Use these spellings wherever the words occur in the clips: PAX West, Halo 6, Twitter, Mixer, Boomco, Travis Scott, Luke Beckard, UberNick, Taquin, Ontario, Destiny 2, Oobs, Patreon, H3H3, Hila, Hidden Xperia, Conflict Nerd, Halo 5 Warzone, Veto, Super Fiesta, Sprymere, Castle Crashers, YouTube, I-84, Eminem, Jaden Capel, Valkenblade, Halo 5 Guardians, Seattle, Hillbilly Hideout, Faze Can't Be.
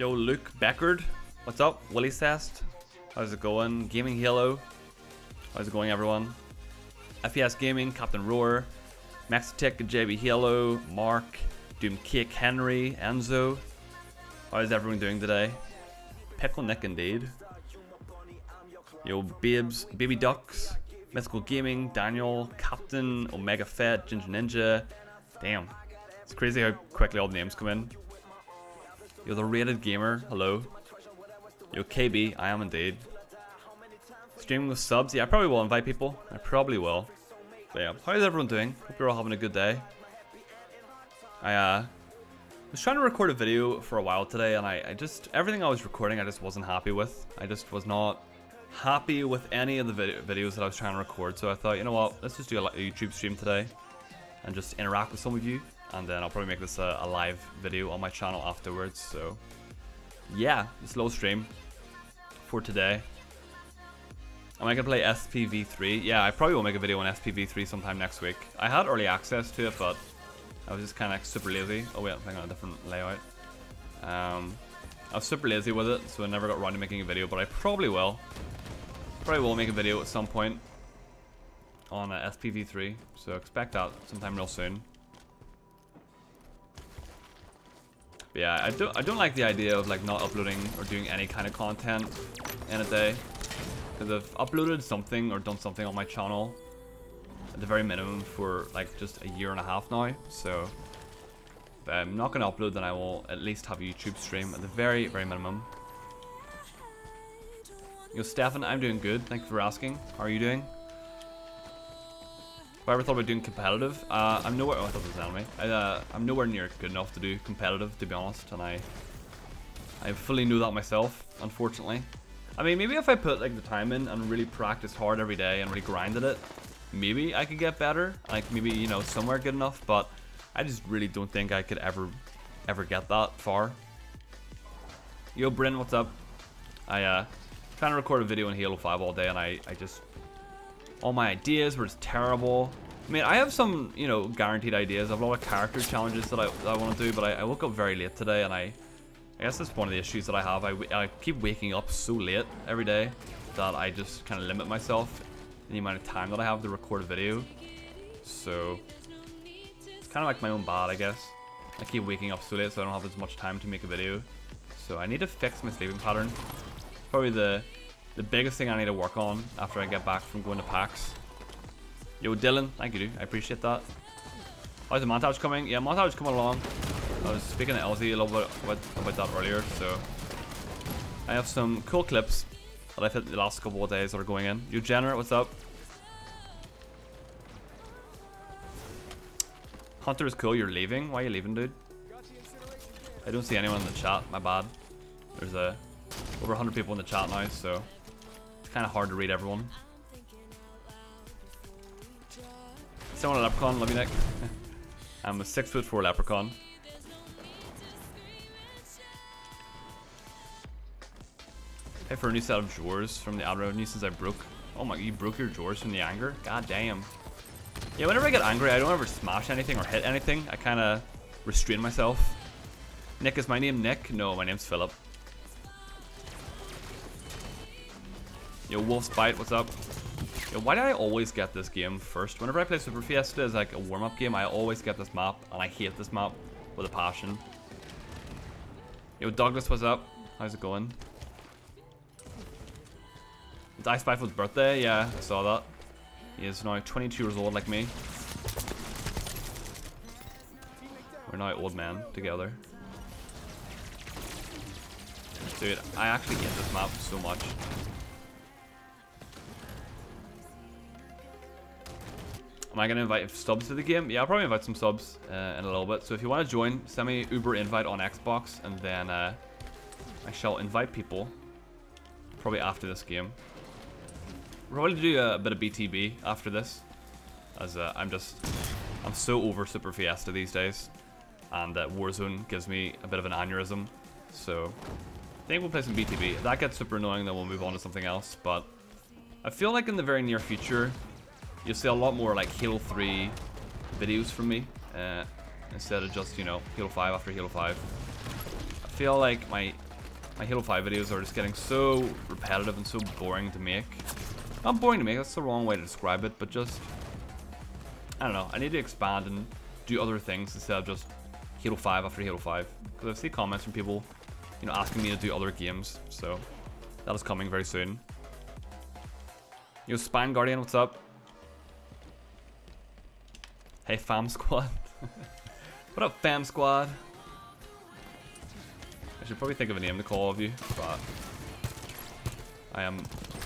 Yo, Luke Beckard. What's up? Willy Sest. How's it going? Gaming Halo. How's it going, everyone? FES Gaming, Captain Roar, Maxitech, JB Halo, Mark, Doomcake Henry, Enzo. How's everyone doing today? Pickle Nick indeed. Yo, Babes, Baby Ducks, Mythical Gaming, Daniel, Captain, Omega Fett, Ginger Ninja. Damn, it's crazy how quickly all the names come in. Yo, The Rated Gamer, hello. Yo, KB, I am indeed. Streaming with subs, yeah, I probably will invite people. I probably will. But yeah, how's everyone doing? Hope you're all having a good day. I was trying to record a video for a while today, and I just, everything I was recording I just wasn't happy with. I just was not happy with any of the videos that I was trying to record, so I thought, you know what, let's just do a YouTube stream today and just interact with some of you, and then I'll probably make this a live video on my channel afterwards. So yeah, this little stream for today. Am I gonna play SPV3? Yeah, I probably will make a video on SPV3 sometime next week. I had early access to it, but I was just kind of like super lazy. Oh wait, I'm thinking on a different layout. I was super lazy with it, so I never got around to making a video, but I probably will. Probably will make a video at some point on SPV3, so expect that sometime real soon. But yeah, I don't like the idea of like not uploading or doing any kind of content in a day, because I've uploaded something or done something on my channel at the very minimum for like just a year and a half now. So if I'm not going to upload, then I will at least have a YouTube stream at the very, very minimum. Yo, Stefan, I'm doing good. Thank you for asking. How are you doing? Have I ever thought about doing competitive? I'm nowhere. Oh, I thought it was an enemy. I'm nowhere near good enough to do competitive, to be honest, and I fully knew that myself, unfortunately. I mean, maybe if I put like the time in and really practiced hard every day and really grinded it, maybe I could get better. Like maybe, you know, somewhere good enough, but I just really don't think I could ever get that far. Yo, Bryn, what's up? I trying to record a video in Halo 5 all day, and I just, all my ideas were just terrible. I mean, I have some, you know, guaranteed ideas. I have a lot of character challenges that I want to do, but I woke up very late today, and I guess that's one of the issues that I have. I keep waking up so late every day that I just kind of limit myself in the amount of time that I have to record a video. So kind of like my own bad, I guess. I keep waking up so late, so I don't have as much time to make a video. So I need to fix my sleeping pattern. Probably the biggest thing I need to work on after I get back from going to PAX. Yo, Dylan, thank you, dude. I appreciate that. How's the montage coming? Yeah, montage coming along. I was speaking to Elsie a little bit about that earlier, so I have some cool clips that I've hit the last couple of days that are going in. Yo, Jenner, what's up? Hunter is cool, you're leaving? Why are you leaving, dude? I don't see anyone in the chat, my bad. There's over 100 people in the chat now, so it's kind of hard to read everyone. Someone a leprechaun, love you, Nick. I'm a 6'4" leprechaun. Pay for a new set of drawers from the ad revenue since I broke. Oh my, you broke your drawers from the anger? God damn. Yeah, whenever I get angry, I don't ever smash anything or hit anything. I kind of restrain myself. Nick, is my name Nick? No, my name's Philip. Yo, Wolf's Bite, what's up? Yo, why do I always get this game first? Whenever I play Super Fiesta as like a warm-up game, I always get this map, and I hate this map with a passion. Yo, Douglas, what's up? How's it going? It's Ice Bifold's birthday, yeah, I saw that. He is now 22 years old like me. We're now old men together. Dude, I actually hate this map so much. Am I going to invite subs to the game? Yeah, I'll probably invite some subs in a little bit. So if you want to join, send me Uber invite on Xbox, and then I shall invite people. Probably after this game. We're going to do a bit of BTB after this, as I'm so over Super Fiesta these days, and Warzone gives me a bit of an aneurysm, so I think we'll play some BTB. If that gets super annoying, then we'll move on to something else, but I feel like in the very near future, you'll see a lot more like Halo 3 videos from me, instead of just, you know, Halo 5 after Halo 5. I feel like my My Halo 5 videos are just getting so repetitive and so boring to make. Not boring to make, that's the wrong way to describe it, but just, I don't know, I need to expand and do other things instead of just Halo 5 after Halo 5. Because I see comments from people, you know, asking me to do other games, so that is coming very soon. Yo, Spine Guardian, what's up? Hey, Fam Squad. What up, Fam Squad? I should probably think of a name to call all of you, but I am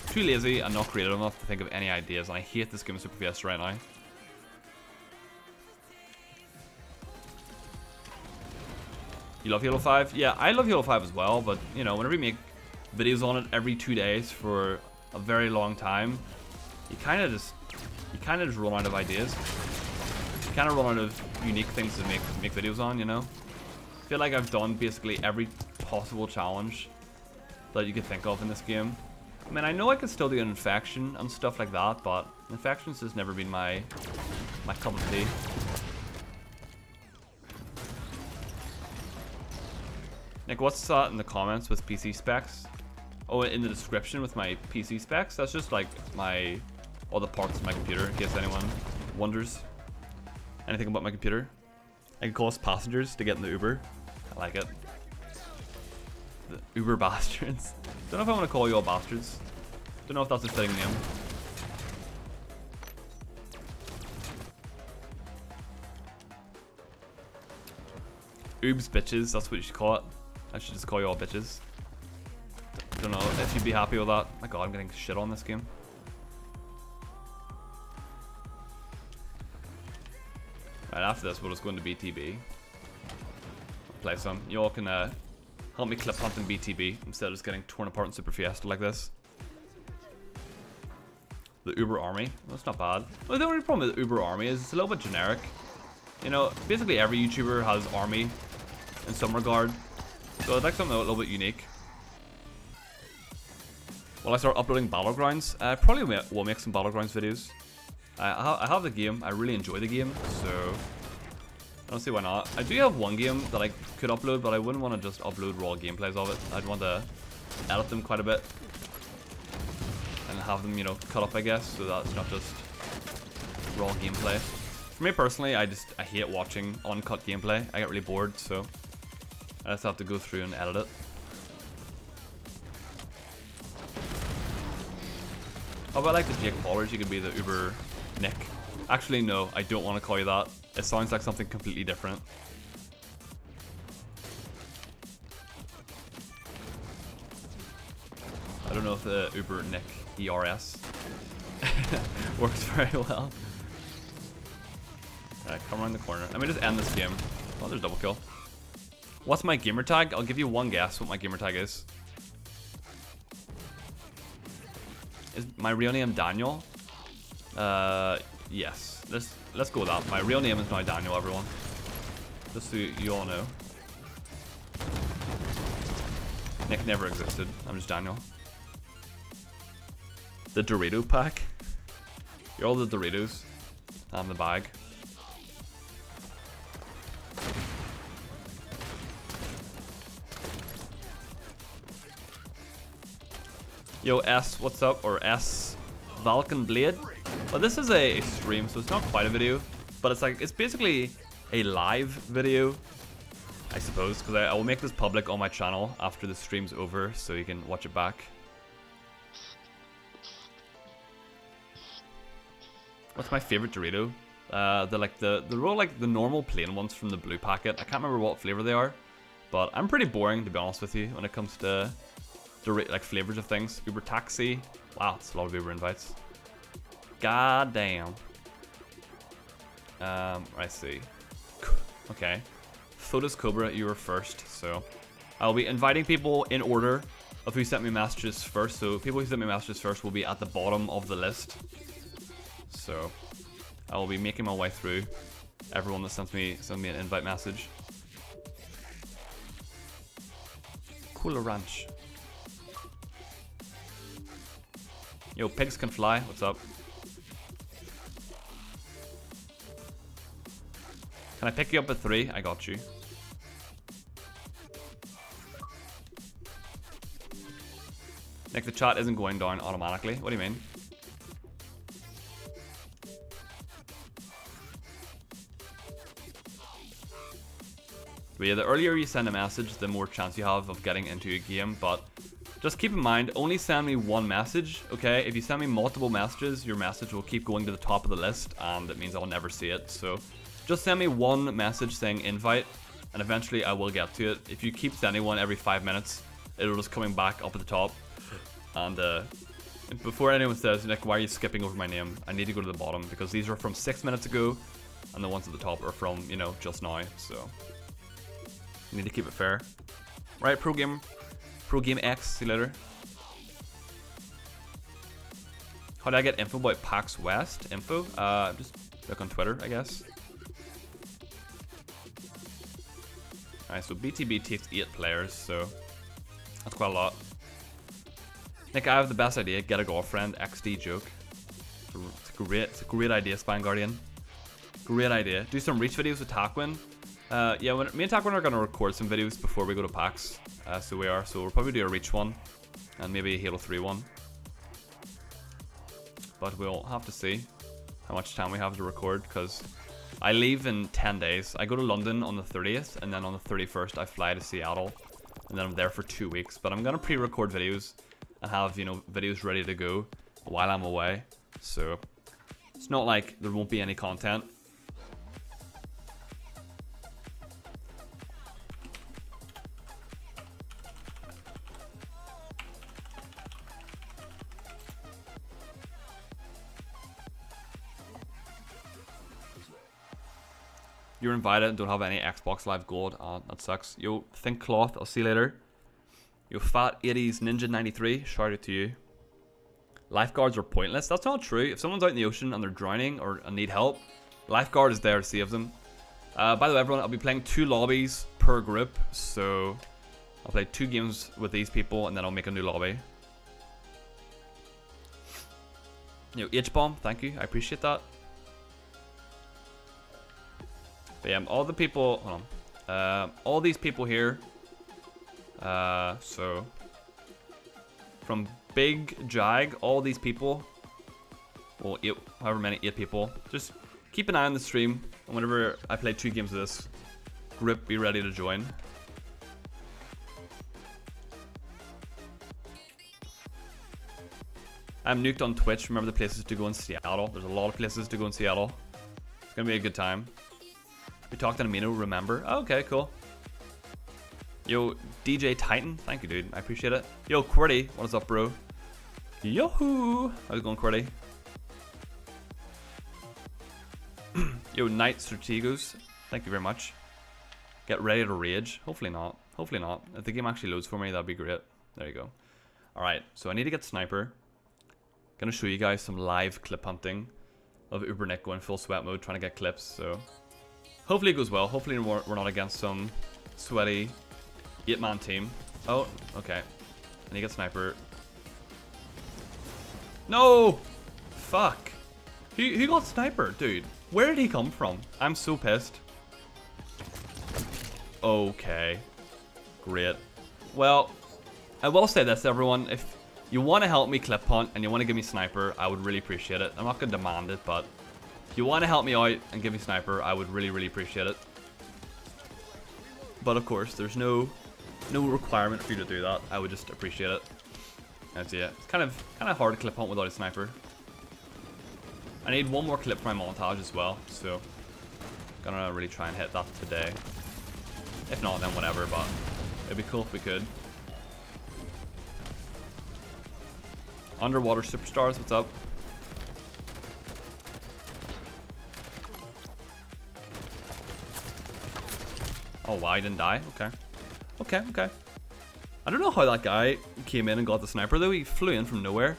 too lazy and not creative enough to think of any ideas, and I hate this game of Super Fiesta right now. You love Halo 5? Yeah, I love Halo 5 as well, but you know, whenever you make videos on it every 2 days for a very long time, you kind of just run out of ideas. You kind of run out of unique things to make videos on, you know? I feel like I've done basically every possible challenge that you could think of in this game. I mean, I know I could still do an infection and stuff like that, but infections has never been my cup of tea. Nick, what's that in the comments with PC specs? Oh, in the description with my PC specs? That's just like all the parts of my computer, in case anyone wonders anything about my computer. I can cost passengers to get in the Uber. I like it. The Uber bastards. Don't know if I want to call you all bastards. Don't know if that's a fitting name. Oobs bitches, that's what you should call it. I should just call you all bitches. Don't know if you'd be happy with that. My god, I'm getting shit on this game. Right, after this, we're just going to BTB. Play some. You all can help me clip hunt in BTB instead of just getting torn apart in Super Fiesta like this. The Uber Army. That's not bad. Well, the only problem with the Uber Army is it's a little bit generic. You know, basically every YouTuber has Army in some regard. So I'd like something a little bit unique. Will I start uploading Battlegrounds? I probably will make some Battlegrounds videos. I have the game, I really enjoy the game, so I don't see why not. I do have one game that I could upload, but I wouldn't want to just upload raw gameplays of it. I'd want to edit them quite a bit and have them, you know, cut up, I guess, so that's not just raw gameplay. For me personally, I hate watching uncut gameplay. I get really bored, so I just have to go through and edit it. How about like the Jake Paulers? You could be the Uber Nick. Actually, no, I don't want to call you that. It sounds like something completely different. I don't know if the Uber Nick ERS works very well. Alright, come around the corner. Let me just end this game. Oh, there's double kill. What's my gamer tag? I'll give you one guess what my gamer tag is. Is my real name Daniel? Yes. Let's go with that. My real name is now Daniel, everyone. Just so you all know. Nick never existed. I'm just Daniel. The Dorito pack. You're all the Doritos. I'm the bag. Yo, S, what's up? Or S, Valken Blade. Well, this is a stream, so it's not quite a video, but it's basically a live video, I suppose, because I will make this public on my channel after the stream's over, so you can watch it back. What's my favorite Dorito? They're all like the normal plain ones from the blue packet. I can't remember what flavor they are, but I'm pretty boring, to be honest with you, when it comes to like flavors of things. Uber Taxi. Wow, that's a lot of Uber invites. God damn. I see. Okay. Photos Cobra, you were first, so I'll be inviting people in order of who sent me messages first. So people who sent me messages first will be at the bottom of the list. So I will be making my way through everyone that sent me an invite message. Cooler Ranch. Yo, Pigs Can Fly, what's up? Can I pick you up at 3? I got you. Like, the chart isn't going down automatically. What do you mean? But yeah, the earlier you send a message, the more chance you have of getting into a game, but just keep in mind, only send me one message, okay? If you send me multiple messages, your message will keep going to the top of the list, and that means I'll never see it, so just send me one message saying invite, and eventually I will get to it. If you keep sending one every 5 minutes, it'll just coming back up at the top, and before anyone says, Nick, why are you skipping over my name? I need to go to the bottom, because these are from 6 minutes ago, and the ones at the top are from, you know, just now, so... Need to keep it fair. Right, Pro Game X, see you later. How do I get info about PAX West? Info? Just look on Twitter, I guess. Alright, so BTB takes 8 players, so that's quite a lot. Nick, I have the best idea, get a girlfriend, XD joke. It's a great idea, Spine Guardian. Great idea. Do some Reach videos with Taquin. Yeah, me and Taquin are going to record some videos before we go to PAX, so we'll probably do a Reach one, and maybe a Halo 3 one, but we'll have to see how much time we have to record, because I leave in 10 days, I go to London on the 30th, and then on the 31st I fly to Seattle, and then I'm there for 2 weeks, but I'm going to pre-record videos, and have, you know, videos ready to go while I'm away, so it's not like there won't be any content. You're invited and don't have any Xbox Live Gold. Oh, that sucks. Yo, Think Cloth, I'll see you later. Yo, Fat 80s Ninja 93, shout out to you. Lifeguards are pointless. That's not true. If someone's out in the ocean and they're drowning or need help, lifeguard is there to save them. By the way, everyone, I'll be playing 2 lobbies per group. So I'll play 2 games with these people and then I'll make a new lobby. Yo, H-Bomb, thank you. I appreciate that. But yeah, all the people, hold on, all these people here, so, from Big Jag, all these people, well, however many, 8 people, just keep an eye on the stream, and whenever I play 2 games of this group, be ready to join. I'm nuked on Twitch, remember the places to go in Seattle, there's a lot of places to go in Seattle, it's gonna be a good time. We talked on Amino, remember? Oh, okay, cool. Yo, DJ Titan. Thank you, dude. I appreciate it. Yo, QWERTY. What is up, bro? Yo-hoo. How's it going, QWERTY? Yo, Knight Strategos. Thank you very much. Get ready to rage. Hopefully not. Hopefully not. If the game actually loads for me, that'd be great. There you go. Alright, so I need to get Sniper. Gonna show you guys some live clip hunting of UberNick going full sweat mode, trying to get clips, so... Hopefully it goes well. Hopefully we're not against some sweaty 8-man team. Oh, okay. And he gets Sniper. No! Fuck. Who got Sniper, dude? Where did he come from? I'm so pissed. Okay. Great. Well, I will say this, everyone. If you want to help me clip hunt and you want to give me Sniper, I would really appreciate it. I'm not going to demand it, but... If you want to help me out and give me Sniper, I would really appreciate it. But of course, there's no requirement for you to do that. I would just appreciate it. That's it. It's kind of hard to clip hunt without a Sniper. I need one more clip for my montage as well, so I'm gonna really try and hit that today. If not, then whatever. But it'd be cool if we could. Underwater Superstars, what's up? Oh wow, he didn't die? Okay. Okay. I don't know how that guy came in and got the Sniper though. He flew in from nowhere.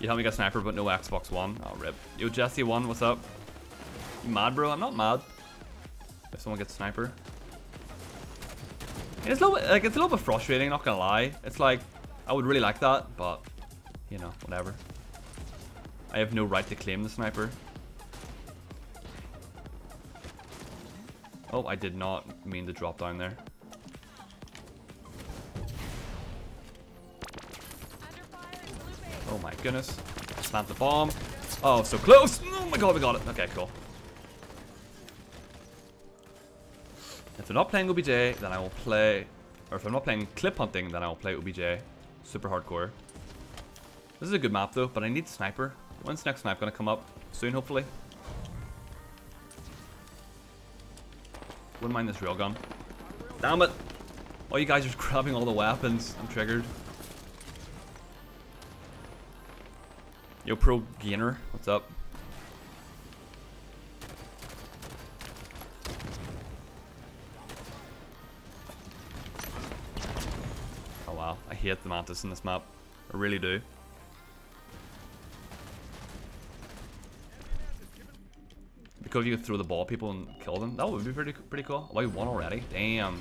You helped me get Sniper but no Xbox One. Oh, rip. Yo, Jesse One, what's up? You mad, bro? I'm not mad. If someone gets Sniper. It's a little bit, like, it's a little bit frustrating, not gonna lie. It's like, I would really like that, but, you know, whatever. I have no right to claim the Sniper. Oh, I did not mean to drop down there. Oh my goodness. Slammed the bomb. Oh, so close. Oh my god, we got it. Okay, cool. If I'm not playing OBJ, then I will play... Or if I'm not playing clip hunting, then I will play OBJ. Super hardcore. This is a good map though, but I need sniper. When's next snipe gonna come up? Soon, hopefully. Wouldn't mind this railgun. Damn it! Oh, you guys are grabbing all the weapons. I'm triggered. Yo, Pro Gainer, what's up? Oh wow, I hate the mantis in this map. I really do. Because you could throw the ball at people and kill them. That would be pretty cool. Oh, you won already. Damn.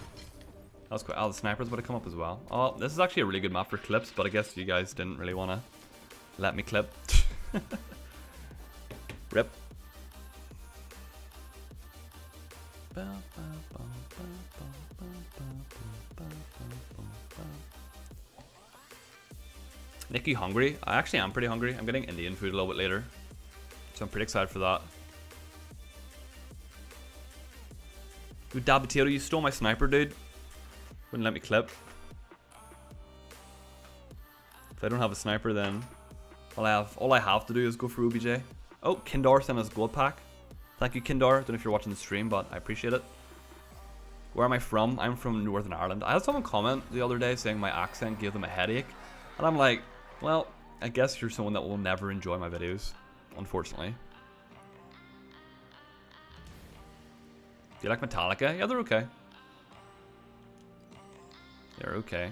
That was quite. Oh, the snipers would have come up as well. Oh, this is actually a really good map for clips, but I guess you guys didn't really want to let me clip. Rip. Nick, you hungry? I actually am pretty hungry. I'm getting Indian food a little bit later, so I'm pretty excited for that. Ooh, Dabitato, you stole my sniper, dude. Wouldn't let me clip. If I don't have a sniper, then all I have to do is go for OBJ. Oh, Kindar sent us a gold pack. Thank you, Kindar. Don't know if you're watching the stream, but I appreciate it. Where am I from? I'm from Northern Ireland. I had someone comment the other day saying my accent gave them a headache. And I'm like, well, I guess you're someone that will never enjoy my videos, unfortunately. Do you like Metallica? Yeah, they're okay. They're okay.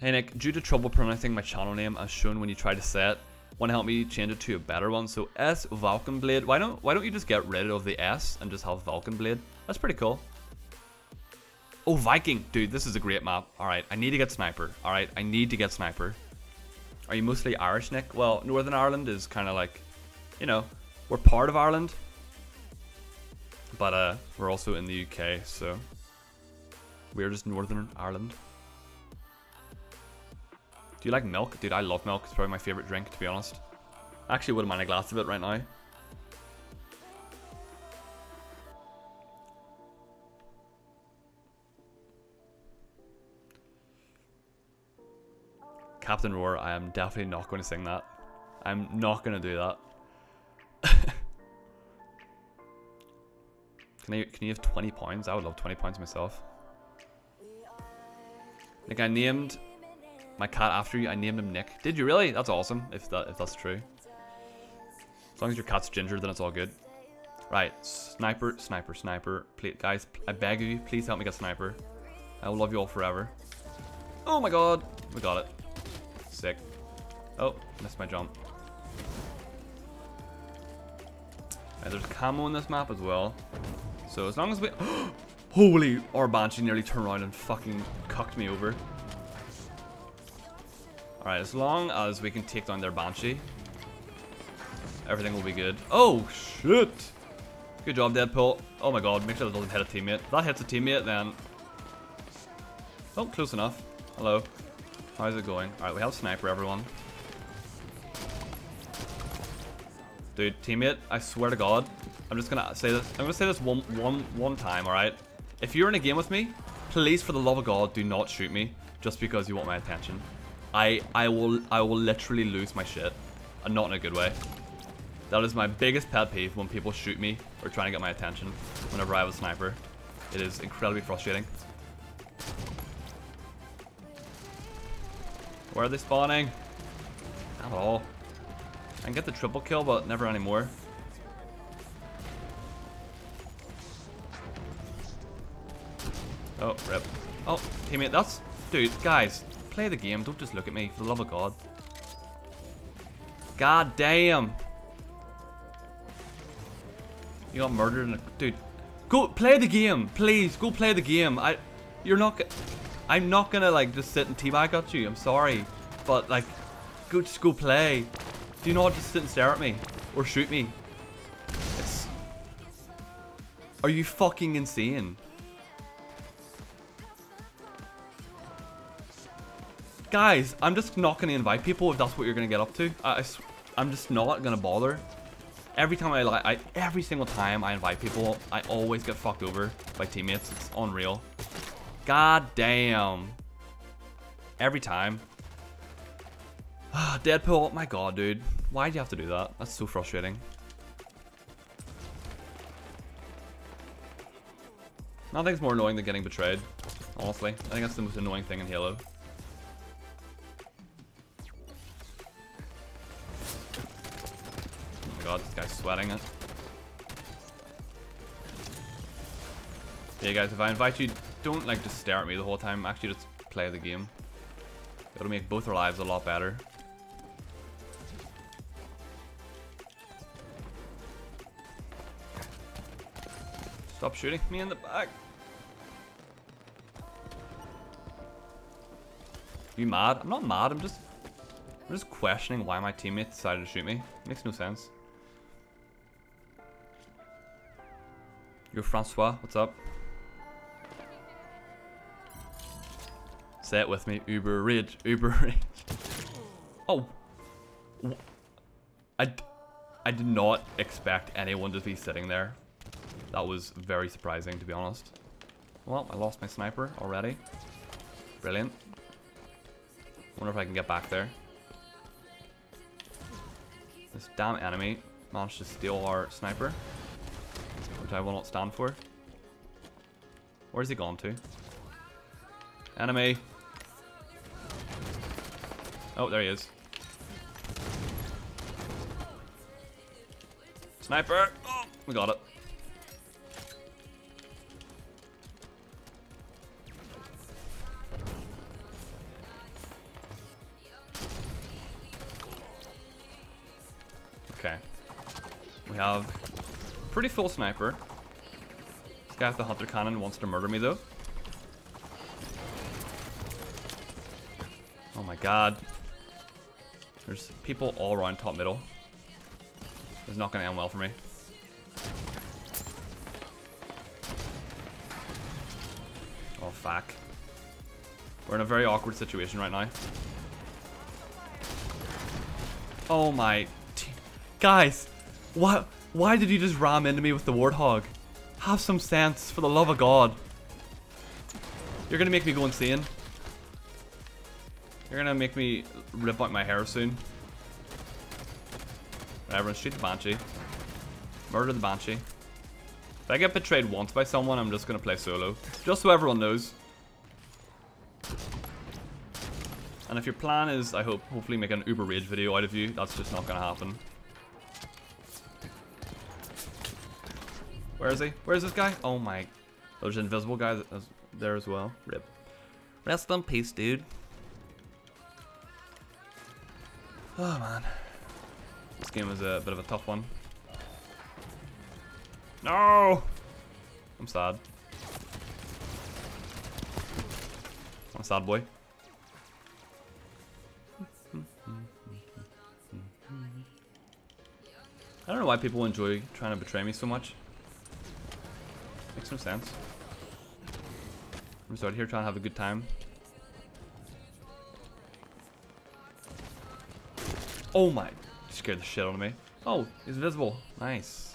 Hey Nick, due to trouble pronouncing my channel name as shown when you try to say it, want to help me change it to a better one? So S Valkenblade. Why don't you just get rid of the S and just have Valkenblade? That's pretty cool. Oh, Viking, dude, this is a great map. All right, I need to get sniper. All right, I need to get sniper. Are you mostly Irish, Nick? Well, Northern Ireland is kind of like, you know, we're part of Ireland, but we're also in the UK, so we're just Northern Ireland. Do you like milk? Dude, I love milk. It's probably my favorite drink, to be honest. I actually wouldn't mind a glass of it right now. Captain Roar, I am definitely not going to sing that. I'm not going to do that. Can you have 20 pounds? I would love 20 pounds myself. Like, I named my cat after you. I named him Nick. Did you really? That's awesome, if that's true. As long as your cat's ginger, then it's all good. Right, sniper, sniper, sniper. Please, guys, I beg you, please help me get sniper. I will love you all forever. Oh my god, we got it. Sick. Oh, missed my jump. Right, there's camo in this map as well. So as long as we... Holy, our banshee nearly turned around and fucking cucked me over. Alright, as long as we can take down their banshee, everything will be good. Oh, shit! Good job, Deadpool. Oh my god, make sure that doesn't hit a teammate. If that hits a teammate, then... Oh, close enough. Hello. How's it going? Alright, we have sniper, everyone. Dude, teammate, I swear to god, I'm just gonna say this. I'm gonna say this one time, alright? If you're in a game with me, please, for the love of god, do not shoot me just because you want my attention. I will literally lose my shit, and not in a good way. That is my biggest pet peeve, when people shoot me or trying to get my attention whenever I have a sniper. It is incredibly frustrating. Where are they spawning? Not at all. I can get the triple kill, but never anymore. Oh, rip. Oh, teammate, that's... Dude, guys, play the game. Don't just look at me, for the love of god. God damn. You got murdered in a... Dude, go play the game. Please, go play the game. I'm not gonna like just sit and teabag at you. I'm sorry, but like, go just go play. Do not just sit and stare at me or shoot me. Are you fucking insane? Guys, I'm just not going to invite people if that's what you're going to get up to. I'm just not going to bother. Every time every single time I invite people, I always get fucked over by teammates. It's unreal. God damn. Every time. Deadpool, my god, dude. Why'd you have to do that? That's so frustrating. Nothing's more annoying than getting betrayed. Honestly, I think that's the most annoying thing in Halo. Oh my god, this guy's sweating it. Yeah, guys, if I invite you, don't like just stare at me the whole time. Actually, just play the game. It'll make both our lives a lot better. Stop shooting me in the back. You mad? I'm not mad, I'm just questioning why my teammate decided to shoot me. Makes no sense. Yo, Francois, what's up? Say it with me, Uber Rage, Uber Rage. Oh. I did not expect anyone to be sitting there. That was very surprising, to be honest. Well, I lost my sniper already. Brilliant. Wonder if I can get back there. This damn enemy managed to steal our sniper, which I will not stand for. Where's he gone to? Enemy! Oh, there he is. Sniper! Oh, we got it. We have a pretty full sniper. This guy with the hunter cannon wants to murder me though. Oh my god. There's people all around top middle. It's not going to end well for me. Oh fuck. We're in a very awkward situation right now. Oh my... Guys! What? Why did you just ram into me with the warthog? Have some sense, for the love of God. You're gonna make me go insane. You're gonna make me rip out my hair soon. Right, everyone, shoot the Banshee. Murder the Banshee. If I get betrayed once by someone, I'm just gonna play solo. Just so everyone knows. And if your plan is, I hope, hopefully make an Uber Rage video out of you, that's just not gonna happen. Where is he? Where is this guy? Oh my... There's an invisible guy there as well. Rip. Rest in peace, dude. Oh man. This game is a bit of a tough one. No! I'm sad. I'm a sad boy. I don't know why people enjoy trying to betray me so much. Makes no sense. I'm just out here trying to have a good time. Oh my, scared the shit out of me. Oh, he's invisible. Nice.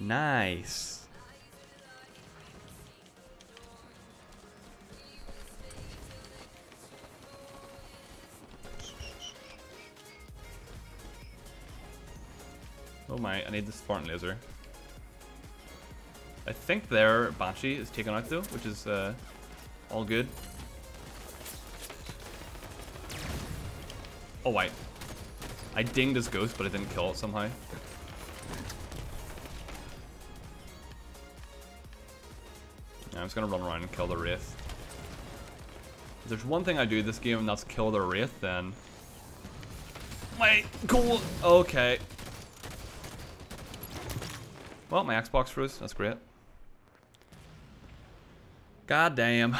Nice. Oh my, I need the Spartan laser. I think their Banshee is taken out though, which is all good. Oh wait. I dinged his ghost, but I didn't kill it somehow. Yeah, I'm just gonna run around and kill the Wraith. If there's one thing I do this game and that's kill the Wraith, then... Wait, cool, okay. Well, my Xbox froze, that's great. God damn,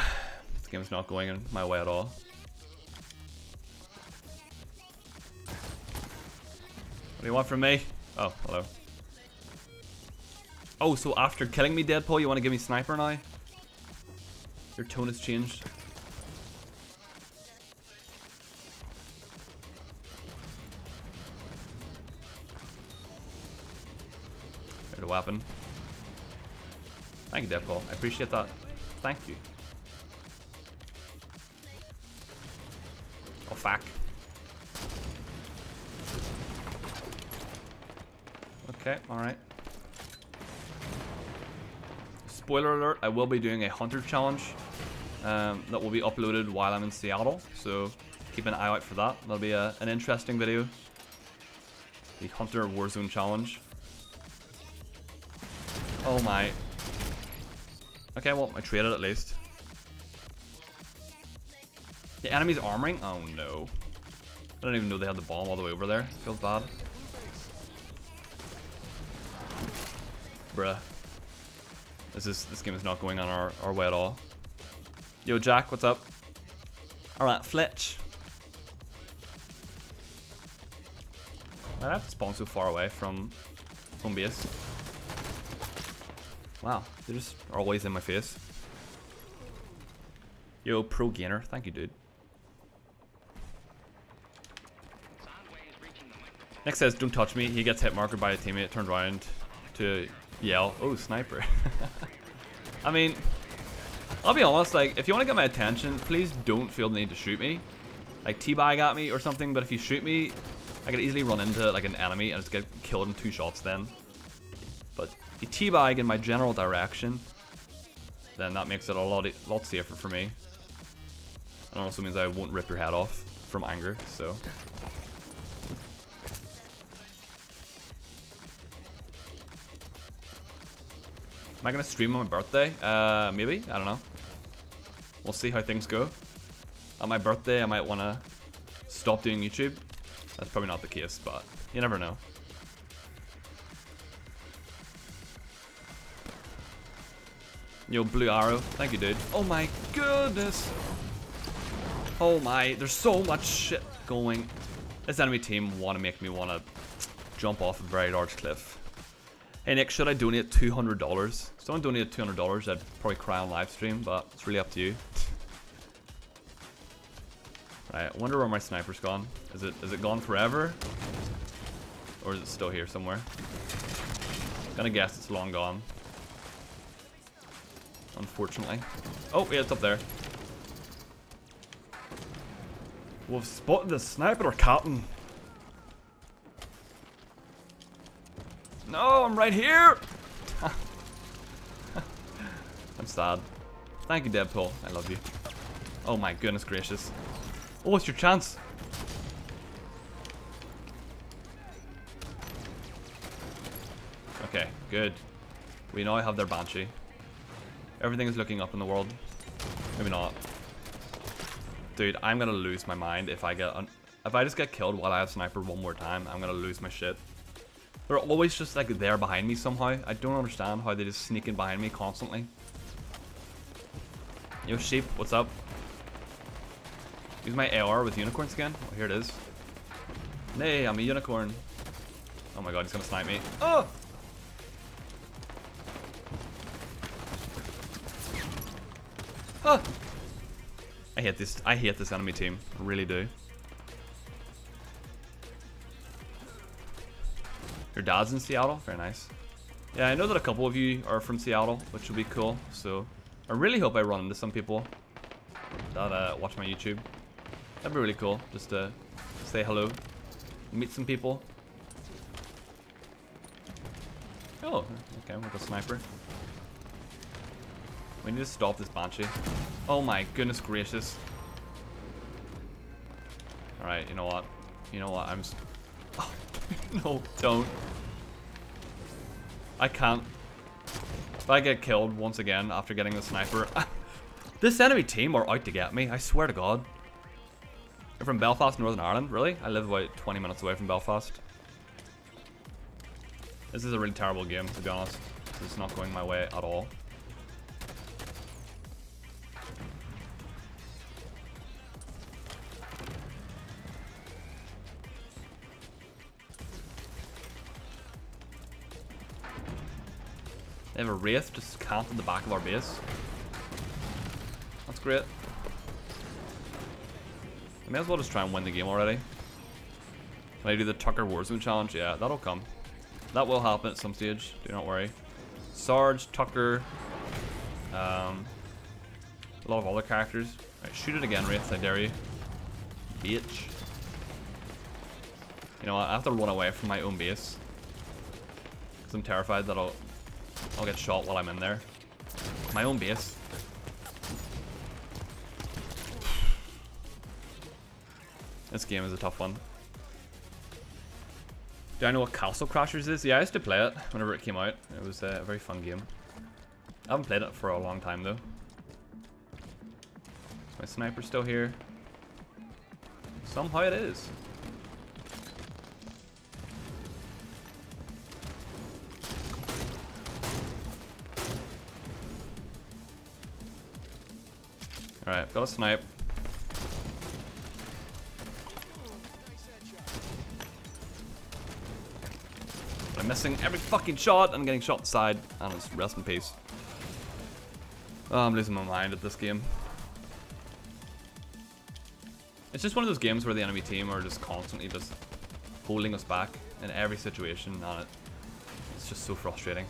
this game's not going in my way at all. What do you want from me? Oh, hello. Oh, so after killing me, Deadpool, you want to give me sniper now? Your tone has changed. the weapon. Thank you, Devco. I appreciate that. Thank you. Oh, fuck. Okay, alright. Spoiler alert, I will be doing a hunter challenge that will be uploaded while I'm in Seattle, so keep an eye out for that. That'll be an interesting video. The Hunter Warzone challenge. Oh my. Okay, well, I traded at least. The enemy's armoring? Oh no. I don't even know they had the bomb all the way over there. Feels bad. Bruh. This game is not going on our way at all. Yo, Jack, what's up? Alright, Fletch. Why did I have to spawn so far away from home base? Wow, they're just always in my face. Yo, Pro Gainer, thank you, dude. Nick says, don't touch me. He gets hit marker by a teammate, turned around to yell, oh, sniper. I mean, I'll be honest, like, if you want to get my attention, please don't feel the need to shoot me. Like, T-bag at me or something, but if you shoot me, I could easily run into, like, an enemy and just get killed in 2 shots then. But if you T-bag in my general direction, then that makes it a lot safer for me. And also means I won't rip your head off from anger, so. Am I gonna stream on my birthday? Maybe? I don't know. We'll see how things go. On my birthday, I might wanna stop doing YouTube. That's probably not the case, but you never know. Yo, Blue Arrow. Thank you, dude. Oh my goodness. Oh my, there's so much shit going. This enemy team wanna make me wanna jump off a very large cliff. Hey Nick, should I donate $200? If someone donated $200, I'd probably cry on live stream, but it's really up to you. Right, I wonder where my sniper's gone. Is it gone forever? Or is it still here somewhere? Gonna guess it's long gone. Unfortunately. Oh yeah, it's up there. We've spotted the sniper or captain. No, I'm right here! I'm sad. Thank you, Deadpool. I love you. Oh my goodness gracious. Oh, it's your chance. Okay, good. We now have their Banshee. Everything is looking up in the world. Maybe not. Dude, I'm gonna lose my mind if I get... If I just get killed while I have sniper one more time, I'm gonna lose my shit. They're always just like there behind me somehow. I don't understand how they just sneak in behind me constantly. Yo, sheep, what's up? Use my AR with unicorns again. Oh, here it is. Nay, I'm a unicorn. Oh my god, he's gonna snipe me. Oh! Oh! I hate this enemy team. I really do. Your dad's in Seattle? Very nice. Yeah, I know that a couple of you are from Seattle, which will be cool, so I really hope I run into some people that watch my YouTube. That'd be really cool, just to say hello, meet some people. Oh, okay, with a sniper. We need to stop this Banshee. Oh my goodness gracious. Alright, you know what? You know what? I'm just... Oh. No, don't. I can't. If I get killed once again after getting the sniper, this enemy team are out to get me. I swear to God. You're from Belfast, Northern Ireland, really? I live about 20 minutes away from Belfast. This is a really terrible game, to be honest. It's not going my way at all. They have a wraith just camped in the back of our base. That's great. I may as well just try and win the game already. Can I do the Tucker Warzone challenge? Yeah, that'll come. That will happen at some stage, do not worry. Sarge, Tucker, a lot of other characters. Right, shoot it again, Wraith, I dare you. Bitch. You know what, I have to run away from my own base. Because I'm terrified that I'll get shot while I'm in there. My own base. This game is a tough one. Do I know what Castle Crashers is? Yeah, I used to play it whenever it came out. It was a very fun game. I haven't played it for a long time though. Is my sniper still here? Somehow it is. Alright, got a snipe. I'm missing every fucking shot. I'm getting shot inside. And it's rest in peace. Oh, I'm losing my mind at this game. It's just one of those games where the enemy team are just constantly just holding us back in every situation, and it's just so frustrating.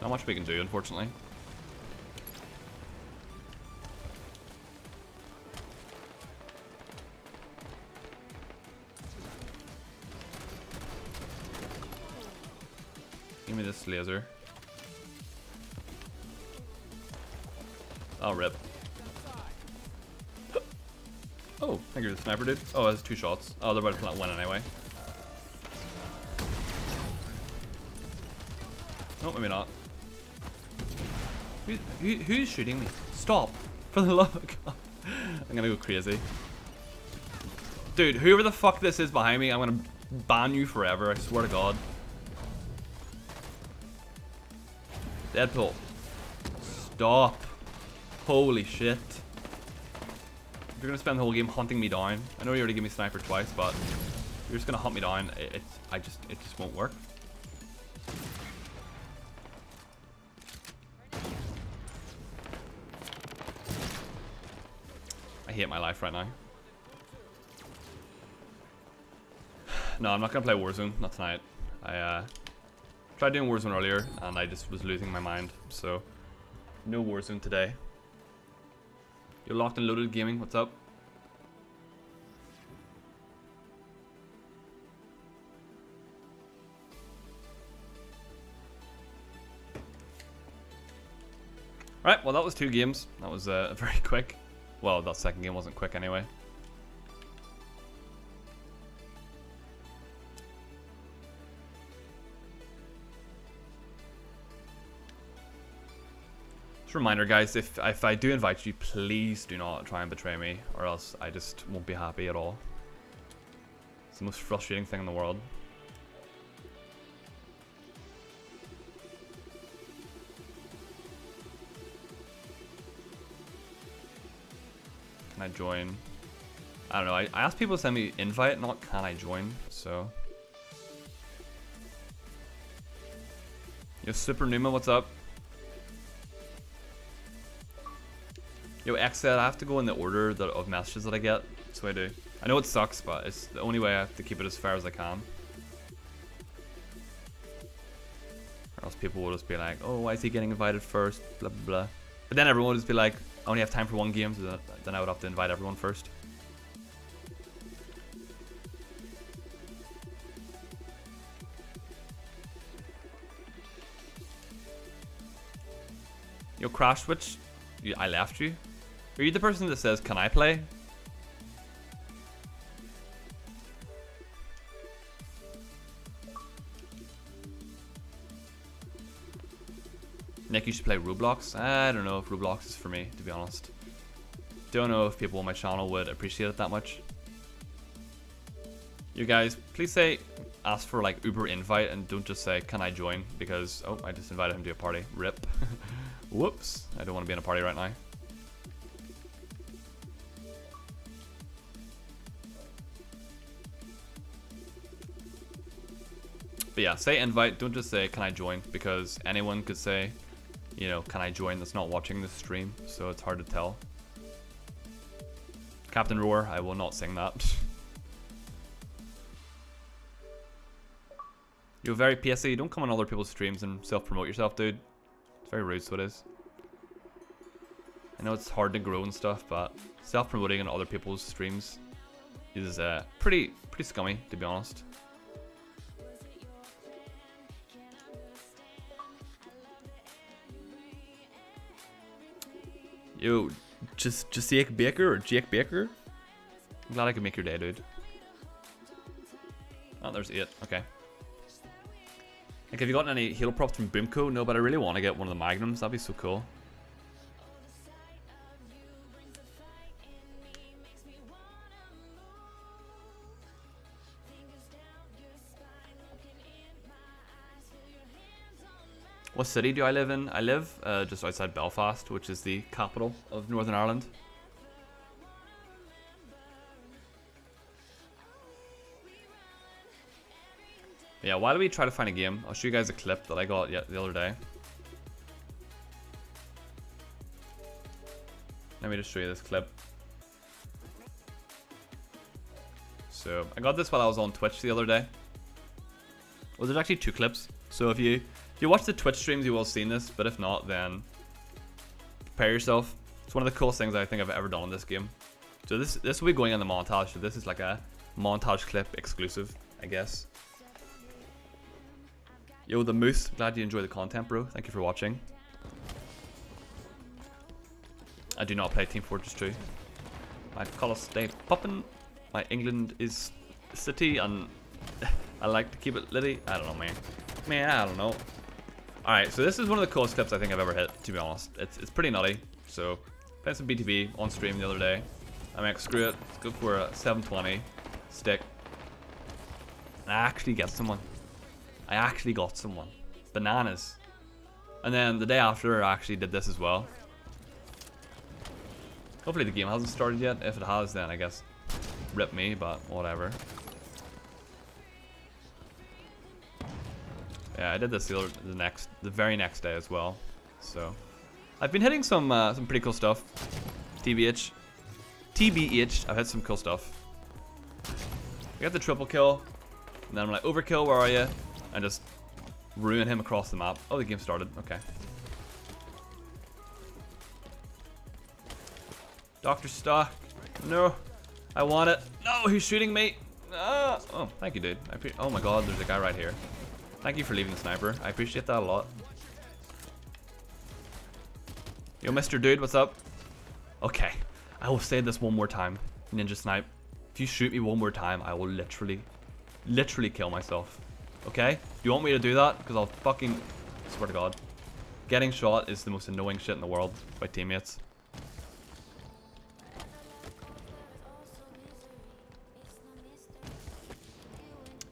Not much we can do, unfortunately. Give me this laser. I'll rip. Oh, I think you're the sniper, dude. Oh, that's two shots. Oh, they're about to plant one anyway. No, maybe not. Who's shooting me? Stop! For the love of God. I'm gonna go crazy. Dude, whoever the fuck this is behind me, I'm gonna ban you forever, I swear to God. Deadpool. Stop. Holy shit. You're gonna spend the whole game hunting me down. I know you already gave me sniper twice, but you're just gonna hunt me down. It just won't work. I hate my life right now. No, I'm not gonna play Warzone, not tonight. I tried doing Warzone earlier and I just was losing my mind, so no Warzone today. You're Locked and Loaded Gaming, what's up? Alright, well that was two games. That was very quick. Well, that second game wasn't quick anyway. Just a reminder, guys, if I do invite you, please do not try and betray me, or else I just won't be happy at all. It's the most frustrating thing in the world. Can I join? I don't know, I asked people to send me invite, not can I join, so. Yo, Super Numa, what's up? Yo, X said I have to go in the order of messages that I get, so I do. I know it sucks, but it's the only way I have to keep it as far as I can. Or else people will just be like, oh, why is he getting invited first, blah, blah, blah. But then everyone will just be like, I only have time for one game, so then I would have to invite everyone first. Yo, Crash Switch, I left you. Are you the person that says, can I play? Nick, you should play Roblox. I don't know if Roblox is for me, to be honest. Don't know if people on my channel would appreciate it that much. You guys, please say, ask for like Uber invite and don't just say, can I join? Because, oh, I just invited him to a party. Rip. Whoops. I don't want to be in a party right now. But yeah, say invite. Don't just say, can I join? Because anyone could say, you know, can I join that's not watching this stream, so it's hard to tell. Captain Roar, I will not sing that. You're very PSA, you don't come on other people's streams and self-promote yourself, dude. It's very rude, so it is. I know it's hard to grow and stuff, but self-promoting on other people's streams is pretty scummy, to be honest. Yo, just Jake Baker or Jake Baker? I'm glad I could make your day, dude. Oh, there's it. Okay. Like, have you gotten any Halo props from Boomco? No, but I really want to get one of the Magnums. That'd be so cool. What city do I live in? I live just outside Belfast, which is the capital of Northern Ireland. Yeah, while we try to find a game, I'll show you guys a clip that I got the other day. Let me just show you this clip. So, I got this while I was on Twitch the other day. Well, there's actually two clips. So if you watch the Twitch streams, you will have seen this, but if not, then prepare yourself. It's one of the coolest things I think I've ever done in this game. So this will be going in the montage, so this is like a montage clip exclusive, I guess. Yo, The Moose, glad you enjoy the content, bro. Thank you for watching. I do not play Team Fortress 2. My colours stay poppin'. My England is city, and I like to keep it litty. I don't know, man. Man, I don't know. Alright, so this is one of the coolest clips I think I've ever hit, to be honest. It's pretty nutty. So, played some BTB on stream the other day. I'm like, screw it. Let's go for a 720 stick. And I actually get someone. I actually got someone. Bananas. And then the day after, I actually did this as well. Hopefully the game hasn't started yet. If it has, then I guess rip me, but whatever. Yeah, I did this the very next day as well. So, I've been hitting some pretty cool stuff. TBH, I've hit some cool stuff. We got the triple kill, and then I'm like, Overkill, where are you? And just ruin him across the map. Oh, the game started. Okay. Dr. Stock, no, I want it. No, he's shooting me. Ah. Oh, thank you, dude. Oh my God, there's a guy right here. Thank you for leaving the sniper. I appreciate that a lot. Yo, Mr. Dude, what's up? Okay, I will say this one more time. Ninja Snipe. If you shoot me one more time, I will literally kill myself. Okay? Do you want me to do that? Because I'll fucking... Swear to God. Getting shot is the most annoying shit in the world by teammates.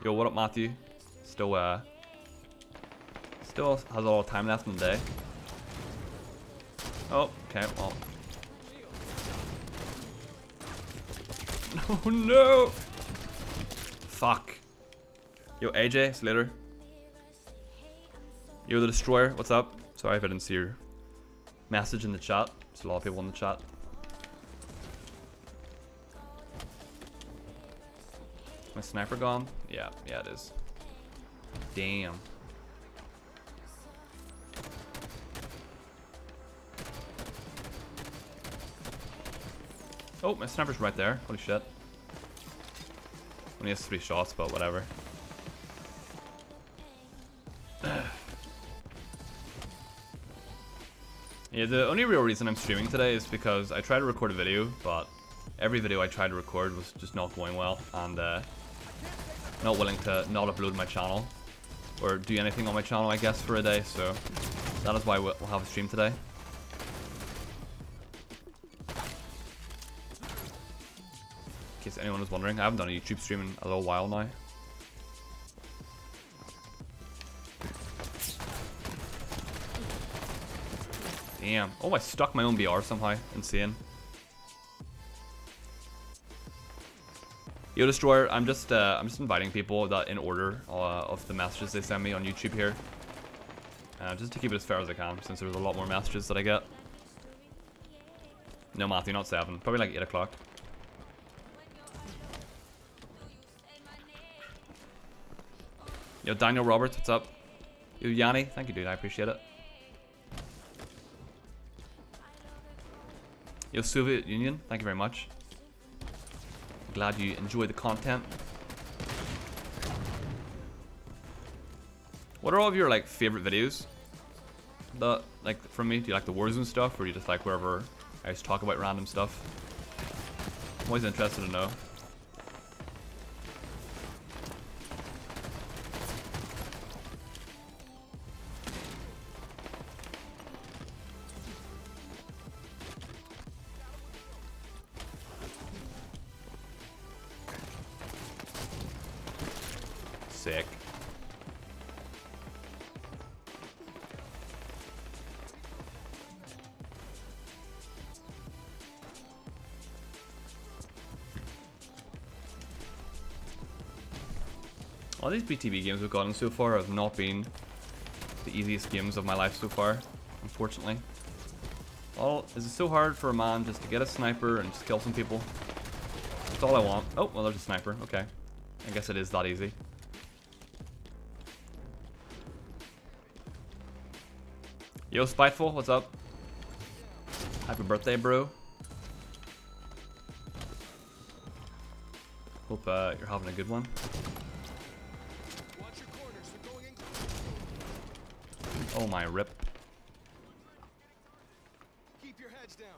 Yo, what up, Matthew? Still has a lot of time left in the day. Oh, okay, well. Oh no! Fuck. Yo, AJ, see you later. Yo, The Destroyer, what's up? Sorry if I didn't see your message in the chat. There's a lot of people in the chat. My sniper gone? Yeah, it is. Damn. Oh, my sniper's right there. Holy shit. Only has 3 shots, but whatever. Yeah, the only real reason I'm streaming today is because I tried to record a video, but every video I tried to record was just not going well, and not willing to not upload my channel or do anything on my channel, I guess, for a day. So that is why we'll have a stream today. In case anyone was wondering, I haven't done a YouTube stream in a little while now. Damn. Oh, I stuck my own BR somehow. Insane. Yo, Destroyer, I'm just inviting people that in order of the messages they send me on YouTube here. Just to keep it as fair as I can, since there's a lot more messages that I get. No, Matthew, not 7. Probably like 8 o'clock. Yo, Daniel Roberts, what's up? Yo, Yanni, thank you, dude. I appreciate it. Yo, Soviet Union, thank you very much. Glad you enjoy the content. What are all of your like favorite videos? That like from me? Do you like the Warzone stuff, or do you just like wherever I just talk about random stuff? I'm always interested to know. Sick. All these BTB games we've gotten so far have not been the easiest games of my life so far, unfortunately. All is it so hard for a man just to get a sniper and just kill some people? That's all I want. Oh, well, there's a sniper. Okay. I guess it is that easy. Yo, Spiteful, what's up? Happy birthday, bro. Hope you're having a good one. Oh my rip. Keep your heads down.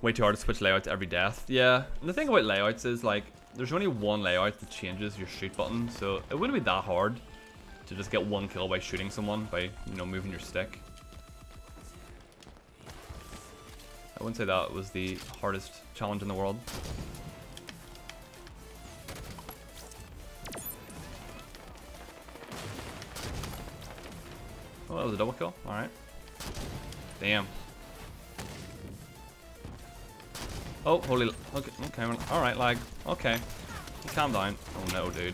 Way too hard to switch layouts every death. Yeah, and the thing about layouts is like there's only one layout that changes your shoot button, so it wouldn't be that hard to just get one kill by shooting someone by, you know, moving your stick. I wouldn't say that was the hardest challenge in the world. Oh, that was a double kill. All right. Damn. Oh, holy. Okay. Okay. All right, lag. Okay. Calm down. Oh no, dude.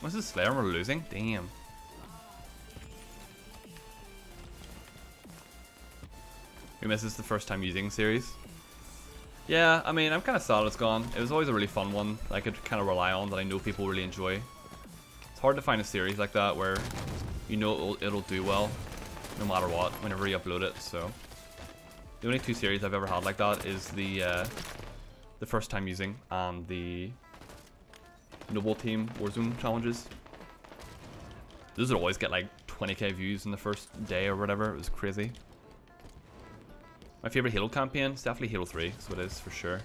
What's this Slayer? We're losing. Damn. We missed this the first time using series. Yeah, I mean, I'm kind of sad it's gone. It was always a really fun one that I could kind of rely on, that I know people really enjoy. It's hard to find a series like that where you know it'll do well, no matter what, whenever you upload it. So the only two series I've ever had like that is the first time using and the Noble Team Warzone challenges. Those would always get like 20k views in the first day or whatever. It was crazy. My favorite Halo campaign is definitely Halo 3, so it is for sure.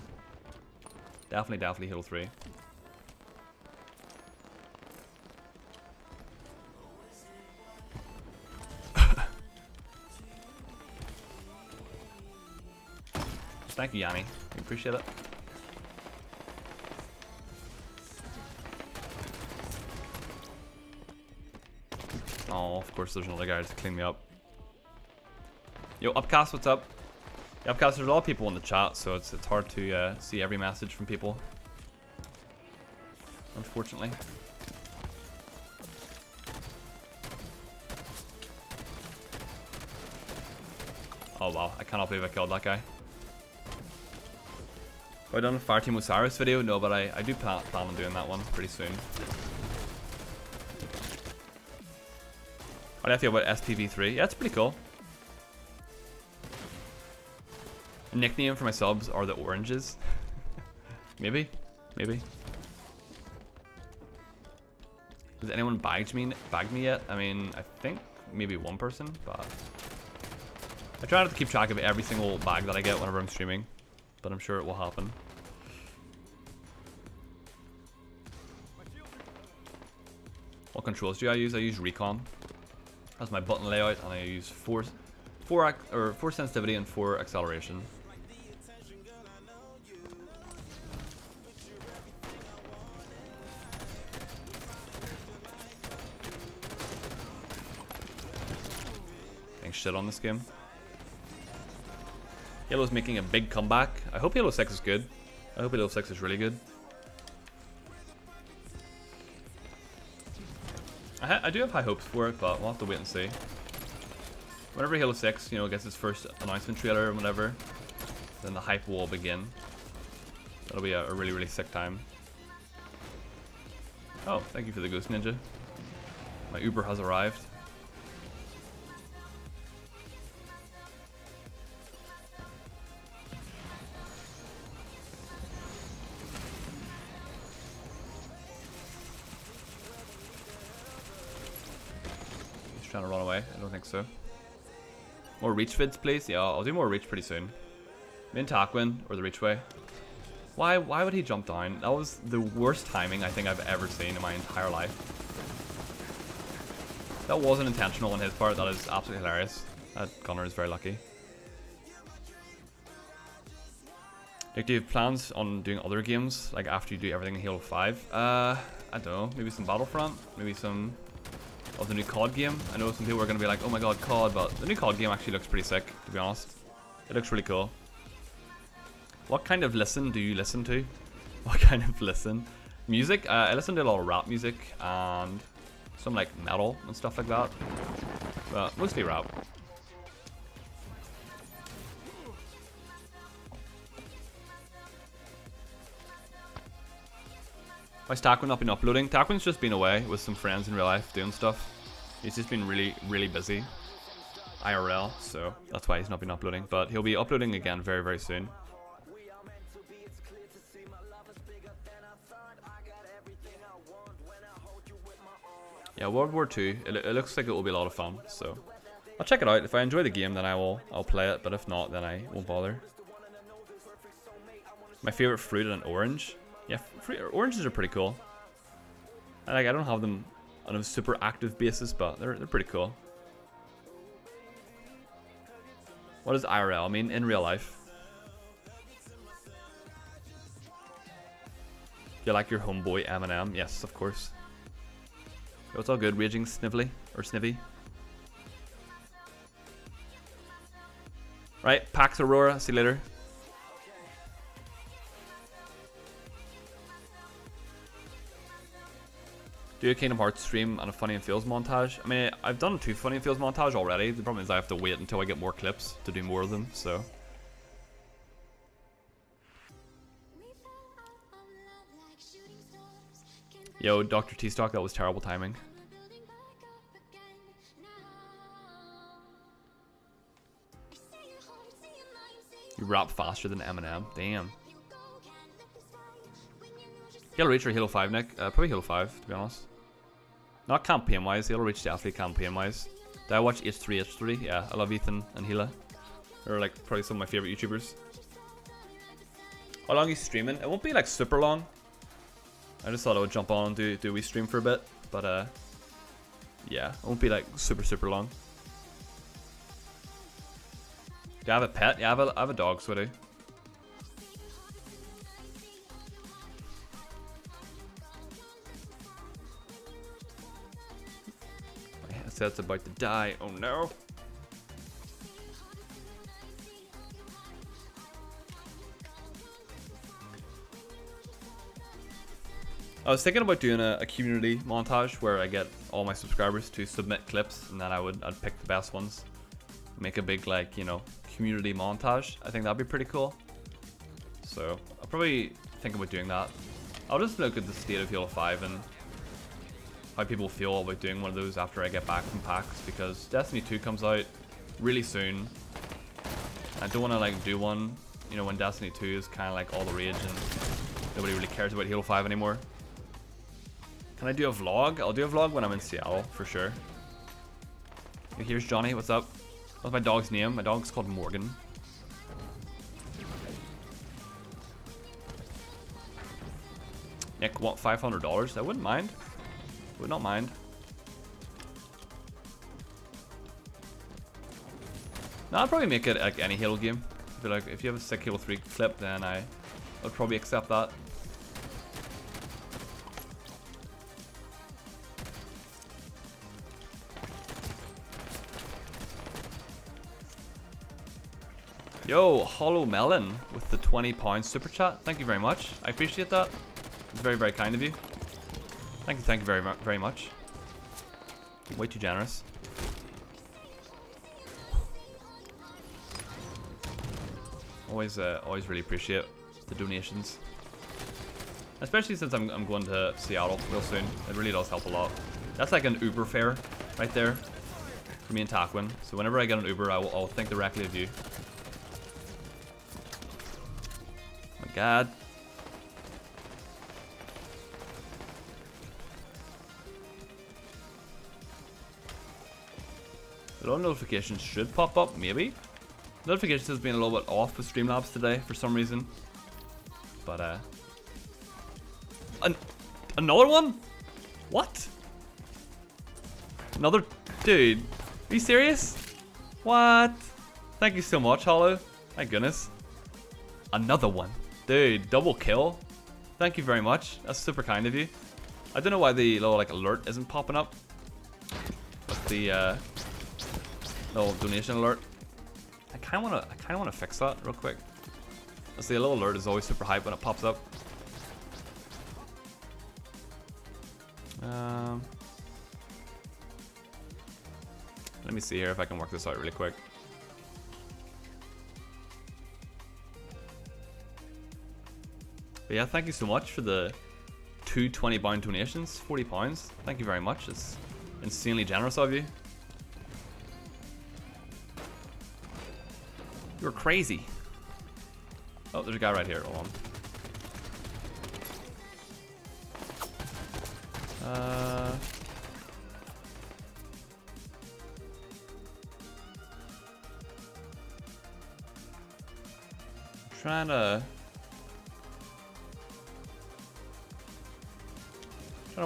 Definitely Halo 3. Thank you, Yanni. I appreciate it. Oh, of course, there's another guy to clean me up. Yo, Upcast, what's up? Yeah, because there's a lot of people in the chat, so it's hard to see every message from people, unfortunately. Oh wow, I cannot believe I killed that guy. Have I done a Fireteam Osiris video? No, but I do plan on doing that one pretty soon. How do I feel about SPV3? Yeah, it's pretty cool. A nickname for my subs are the Oranges. Maybe. Has anyone bagged me yet? I mean, I think maybe one person, but I try not to keep track of every single bag that I get whenever I'm streaming, but I'm sure it will happen. What controls do I use? I use Recon as my button layout, and I use Force. Four sensitivity and 4 acceleration. Getting shit on this game. Halo's making a big comeback. I hope Halo 6 is good. I hope Halo 6 is really good. I do have high hopes for it, but we'll have to wait and see. Whenever Halo 6, you know, gets its first announcement trailer and whatever, Then the hype will begin. That'll be a really, really sick time. Oh, thank you for the Goose Ninja. My Uber has arrived. He's trying to run away. I don't think so. More Reach vids, please. Yeah, I'll do more Reach pretty soon. Me and Taquin, or The Reach Way. Why would he jump down? That was the worst timing I think I've ever seen in my entire life. That wasn't intentional on his part. That is absolutely hilarious. That Gunner is very lucky. Nick, do you have plans on doing other games, like after you do everything in Halo 5? I don't know. Maybe some Battlefront. Maybe some of the new COD game. I know some people are going to be like, oh my god, COD, but the new COD game actually looks pretty sick, to be honest. It looks really cool. What kind of listen do you listen to? What kind of listen? Music? I listen to a lot of rap music and some like metal and stuff like that, but mostly rap. Why's Taquin not been uploading? Taquin's just been away with some friends in real life doing stuff. He's just been really, really busy IRL, so that's why he's not been uploading, but he'll be uploading again very, very soon. Yeah, World War II, it looks like it will be a lot of fun, so I'll check it out. If I enjoy the game, then I'll play it, but if not, then I won't bother. My favorite fruit is an orange. Yeah, oranges are pretty cool. I don't have them on a super active basis, but they're pretty cool. What is IRL? I mean, in real life. Do you like your homeboy Eminem? Yes, of course. Yo, it's all good, Raging Snively, or Snivy. Right, PAX Aurora, see you later. Do a Kingdom Hearts stream and a Funny and Feels montage. I mean, I've done 2 Funny and Feels montage already. The problem is I have to wait until I get more clips to do more of them, so. Yo, Dr. T-Stock, that was terrible timing. You rap faster than Eminem. Damn. Halo Reach or Halo 5, Nick? Probably Halo 5, to be honest. Not campaign-wise. Halo Reach definitely campaign-wise. Did I watch H3H3? Yeah, I love Ethan and Hila. They're like probably some of my favorite YouTubers. How long are you streaming? It won't be like super long. I just thought I would jump on and do we stream for a bit, but yeah, it won't be like super long. Do I have a pet? Yeah, I have a dog, so I do. I said it's about to die. Oh no. I was thinking about doing a community montage where I get all my subscribers to submit clips, and then I'd pick the best ones, make a big, like, you know, community montage. I think that'd be pretty cool. So I'll probably think about doing that. I'll just look at the state of Halo 5 and how people feel about doing one of those after I get back from PAX, because Destiny 2 comes out really soon. I don't want to like do one, you know, when Destiny 2 is kind of like all the rage and nobody really cares about Halo 5 anymore. Can I do a vlog? I'll do a vlog when I'm in Seattle, for sure. Here's Johnny, what's up? What's my dog's name? My dog's called Morgan. Nick, want $500? I wouldn't mind. Would not mind. No, I'd probably make it like any Halo game. Like, if you have a sick Halo 3 clip, then I would probably accept that. Yo, Hollow Melon with the £20 super chat. Thank you very much. I appreciate that. It's very, very kind of you. Thank you very, very much. Way too generous. Always really appreciate the donations. Especially since I'm going to Seattle real soon. It really does help a lot. That's like an Uber fare right there for me and Taquin. So whenever I get an Uber, I'll think directly of you. Oh my god. Low notifications should pop up, maybe. Notifications has been a little bit off with Streamlabs today for some reason. But another one? What? Another dude? Are you serious? What? Thank you so much, Halo. Thank goodness. Another one. Dude, double kill. Thank you very much. That's super kind of you. I don't know why the little like alert isn't popping up. But the little donation alert. I kinda wanna fix that real quick. Let's see, a little alert is always super hype when it pops up. Let me see here if I can work this out really quick. But yeah, thank you so much for the two £20 donations, £40. Thank you very much. It's insanely generous of you. You're crazy. Oh, there's a guy right here. Hold on. I'm trying to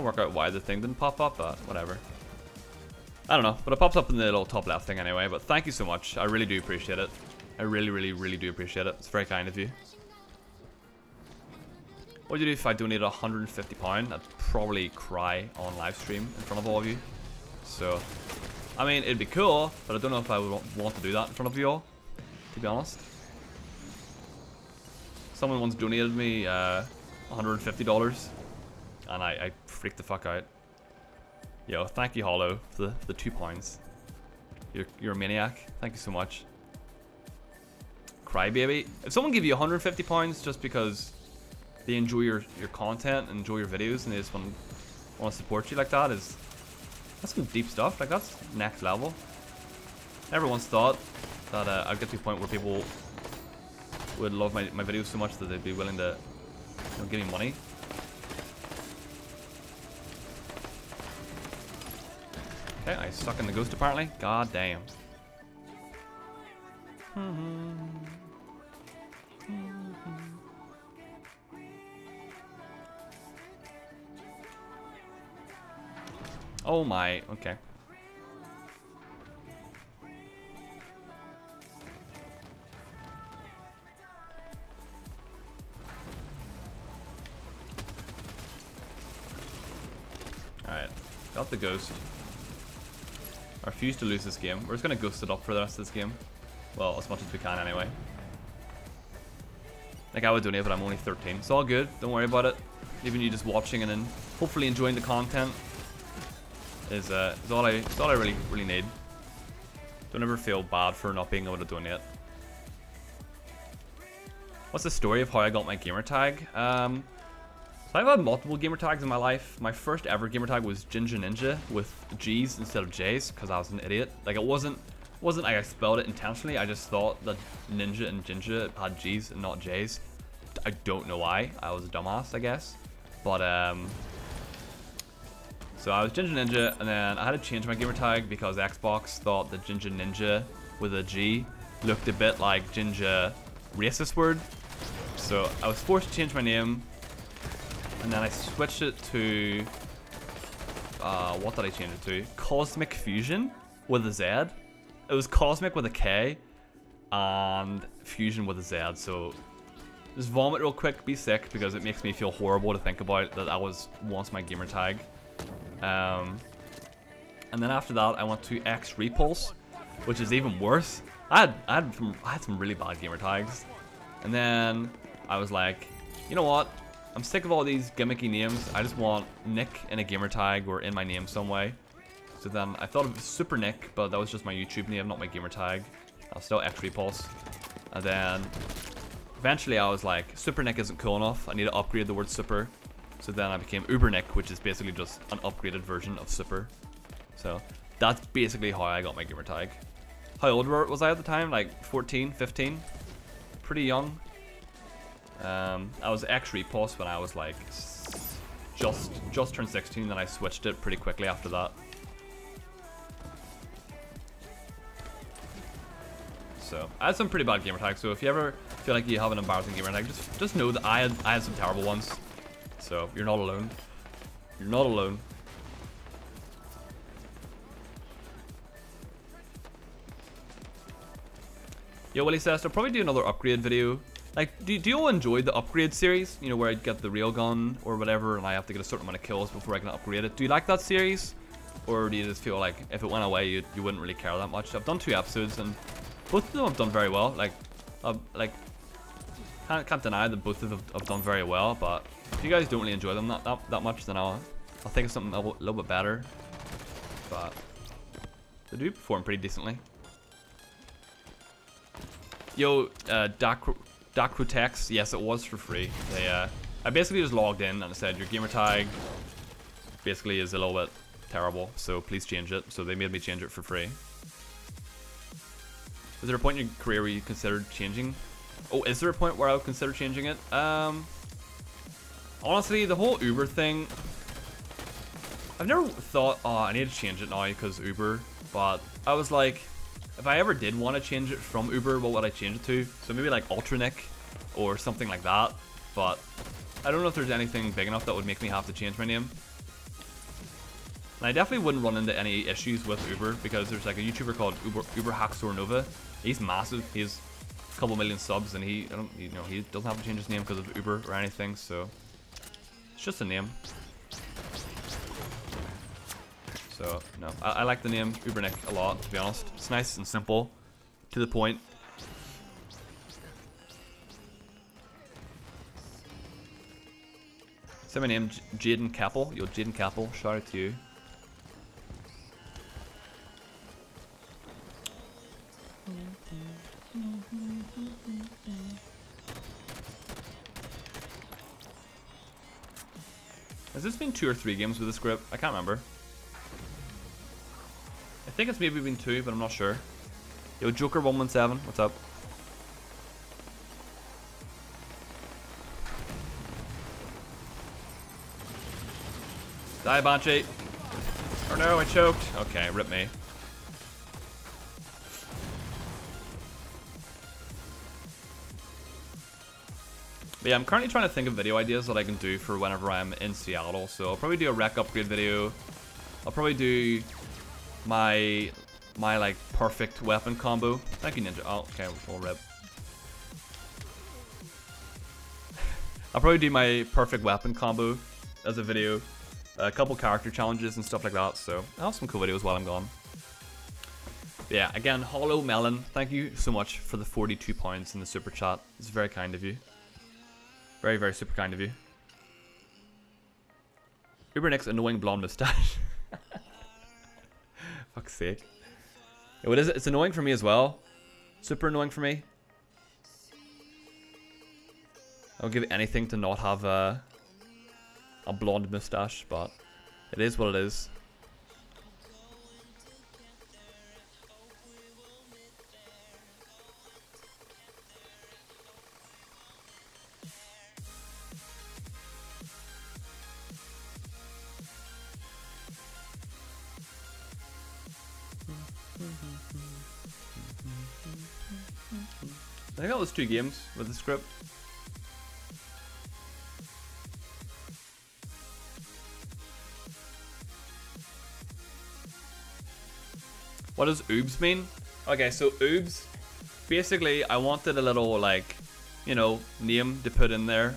work out why the thing didn't pop up, but whatever. I don't know, but it pops up in the little top left thing anyway. But thank you so much. I really do appreciate it. I really do appreciate it. It's very kind of you. What would you do if I donated £150? I'd probably cry on live stream in front of all of you. So, I mean, it'd be cool, but I don't know if I would want to do that in front of you all, to be honest. Someone once donated me $150, and I freaked the fuck out. Yo, thank you, Halo, for the £2. You're a maniac. Thank you so much. Crybaby. If someone give you £150 just because they enjoy your content, enjoy your videos, and they just want to support you like that, that's some deep stuff. Like, that's next level. Never once thought that I'd get to a point where people would love my videos so much that they'd be willing to, you know, give me money. Okay, I suck in the ghost apparently. God damn. Oh my, okay. Alright, got the ghost. I refuse to lose this game. We're just gonna ghost it up for the rest of this game. Well, as much as we can anyway. Like, I would donate, but I'm only 13. It's all good, don't worry about it. Even you just watching and then hopefully enjoying the content is all I really need. Don't ever feel bad for not being able to donate. What's the story of how I got my gamer tag? So I've had multiple gamer tags in my life. My first ever gamer tag was Ginger Ninja with G's instead of J's because I was an idiot. Like, it wasn't like I spelled it intentionally. I just thought that Ninja and Ginger had G's and not J's. I don't know why. I was a dumbass, I guess. But so I was Ginger Ninja, and then I had to change my gamer tag because Xbox thought that Ginger Ninja with a G looked a bit like Ginger racist word. So I was forced to change my name, and then I switched it to, what did I change it to? Cosmic Fusion with a Z. It was Cosmic with a K and Fusion with a Z, so just vomit real quick, be sick, because it makes me feel horrible to think about that I was once my gamer tag. And then after that, I went to X Repulse, which is even worse. I had some really bad gamer tags, and then I was like, you know what? I'm sick of all these gimmicky names. I just want Nick in a gamer tag or in my name some way. So then I thought of Super Nick, but that was just my YouTube name, not my gamer tag. I was still X Repulse, and then eventually I was like, SuperNick isn't cool enough. I need to upgrade the word super. So then I became UberNick, which is basically just an upgraded version of super. So that's basically how I got my gamer tag. How old was I at the time? Like 14, 15? Pretty young. I was X3 Plus when I was like just turned 16, then I switched it pretty quickly after that. So I had some pretty bad gamer tags, so if you ever feel like you have an embarrassing gamer tag, just know that I had some terrible ones. So you're not alone. You're not alone. Yo, Willy Sest, I'll probably do another upgrade video. Like, do you all enjoy the upgrade series? You know, where I get the railgun or whatever, and I have to get a certain amount of kills before I can upgrade it. Do you like that series? Or do you just feel like if it went away, you wouldn't really care that much? I've done 2 episodes, and both of them have done very well. Like, can't deny that both of them have done very well, but if you guys don't really enjoy them that much, then I'll think of something a little bit better. But they do perform pretty decently. Yo, Dacrotex, yes, it was for free. They, I basically just logged in and I said your gamer tag basically is a little bit terrible, so please change it. So they made me change it for free. Is there a point in your career where you considered changing? Oh, is there a point where I would consider changing it? Honestly, the whole Uber thing, I've never thought, oh, I need to change it now because Uber, but I was like, if I ever did want to change it from Uber, what would I change it to? So maybe like Ultranic or something like that. But I don't know if there's anything big enough that would make me have to change my name. And I definitely wouldn't run into any issues with Uber because there's like a YouTuber called Uber Haxor Nova. He's massive. He's a couple million subs, and he doesn't have to change his name because of Uber or anything. So it's just a name. So, no, I like the name UberNick a lot, to be honest. It's nice and simple, to the point. Say my name, Jaden Capel. Yo, Jaden Capel, shout out to you. Has this been 2 or 3 games with this grip? I can't remember. I think it's maybe been 2, but I'm not sure. Yo, Joker117, what's up? Die, Banshee. Oh no, I choked. Okay, rip me. But yeah, I'm currently trying to think of video ideas that I can do for whenever I'm in Seattle. So I'll probably do a rec upgrade video. I'll probably do my like perfect weapon combo. Thank you, Ninja. Oh, okay, we'll rip. I'll probably do my perfect weapon combo as a video, a couple character challenges and stuff like that. So I'll have some cool videos while I'm gone. But yeah, again, Hollow Melon, thank you so much for the £42 in the super chat. It's very kind of you. Very, very super kind of you. UberNick's annoying blonde mustache. Fuck's sake. What is it? It's annoying for me as well. Super annoying for me. I would give anything to not have a blonde mustache, but it is what it is. I think that was 2 games with the script. What does oobs mean? Okay, so oobs, basically I wanted a little, like, you know, name to put in there.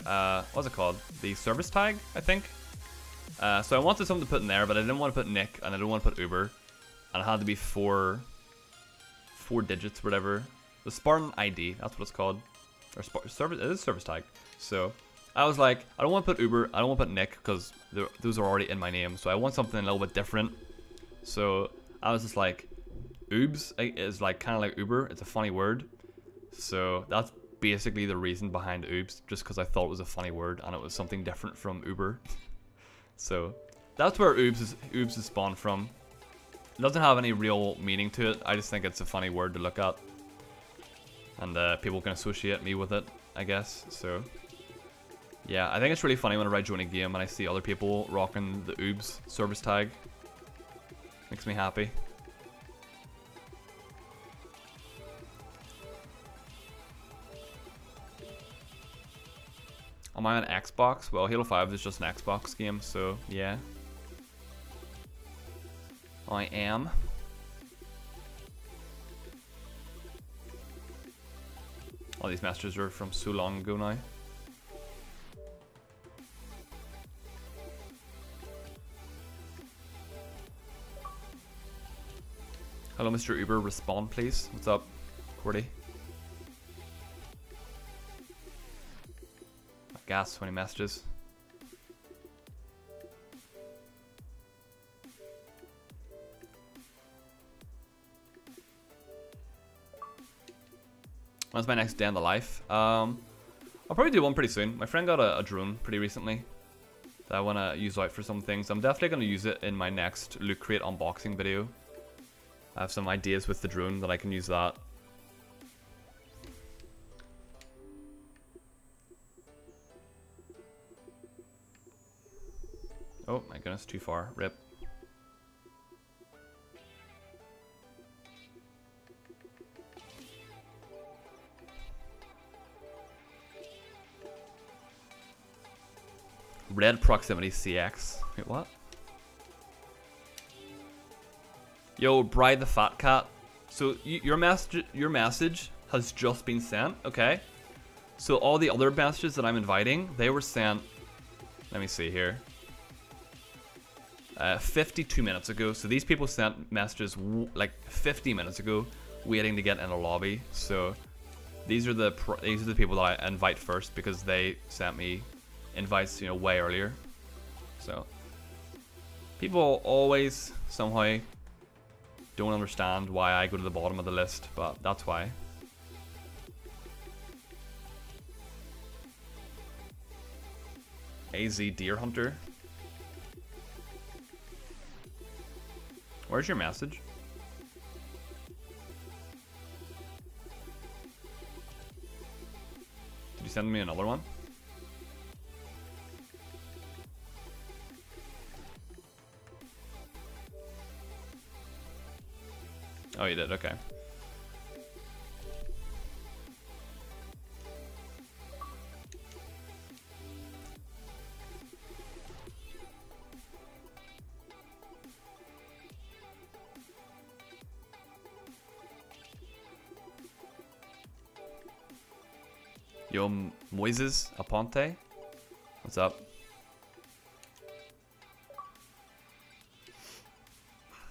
What's it called? The service tag, I think. So I wanted something to put in there, but I didn't want to put Nick and I didn't want to put Uber. And it had to be 4 digits, whatever. The Spartan ID, that's what it's called. Or service, it is service tag. So I was like, I don't want to put Uber, I don't want to put Nick, because those are already in my name. So I want something a little bit different. So I was just like, oobs is like kind of like Uber. It's a funny word. So that's basically the reason behind Oops, just because I thought it was a funny word and it was something different from Uber. So that's where Oops is spawned from. It doesn't have any real meaning to it. I just think it's a funny word to look at. And people can associate me with it, I guess. So yeah, I think it's really funny whenever I join a game and I see other people rocking the Oops service tag. Makes me happy. Am I on Xbox? Well, Halo 5 is just an Xbox game, so yeah. I am. All these masters are from so long ago now. Hello, Mr. Uber. Respond, please. What's up, Cordy? I got so many messages. When's my next day in the life? I'll probably do one pretty soon. My friend got a drone pretty recently that I want to use out for some things. I'm definitely going to use it in my next Loot Crate unboxing video. I have some ideas with the drone that I can use that. Oh my goodness, too far. Rip. Red Proximity CX. Wait, what? Yo, Bri the Fat Cat. So your message has just been sent, okay? So all the other messages that I'm inviting, they were sent. Let me see here. 52 minutes ago. So these people sent messages like 50 minutes ago, waiting to get in a lobby. So these are the people that I invite first because they sent me invites, you know, way earlier. So people always somehow don't understand why I go to the bottom of the list, but that's why. AZ Deer Hunter. Where's your message? Did you send me another one? Oh, you did, okay. Yo, Moises Aponte, what's up?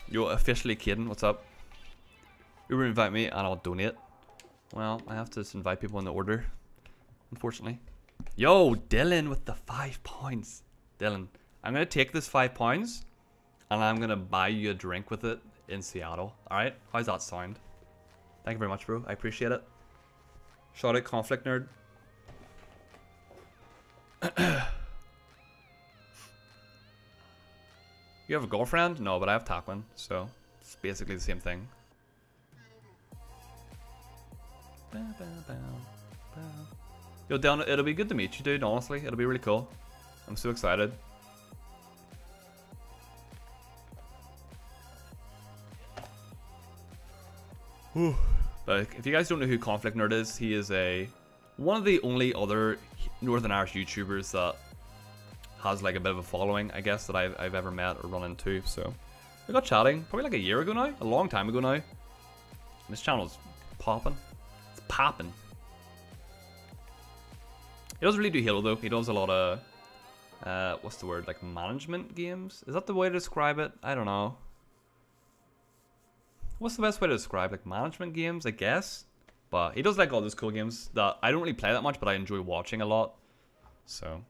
Yo, officially Caden, what's up? Uber invite me and I'll donate. Well, I have to just invite people in the order, unfortunately. Yo, Dylan with the £5. Dylan, I'm going to take this £5 and I'm going to buy you a drink with it in Seattle. All right, how's that sound? Thank you very much, bro. I appreciate it. Shout out Conflict Nerd. You have a girlfriend? No, but I have Taquin, so it's basically the same thing. Yo, Dylan, it'll be good to meet you, dude. Honestly, it'll be really cool. I'm so excited. Whew. But if you guys don't know who Conflict Nerd is, he is one of the only other Northern Irish YouTubers that has like a bit of a following, I guess, that I've ever met or run into. So we got chatting probably like a year ago now, a long time ago now. This channel's popping. Popping. He doesn't really do Halo though. He does a lot of what's the word, like management games? Is that the way to describe it? I don't know. What's the best way to describe like management games, I guess? But he does like all those cool games that I don't really play that much, but I enjoy watching a lot. So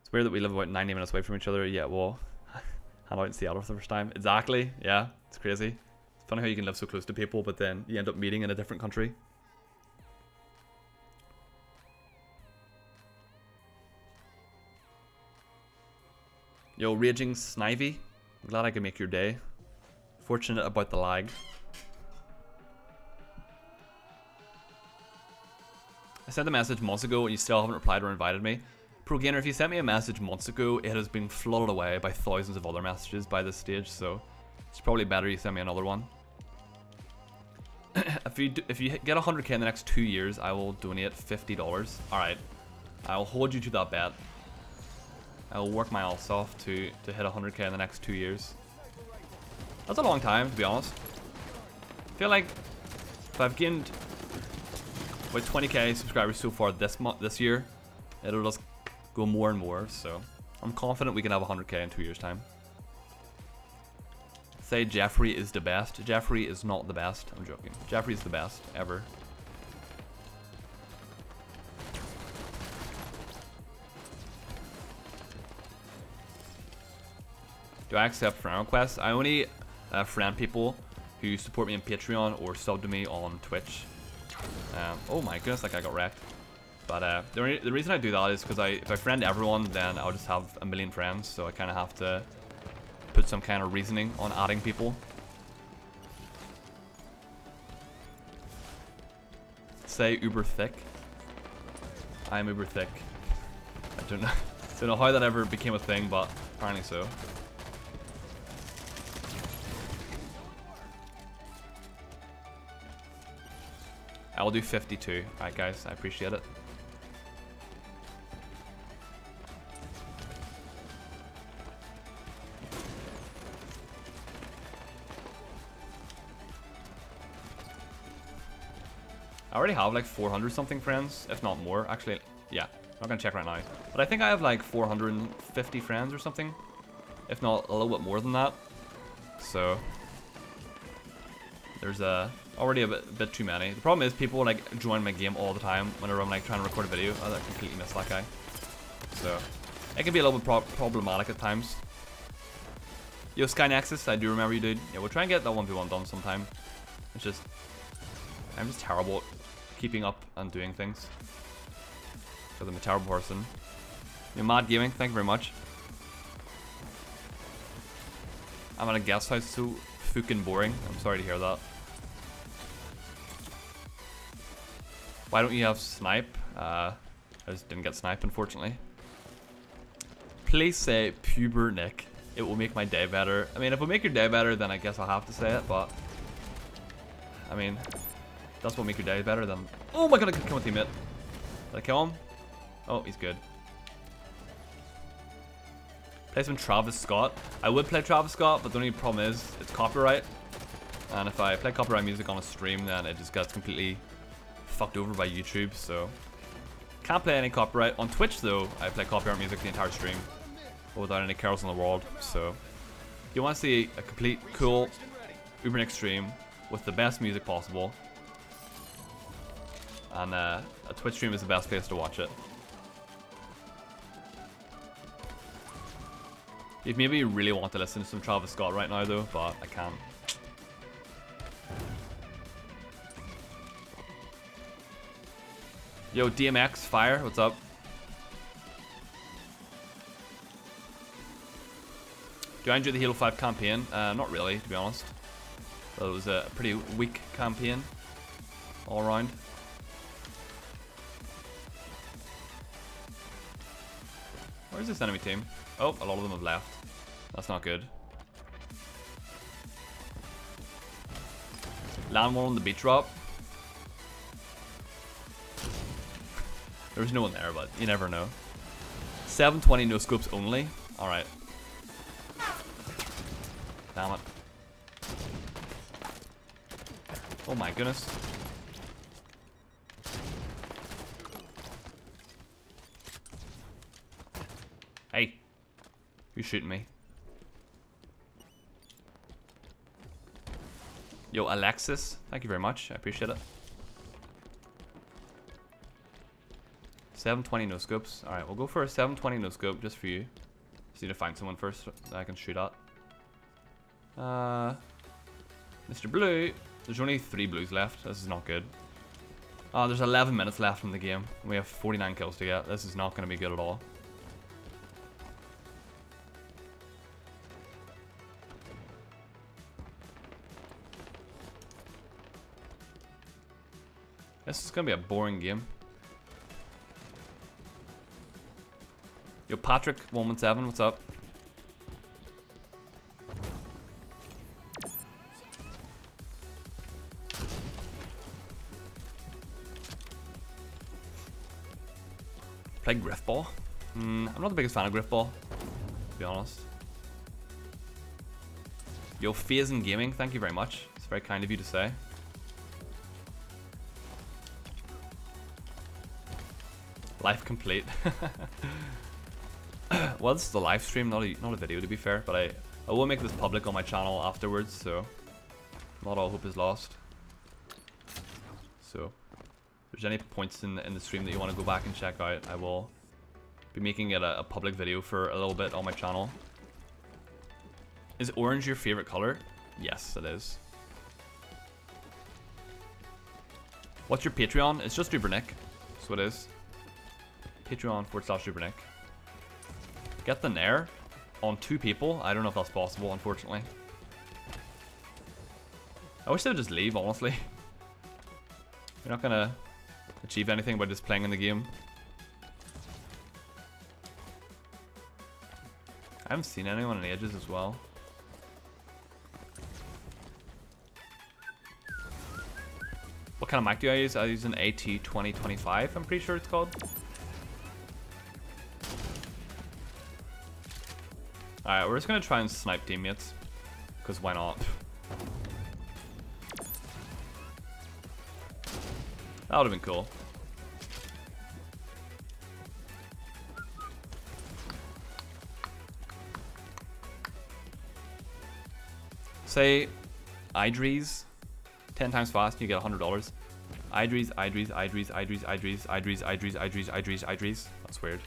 it's weird that we live about 90 minutes away from each other. Yeah, well, hang out in Seattle for the first time. Exactly. Yeah, it's crazy. Funny how you can live so close to people, but then you end up meeting in a different country. Yo, Raging Snivy, I'm glad I could make your day. Fortunate about the lag. I sent a message months ago and you still haven't replied or invited me. Pro Gainer, if you sent me a message months ago, it has been flooded away by thousands of other messages by this stage, so it's probably better you send me another one. If you get 100k in the next 2 years, I will donate $50. Alright, I'll hold you to that bet. I'll work my ass off to hit 100k in the next 2 years. That's a long time, to be honest. I feel like if I've gained about 20k subscribers so far this year, it'll just go more and more, so I'm confident we can have 100k in 2 years time. Say Jeffrey is the best. Jeffrey is not the best, I'm joking. Jeffrey is the best ever. Do I accept friend requests? I only friend people who support me on Patreon or sub to me on Twitch. Oh my goodness, that guy got wrecked. But the reason I do that is because if I friend everyone, then I'll just have a million friends, so I kind of have to put some kind of reasoning on adding people. Say uber thick. I'm uber thick. I don't know how that ever became a thing, but apparently so. I'll do 52. Alright guys, I appreciate it. I already have like 400 something friends, if not more. Actually, yeah, I'm not gonna check right now. But I think I have like 450 friends or something, if not a little bit more than that. So there's already a bit too many. The problem is people like join my game all the time whenever I'm like trying to record a video. Oh, I completely missed that guy. So it can be a little bit problematic at times. Yo, Sky Nexus, I do remember you, dude. Yeah, we'll try and get that 1v1 done sometime. It's just, I'm just terrible at keeping up and doing things, because I'm a terrible person. Yo, Mad Gaming, thank you very much. I'm at a guest house, so fucking boring. I'm sorry to hear that. Why don't you have snipe? I just didn't get snipe, unfortunately. Please say PuberNick. It will make my day better. I mean, if it'll make your day better, then I guess I'll have to say it, but I mean, that's what make your day better then. Oh my god, I could kill my teammate. Did I kill him? Oh, he's good. Play some Travis Scott. I would play Travis Scott, but the only problem is it's copyright. And if I play copyright music on a stream, then it just gets completely fucked over by YouTube, so can't play any copyright. On Twitch though, I play copyright music the entire stream, but without any carols in the world. So if you want to see a complete cool UberNick stream with the best music possible, and a Twitch stream is the best place to watch it. If maybe you really want to listen to some Travis Scott right now though, but I can't. Yo, DMX, Fire, what's up? Do I enjoy the Halo 5 campaign? Not really, to be honest. But it was a pretty weak campaign all around. Where's this enemy team? Oh, a lot of them have left. That's not good. Land one on the beach drop. There was no one there, but you never know. 720 no scopes only. Alright. Damn it. Oh my goodness. Hey. Who's shooting me? Yo, Alexis. Thank you very much. I appreciate it. 720 no scopes. Alright, we'll go for a 720 no scope just for you. Just need to find someone first that I can shoot at. Mr. Blue. There's only 3 blues left. This is not good. Oh, there's 11 minutes left in the game. And we have 49 kills to get. This is not going to be good at all. This is gonna be a boring game. Yo, Patrick117, what's up? Play Griffball? I'm not the biggest fan of Griffball, to be honest. Yo, Faze and Gaming, thank you very much. It's very kind of you to say. Life complete. Well, this is a live stream, not a video, to be fair, but I will make this public on my channel afterwards, so not all hope is lost. So if there's any points in the stream that you want to go back and check out, I will be making it a public video for a little bit on my channel. Is orange your favorite color? Yes, it is. What's your Patreon? It's just UberNick. That's what it is. Patreon.com/UberNick. Get the Nair on 2 people. I don't know if that's possible, unfortunately. I wish they would just leave, honestly. You're not gonna achieve anything by just playing in the game. I haven't seen anyone in ages as well. What kind of mic do I use? I use an AT2025, I'm pretty sure it's called. Alright, we're just gonna try and snipe teammates, because why not? That would've been cool. Say Idris 10 times fast and you get $100. Idris. That's weird.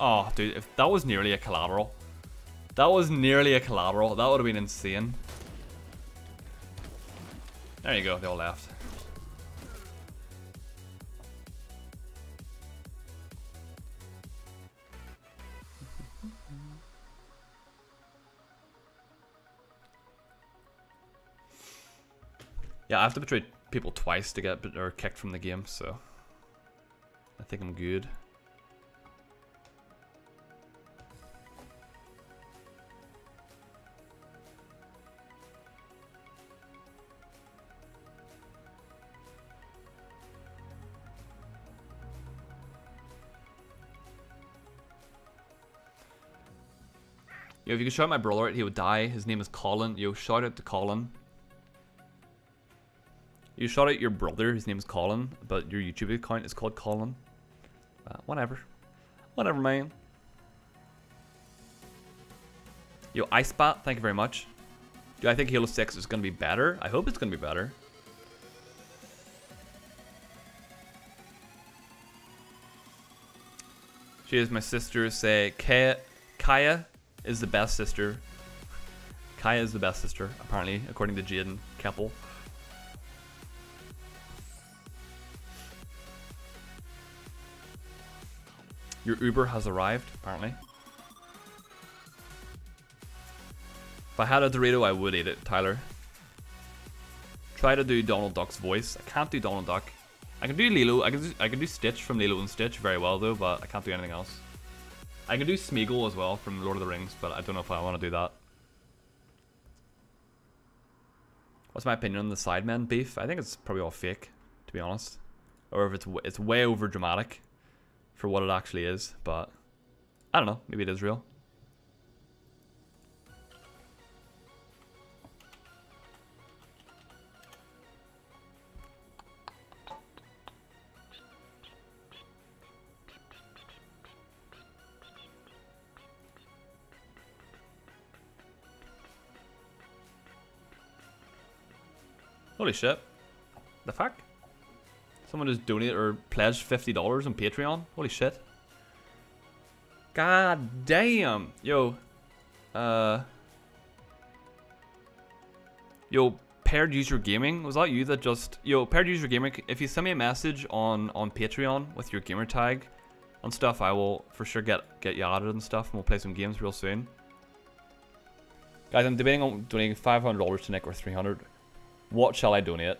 Oh, dude, if that was nearly a collateral. That was nearly a collateral. That would have been insane. There you go, they all left. Yeah, I have to betray people twice to get kicked from the game, so I think I'm good. Yo, if you could shout my brother out, he would die. His name is Colin. Yo, shout out to Colin. You shout out your brother. His name is Colin, but your YouTube account is called Colin. Whatever. Whatever, man. Yo, Icebat, thank you very much. Yo, I think Halo 6 is going to be better. I hope it's going to be better. She is my sister. Say, Kaya. Is the best sister. Kaya is the best sister, apparently, according to Jaden Keppel. Your Uber has arrived, apparently. If I had a Dorito, I would eat it, Tyler. Try to do Donald Duck's voice. I can't do Donald Duck. I can do Lilo. I can do Stitch from Lilo and Stitch very well, though, but I can't do anything else. I can do Smeagol as well from Lord of the Rings, but I don't know if I want to do that. What's my opinion on the Sidemen beef? I think it's probably all fake, to be honest. Or if it's way over dramatic for what it actually is, but I don't know, maybe it is real. Holy shit. The fuck? Someone just donated or pledged $50 on Patreon? Holy shit. God damn. Yo. Yo, Paired User Gaming. Was that you that just... Yo, Paired User Gaming, if you send me a message on Patreon with your gamer tag and stuff, I will for sure get you added and stuff, and we'll play some games real soon. Guys, I'm debating on donating $500 to Nick or $300. What shall I donate?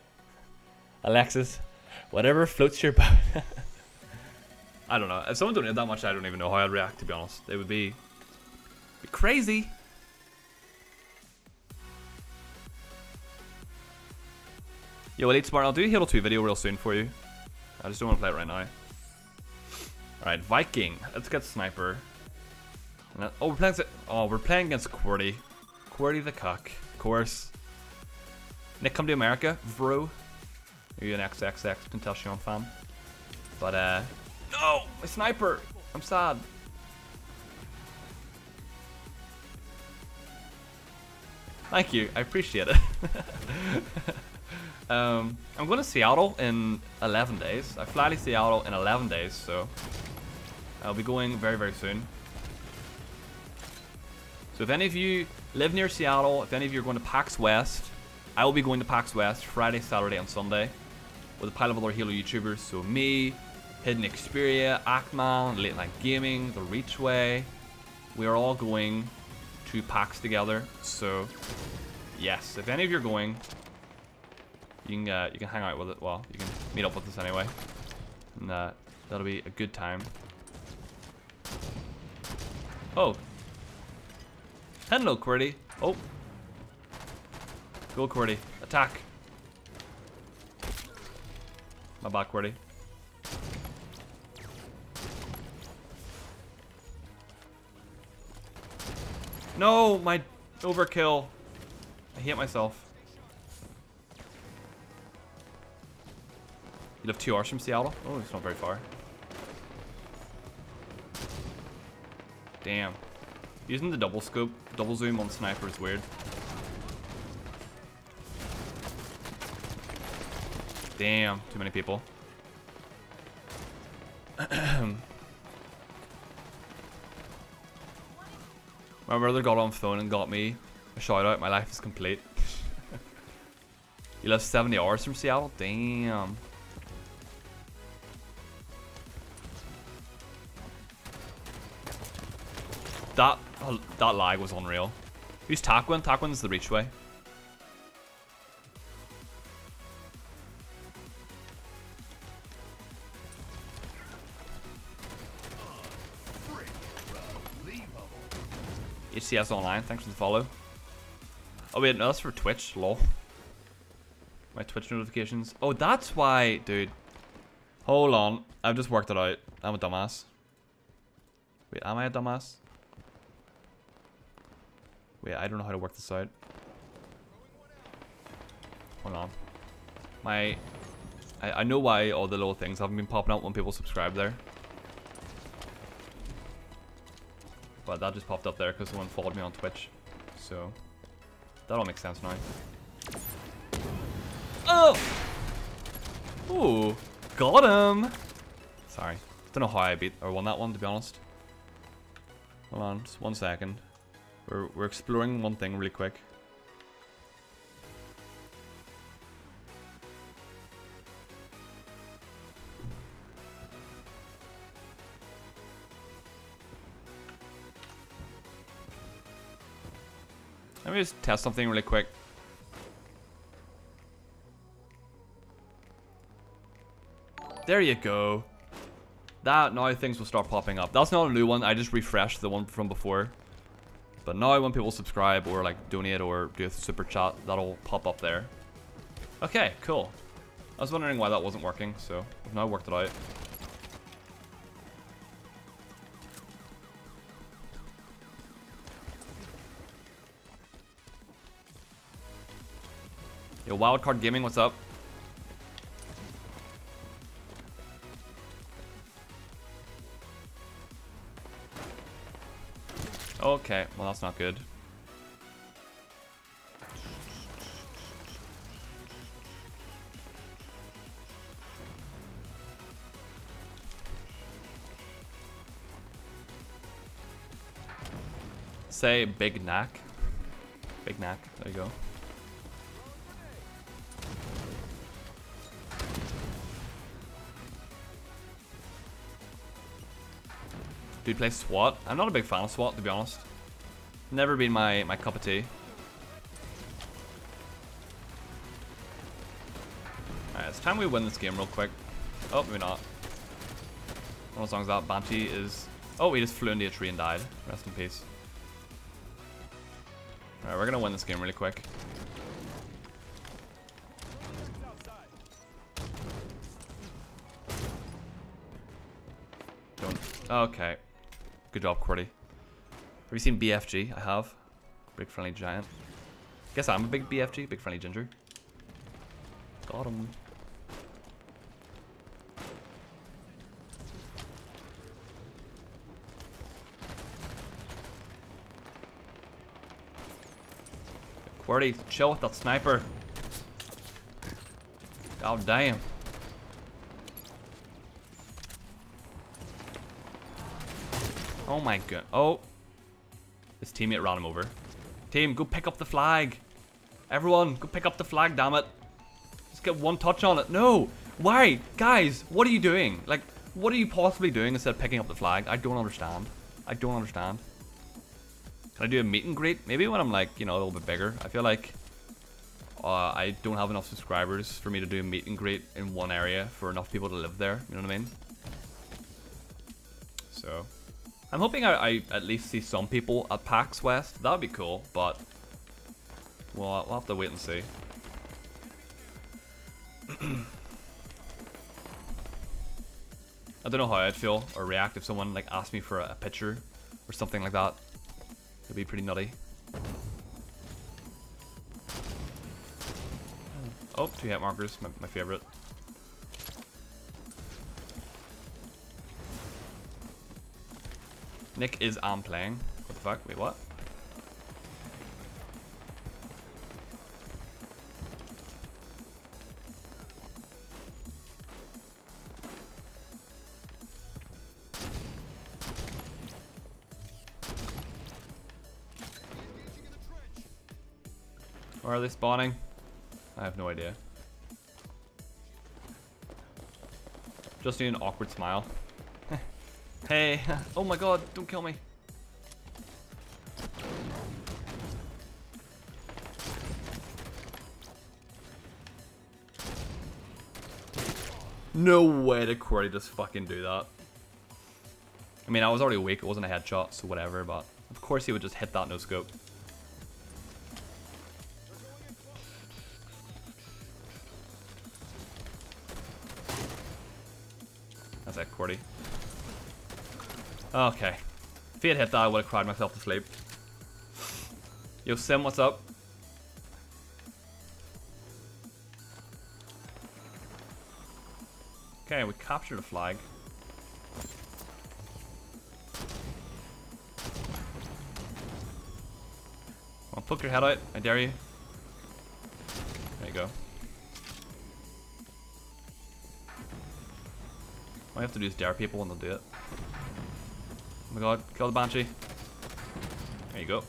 Alexis, whatever floats your boat. I don't know. If someone donated that much, I don't even know how I'd react, to be honest. It would be crazy. Yo, Elite Smart, I'll do a Halo 2 video real soon for you. I just don't want to play it right now. Alright, Viking. Let's get Sniper. Oh, we're playing against QWERTY. QWERTY the cock. Of course. Nick, come to America, bro. Are you an XXX Tentacion fan? But, no! My Sniper! I'm sad. Thank you. I appreciate it. I'm going to Seattle in 11 days. I fly to Seattle in 11 days, so I'll be going very, very soon. So if any of you live near Seattle, if any of you are going to PAX West, I will be going to PAX West Friday, Saturday, and Sunday with a pile of other Halo YouTubers. So me, Hidden Xperia, Ackman, Late Night Gaming, The Reach Way. We are all going to PAX together. So yes, if any of you are going, you can hang out with it. Well, you can meet up with us anyway, and that'll be a good time. Oh, hello, QWERTY. Oh, go QWERTY, attack! My bad, QWERTY. No, my overkill. I hate myself. You live 2 hours from Seattle? Oh, it's not very far. Damn. Using the double scope, double zoom on Sniper is weird. Damn, too many people. My brother got on phone and got me a shout out. My life is complete. You live 70 hours from Seattle? Damn. That lag was unreal. Who's Taquin? Taquin's the Reach Way. HCS Online, thanks for the follow. Oh wait, no, that's for Twitch, lol. My Twitch notifications. Oh, that's why, dude. Hold on, I've just worked it out. I'm a dumbass. Wait, am I a dumbass? Wait, I don't know how to work this out. Hold on. I know why all the little things haven't been popping up when people subscribe there. But that just popped up there because someone followed me on Twitch. So, that all makes sense now. Oh! Ooh, got him! Sorry. Don't know how I beat or won that one, to be honest. Hold on, just 1 second. We're exploring one thing really quick. Let me just test something really quick. There you go. That, now things will start popping up. That's not a new one, I just refreshed the one from before. But now when people subscribe or like donate or do a super chat, that'll pop up there. Okay, cool. I was wondering why that wasn't working, so I've now worked it out. Yo, Wildcard Gaming, what's up? Okay, well that's not good. Say Big Knack. Big Knack, there you go. Dude, play SWAT. I'm not a big fan of SWAT, to be honest. Never been my cup of tea. Alright, it's time we win this game real quick. Oh, maybe not. One of the songs out. Banshee is... Oh, he just flew into a tree and died. Rest in peace. Alright, we're gonna win this game really quick. Don't... Okay. Good job, Qwerty. Have you seen BFG? I have. Big Friendly Giant. Guess I'm a big BFG. Big Friendly Ginger. Got him. Qwerty, chill with that sniper. God damn. Oh my god. Oh. His teammate ran him over. Team, go pick up the flag. Everyone, go pick up the flag, damn it. Just get one touch on it. No. Why? Guys, what are you doing? Like, what are you possibly doing instead of picking up the flag? I don't understand. I don't understand. Can I do a meet and greet? Maybe when I'm like, you know, a little bit bigger. I feel like I don't have enough subscribers for me to do a meet and greet in one area for enough people to live there. You know what I mean? So, I'm hoping I at least see some people at PAX West. That would be cool, but we'll have to wait and see. I don't know how I'd feel or react if someone like asked me for a picture or something like that. It'd be pretty nutty. Oh, 2 hit markers, my favorite. Nick is on playing. What the fuck? Wait, what? Where are they spawning? I have no idea. Just need an awkward smile. Hey, oh my god, don't kill me. No way did Qwerty just fucking do that. I mean, I was already weak, it wasn't a headshot, so whatever, but of course he would just hit that no scope. Qwerty. Okay. If he had hit that, I would have cried myself to sleep. Yo, Sim, what's up? Okay, we captured a flag. Well, poke your head out. I dare you. There you go. All you have to do is dare people and they'll do it. Oh my god, kill the Banshee. There you go.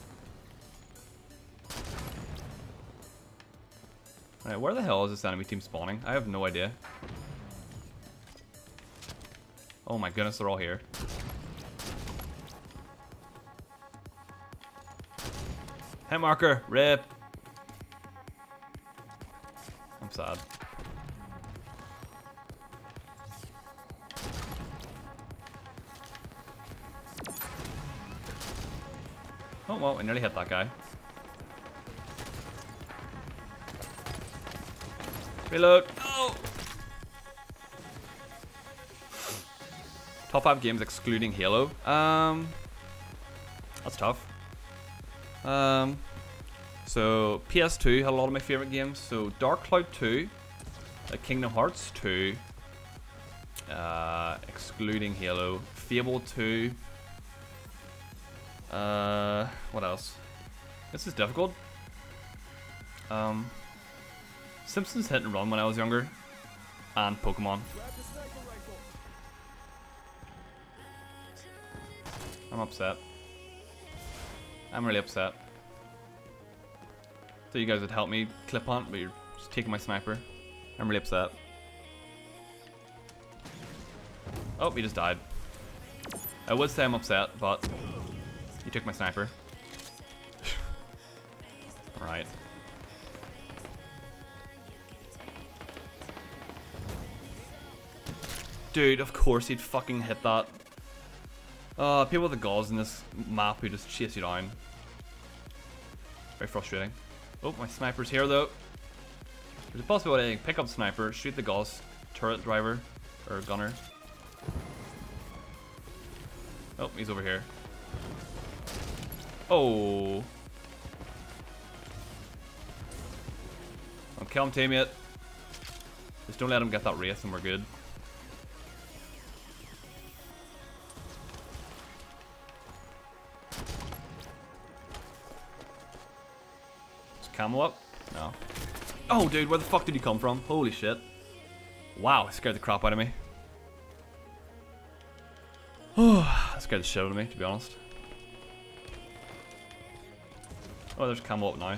Alright, where the hell is this enemy team spawning? I have no idea. Oh my goodness, they're all here. Hit marker, rip. I'm sad. Oh, well, I nearly hit that guy. Reload. Oh! Top 5 games excluding Halo. That's tough. So, PS2 had a lot of my favorite games. So, Dark Cloud 2, Kingdom Hearts 2, excluding Halo, Fable 2, what else? This is difficult. Simpsons Hit and Run when I was younger, and Pokemon. I'm upset. I'm really upset. So you guys would help me clip hunt, but you're just taking my sniper. I'm really upset. Oh, he just died. I would say I'm upset, but... He took my sniper. Right. Dude, of course he'd fucking hit that. People with the gauze in this map who just chase you down. Very frustrating. Oh, my sniper's here though. There's a possibility I can pick up sniper, shoot the gauze, turret driver, or gunner. Oh, he's over here. Oh. Don't kill him, teammate. Just don't let him get that race and we're good. Camo up? No. Oh, dude, where the fuck did he come from? Holy shit. Wow, it scared the crap out of me. Oh, that scared the shit out of me, to be honest. Oh, there's camo up now.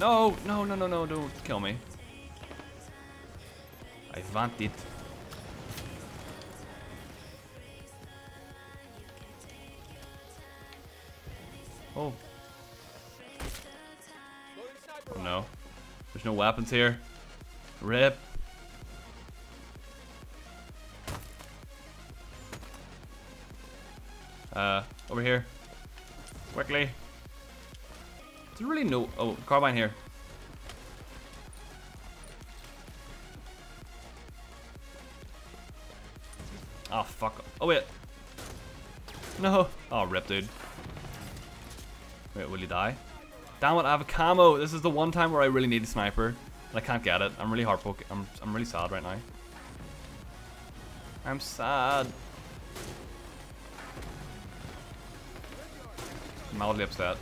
No, no, no, no, no, don't kill me. I want it. Oh. Oh no. There's no weapons here. RIP. Over here. Quickly. There's really no... Oh, carbine here. Oh, fuck. Oh, wait. No. Oh, RIP, dude. Wait, will he die? Damn it, I have a camo. This is the one time where I really need a sniper. And I can't get it. I'm really heartbroken. I'm really sad right now. I'm sad. I'm mildly upset.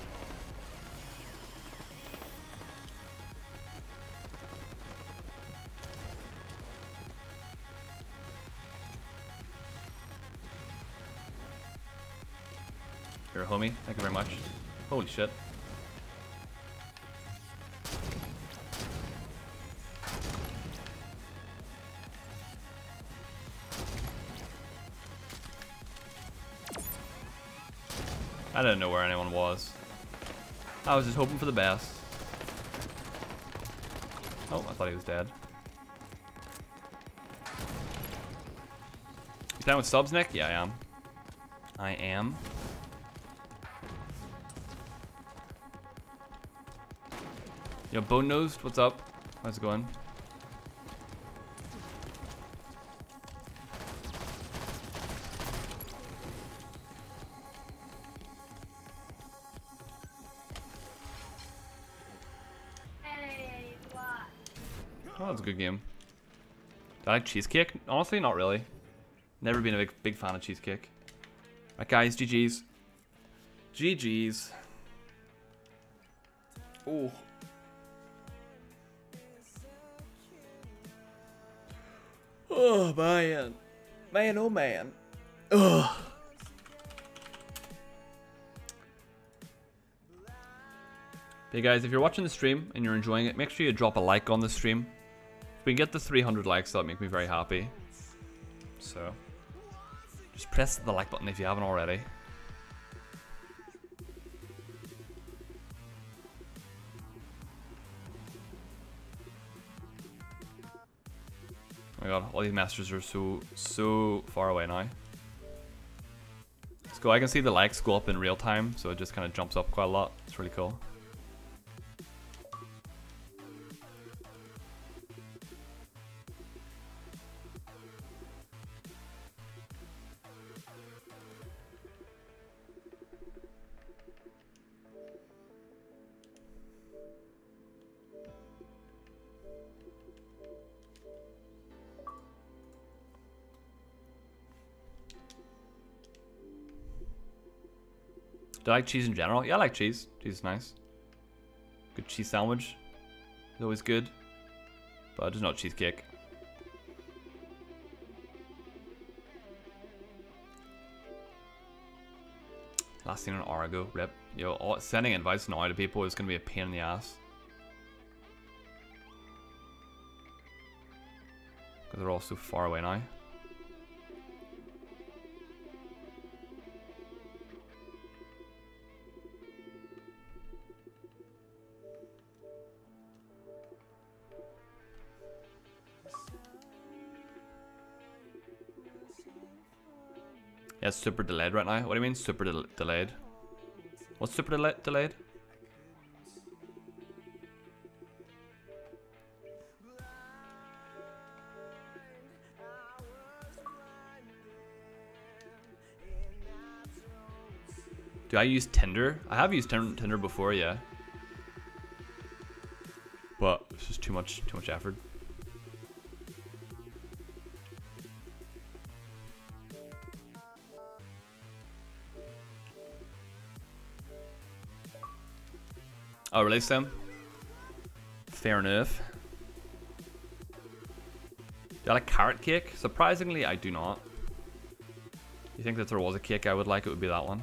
You're a homie. Thank you very much. Holy shit. I didn't know where anyone was. I was just hoping for the best. Oh, I thought he was dead. You down with subs, Nick? Yeah, I am. I am. Yo, Bone Nosed, what's up? How's it going? Good game. Do I like cheesecake? Honestly, not really. Never been a big fan of cheesecake. Alright guys, GG's. GG's. Oh. Oh man. Man, oh man. Ugh. Hey guys, if you're watching the stream and you're enjoying it, make sure you drop a like on the stream. If we can get the 300 likes, that'd make me very happy. So, just press the like button if you haven't already. Oh my god, all these masters are so far away now. Let's go, I can see the likes go up in real time, so it just kind of jumps up quite a lot. It's really cool. Do I like cheese in general? Yeah, I like cheese. Cheese is nice. Good cheese sandwich. It's always good. But just not cheesecake. Last seen on Arago. Rip. Yo, sending invites now to people is going to be a pain in the ass. Because they're all so far away now. Yeah, it's super delayed right now. What do you mean super delayed? What's super delayed? Do I use Tinder? I have used Tinder before, yeah. But it's just too much effort. I'll release them. Fair enough. Do I like carrot cake? Surprisingly, I do not. You think that if there was a cake I would like, it would be that one.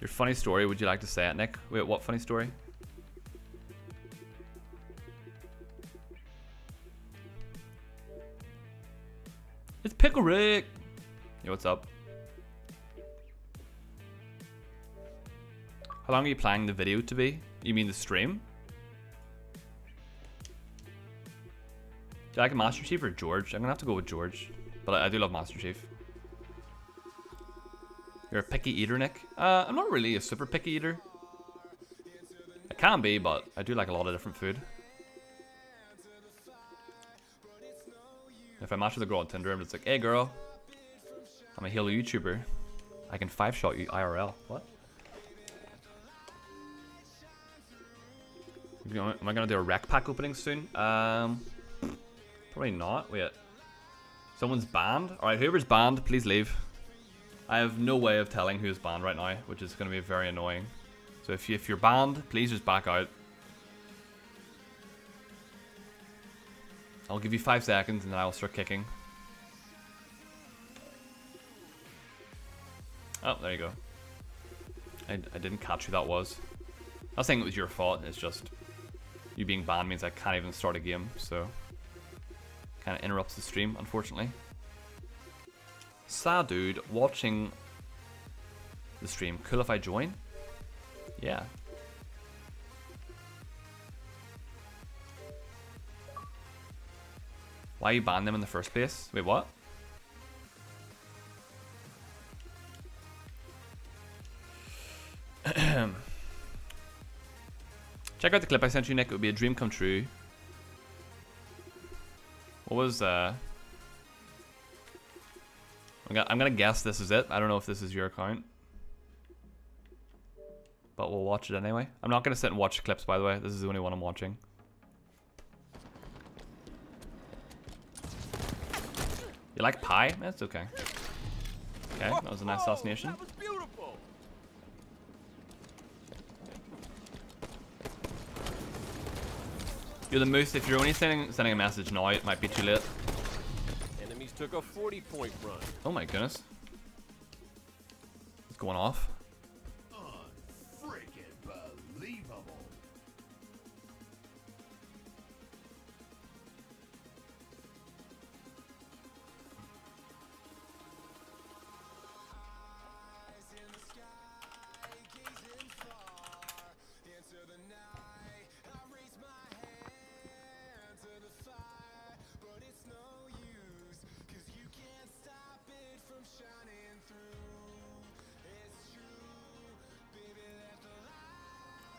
Your funny story, would you like to say it, Nick? Wait, what funny story? It's Pickle Rick! Yo, what's up? How long are you planning the video to be? You mean the stream? Do you like Master Chief or George? I'm gonna have to go with George. But I do love Master Chief. You're a picky eater, Nick? I'm not really a super picky eater. I can be, but I do like a lot of different food. If I match with a girl on Tinder and it's like, hey girl, I'm a Halo YouTuber. I can 5-shot you IRL. What? Am I gonna do a rec pack opening soon? Probably not. Wait, someone's banned. All right, whoever's banned, please leave. I have no way of telling who's banned right now, which is gonna be very annoying. So if you're banned, please just back out. I'll give you 5 seconds and then I'll start kicking. Oh, there you go. I didn't catch who that was. I was saying it was your fault. It's just you being banned means I can't even start a game, so kind of interrupts the stream, unfortunately. Sad dude watching the stream. Cool if I join? Yeah. Why you banned them in the first place? Wait, what? Check out the clip I sent you, Nick. It would be a dream come true. What was I'm gonna guess this is it. I don't know if this is your account, but we'll watch it anyway. I'm not gonna sit and watch clips, by the way. This is the only one I'm watching. You like pie? That's okay. Okay, that was a nice assassination. That was beautiful. You're the moose. If you're only sending a message now, it might be too late. Took a 40-point run. Oh my goodness. It's going off. Unfreaking believable.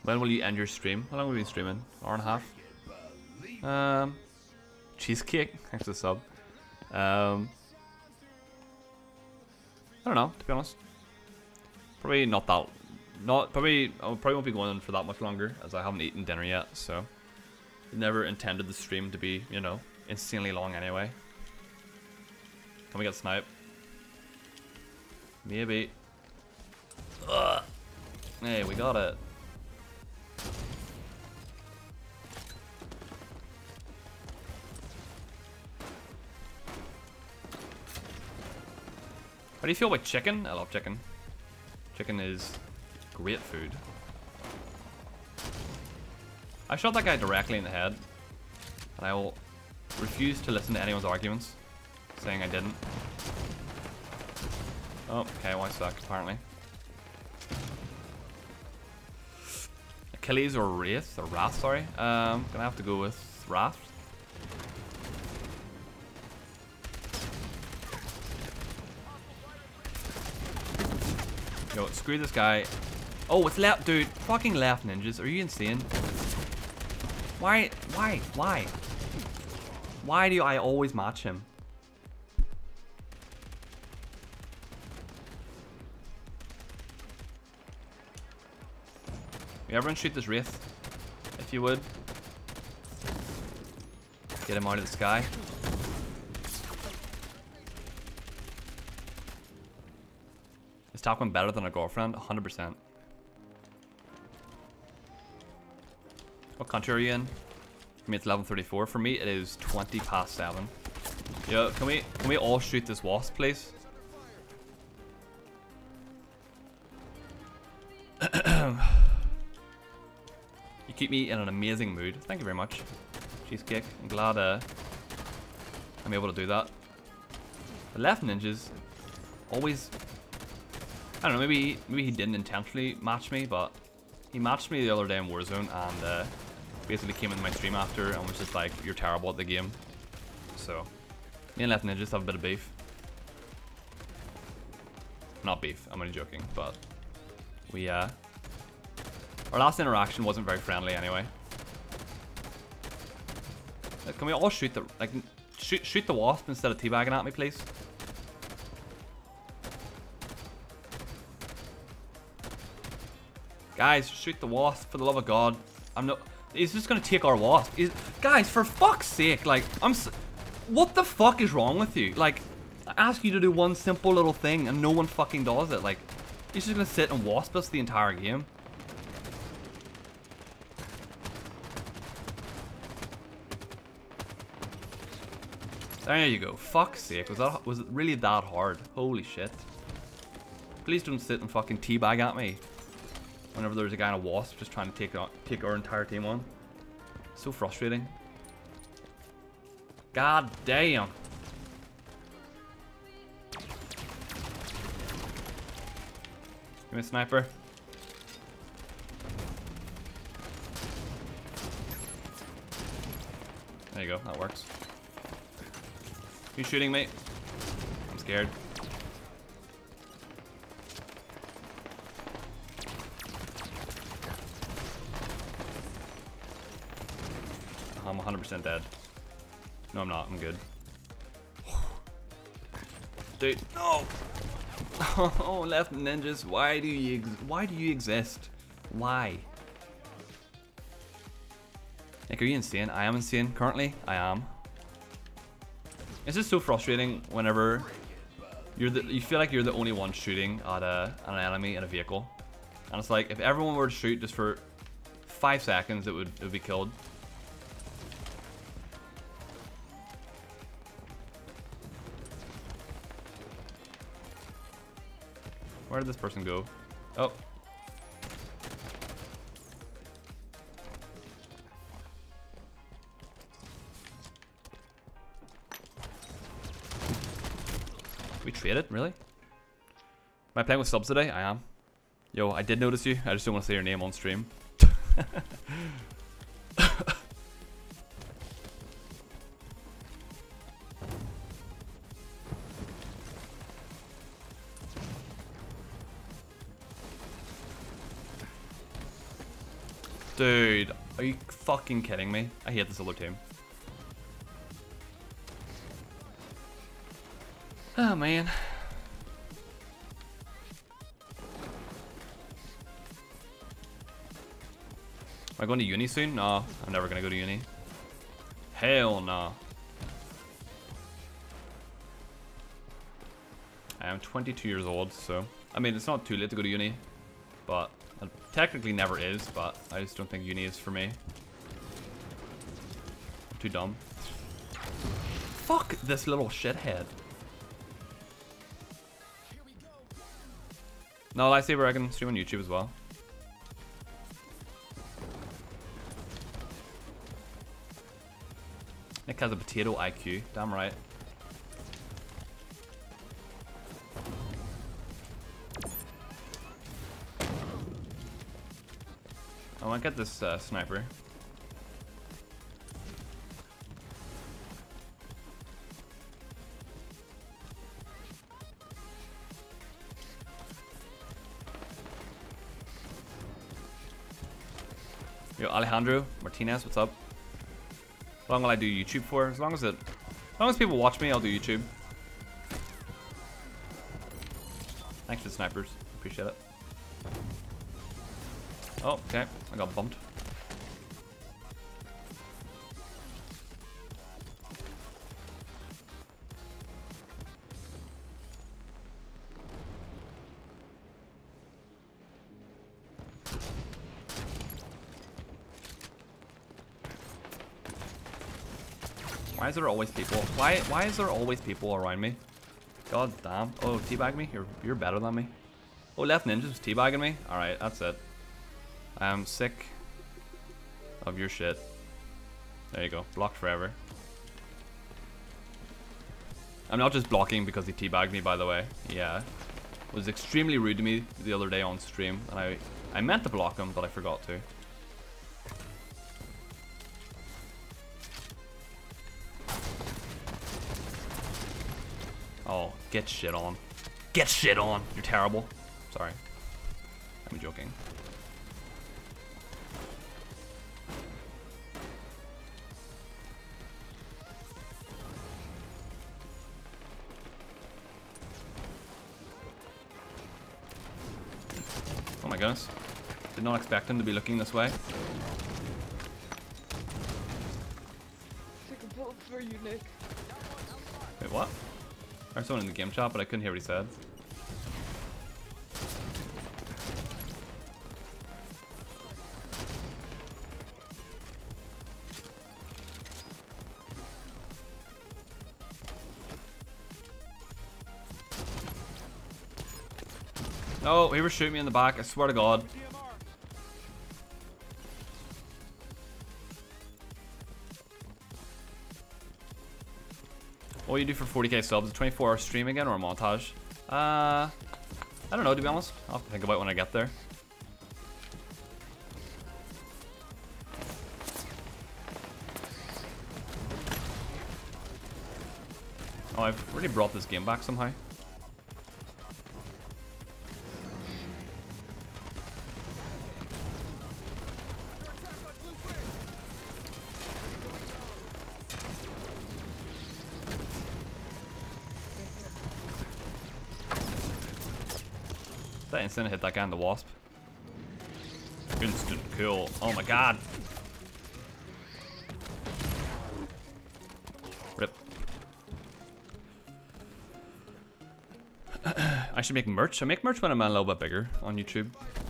When will you end your stream? How long have we been streaming? Hour and a half. Cheesecake, thanks for the sub. I don't know, to be honest. Probably not that. I probably won't be going on for that much longer, as I haven't eaten dinner yet. So, never intended the stream to be, you know, insanely long anyway. Can we get snipe? Maybe. Ugh. Hey, we got it. How do you feel about chicken? I love chicken. Chicken is great food. I shot that guy directly in the head, and I will refuse to listen to anyone's arguments saying I didn't. Oh, okay, well I suck, apparently. Achilles or Wraith, sorry. Gonna have to go with Wrath. You know what, screw this guy. Oh, it's left, dude. Fucking left ninjas. Are you insane? Why? Why do I always match him? Yeah, everyone shoot this Wraith, if you would. Get him out of the sky. Is Taquin better than a girlfriend? 100%. What country are you in? For me, it's 11:34. For me, it is 7:20. Yo, can we all shoot this wasp, please? You keep me in an amazing mood. Thank you very much. Cheesecake. I'm glad I'm able to do that. The left ninjas always... I don't know, maybe he didn't intentionally match me, but he matched me the other day in Warzone and basically came into my stream after and was just like, you're terrible at the game. So, me and Left Ninjas have a bit of beef. Not beef, I'm only joking, but we, our last interaction wasn't very friendly anyway. Like, can we all shoot the, like, shoot the wasp instead of teabagging at me, please? Guys, shoot the wasp, for the love of God. I'm not... He's just gonna take our wasp. He's, guys, for fuck's sake, like, what the fuck is wrong with you? Like, I ask you to do one simple little thing and no one fucking does it. Like, he's just gonna sit and wasp us the entire game. There you go. Fuck's sake, was it really that hard? Holy shit. Please don't sit and fucking teabag at me. Whenever there's a guy in a wasp just trying to take our entire team on. So frustrating. God damn. Give me a sniper. There you go, that works. Who's shooting me? I'm scared. I'm 100% dead. No, I'm not. I'm good. Dude, no! Oh, left ninjas, why do you exist? Why? Nick, are you insane? I am insane. Currently, I am. It's just so frustrating whenever you feel like you're the only one shooting at an enemy in a vehicle, and it's like if everyone were to shoot just for 5 seconds, it would be killed. Where did this person go? Oh. We traded? Really? Am I playing with subs today? I am. Yo, I did notice you. I just don't want to say your name on stream. Dude, are you fucking kidding me? I hate this other team. Oh man. Am I going to uni soon? No, I'm never gonna go to uni. Hell no. I am 22 years old, so I mean it's not too late to go to uni, but it technically never is, but I just don't think uni is for me. I'm too dumb. Fuck this little shithead. No, lightsaber, I can stream on YouTube as well. Nick has a potato IQ, damn right. I want to get this sniper. go. Alejandro Martinez, what's up? How long will I do YouTube for? As long as people watch me, I'll do YouTube. Thanks to the snipers. Appreciate it. Oh, okay. I got bumped. Why is there always people? Why is there always people around me? God damn. Oh, teabag me? You're better than me. Oh, Left Ninja's teabagging me? Alright, that's it. I am sick of your shit. There you go. Blocked forever. I'm not just blocking because he teabagged me, by the way. Yeah. It was extremely rude to me the other day on stream, and I meant to block him, but I forgot to. Oh, get shit on. Get shit on! You're terrible. Sorry. I'm joking. Oh my goodness. Did not expect him to be looking this way. Take a bullet for you, Nick. Wait, what? There's someone in the game chat, but I couldn't hear what he said. No, he was shooting me in the back, I swear to God. What do you do for 40k subs? A 24-hour stream again or a montage? I don't know, to be honest. I'll have to think about it when I get there. Oh, I've already brought this game back somehow. Instant hit that guy in the wasp. Instant kill. Oh my god. Rip. I should make merch. I make merch when I'm a little bit bigger on YouTube.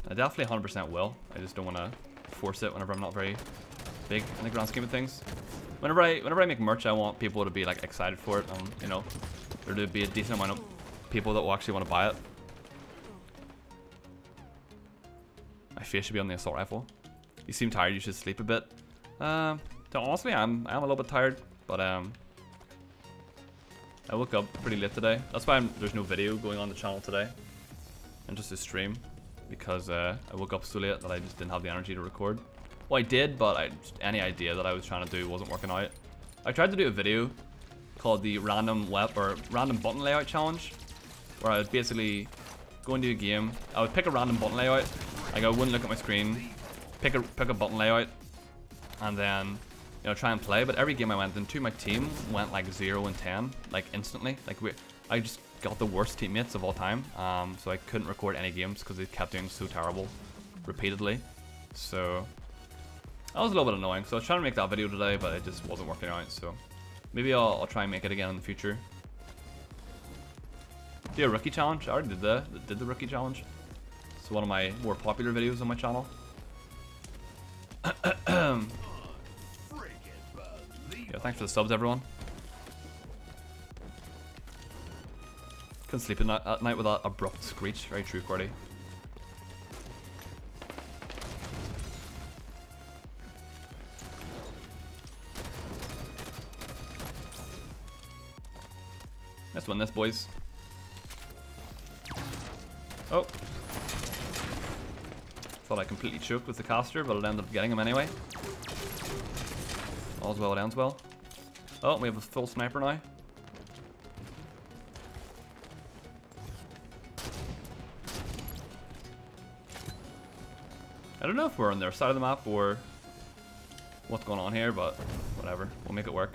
I definitely 100% will. I just don't want to force it whenever I'm not very big in the grand scheme of things. Whenever I make merch, I want people to be like excited for it. You know, there to be a decent amount of people that will actually want to buy it. Face should be on the assault rifle. You seem tired, you should sleep a bit. So honestly, I'm a little bit tired, but I woke up pretty late today. That's why there's no video going on the channel today, and just a stream, because I woke up so late that I just didn't have the energy to record. Well, I did, but any idea that I was trying to do wasn't working out. I tried to do a video called the random button layout challenge, where I would basically go into a game. I would pick a random button layout. Like, I wouldn't look at my screen, pick a button layout, and then, you know, try and play. But every game I went into, my team went like 0 and 10, like instantly. Like I just got the worst teammates of all time. So I couldn't record any games because they kept doing so terrible, repeatedly. So that was a little bit annoying. So I was trying to make that video today, but it just wasn't working out. So maybe I'll try and make it again in the future. Do a rookie challenge. I already did the rookie challenge. It's one of my more popular videos on my channel. Yo, thanks for the subs, everyone. Couldn't sleep at night with that abrupt screech. Very true, Cordy. Let's win this, boys. Oh. Thought I completely choked with the caster, but it ended up getting him anyway. All's well that ends well. Oh, we have a full sniper now. I don't know if we're on their side of the map or what's going on here, but whatever. We'll make it work.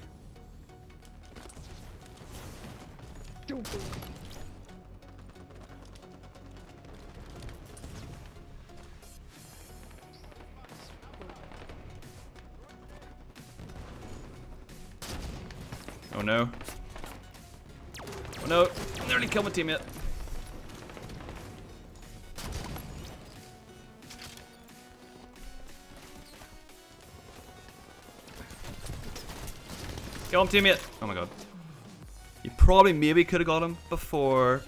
Oh no. Oh no, I nearly killed my teammate. Kill him, teammate! Oh my god. You probably maybe could have got him before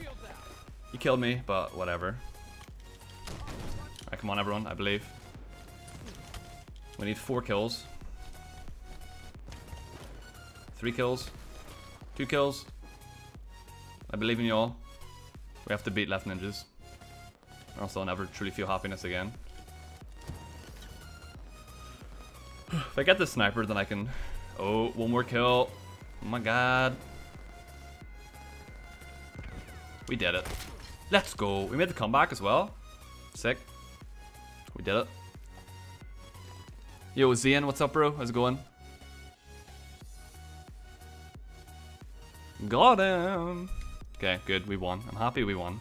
you killed me, but whatever. Alright, come on everyone, I believe. We need 4 kills. 3 kills. 2 kills. I believe in you all. We have to beat Left Ninjas. Or else I'll never truly feel happiness again. If I get the sniper, then I can... Oh, 1 more kill. Oh my god. We did it. Let's go. We made the comeback as well. Sick. We did it. Yo, Zian, what's up, bro? How's it going? Got him. Okay, good. We won. I'm happy we won.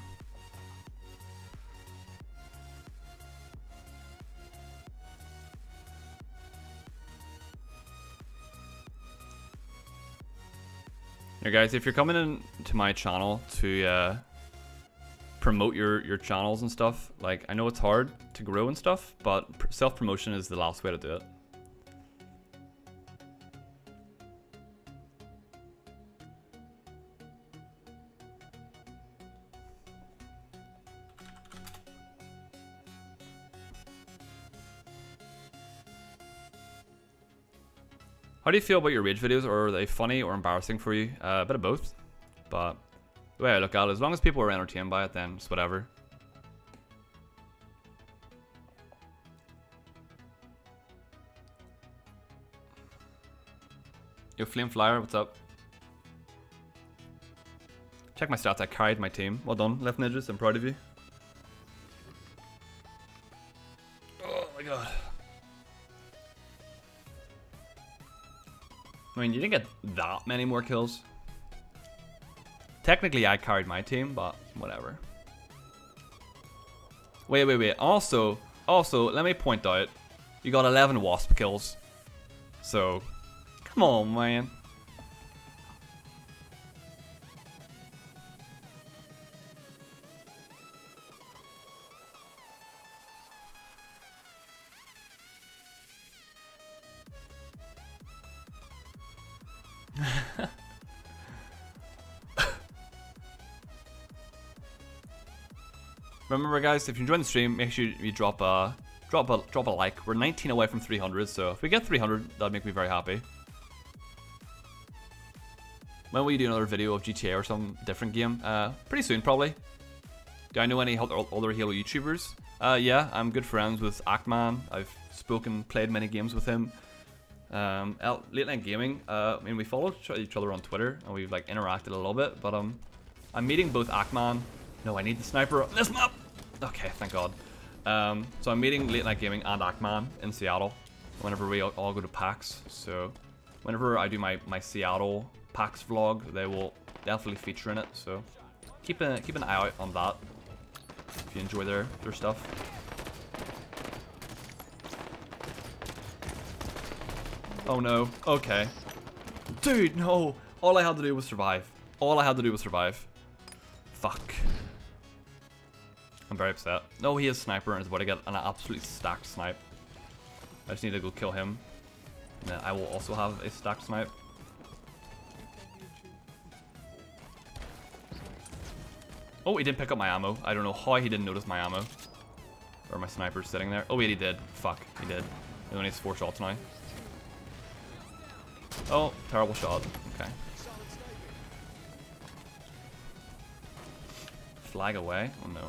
Hey guys, if you're coming in to my channel to promote your channels and stuff, like, I know it's hard to grow and stuff, but self-promotion is the last way to do it. How do you feel about your rage videos? Or are they funny or embarrassing for you? A bit of both. But the way I look at it, as long as people are entertained by it, then it's whatever. Yo, Flame Flyer, what's up? Check my stats, I carried my team. Well done, Left Ninjas, I'm proud of you. Oh my god. I mean, you didn't get that many more kills. Technically, I carried my team, but whatever. Wait, wait, wait. Also, let me point out, you got 11 wasp kills. So, come on, man. Remember guys, if you're enjoying the stream, make sure you drop a like. We're 19 away from 300, so if we get 300, that'd make me very happy. When will you do another video of GTA or some different game? Pretty soon, probably. Do I know any other Halo YouTubers? Yeah, I'm good friends with Ackman. I've played many games with him. Late Night Gaming. I mean, we follow each other on Twitter, and we've like interacted a little bit. But I'm meeting both Ackman. No, I need the sniper on this map. Okay, thank God. So I'm meeting Late Night Gaming and Ackman in Seattle whenever we all go to PAX. So whenever I do my Seattle PAX vlog, they will definitely feature in it. So keep an eye out on that if you enjoy their stuff. Oh no, okay. Dude, no. All I had to do was survive. Fuck. I'm very upset. No, he is sniper and is about to get an absolutely stacked snipe. I just need to go kill him. And then I will also have a stacked snipe. Oh, he didn't pick up my ammo. I don't know how he didn't notice my ammo. Or my sniper sitting there. Oh wait, he did. Fuck, he did. He only has 4 shots now. Oh, terrible shot. Okay. Flag away? Oh no.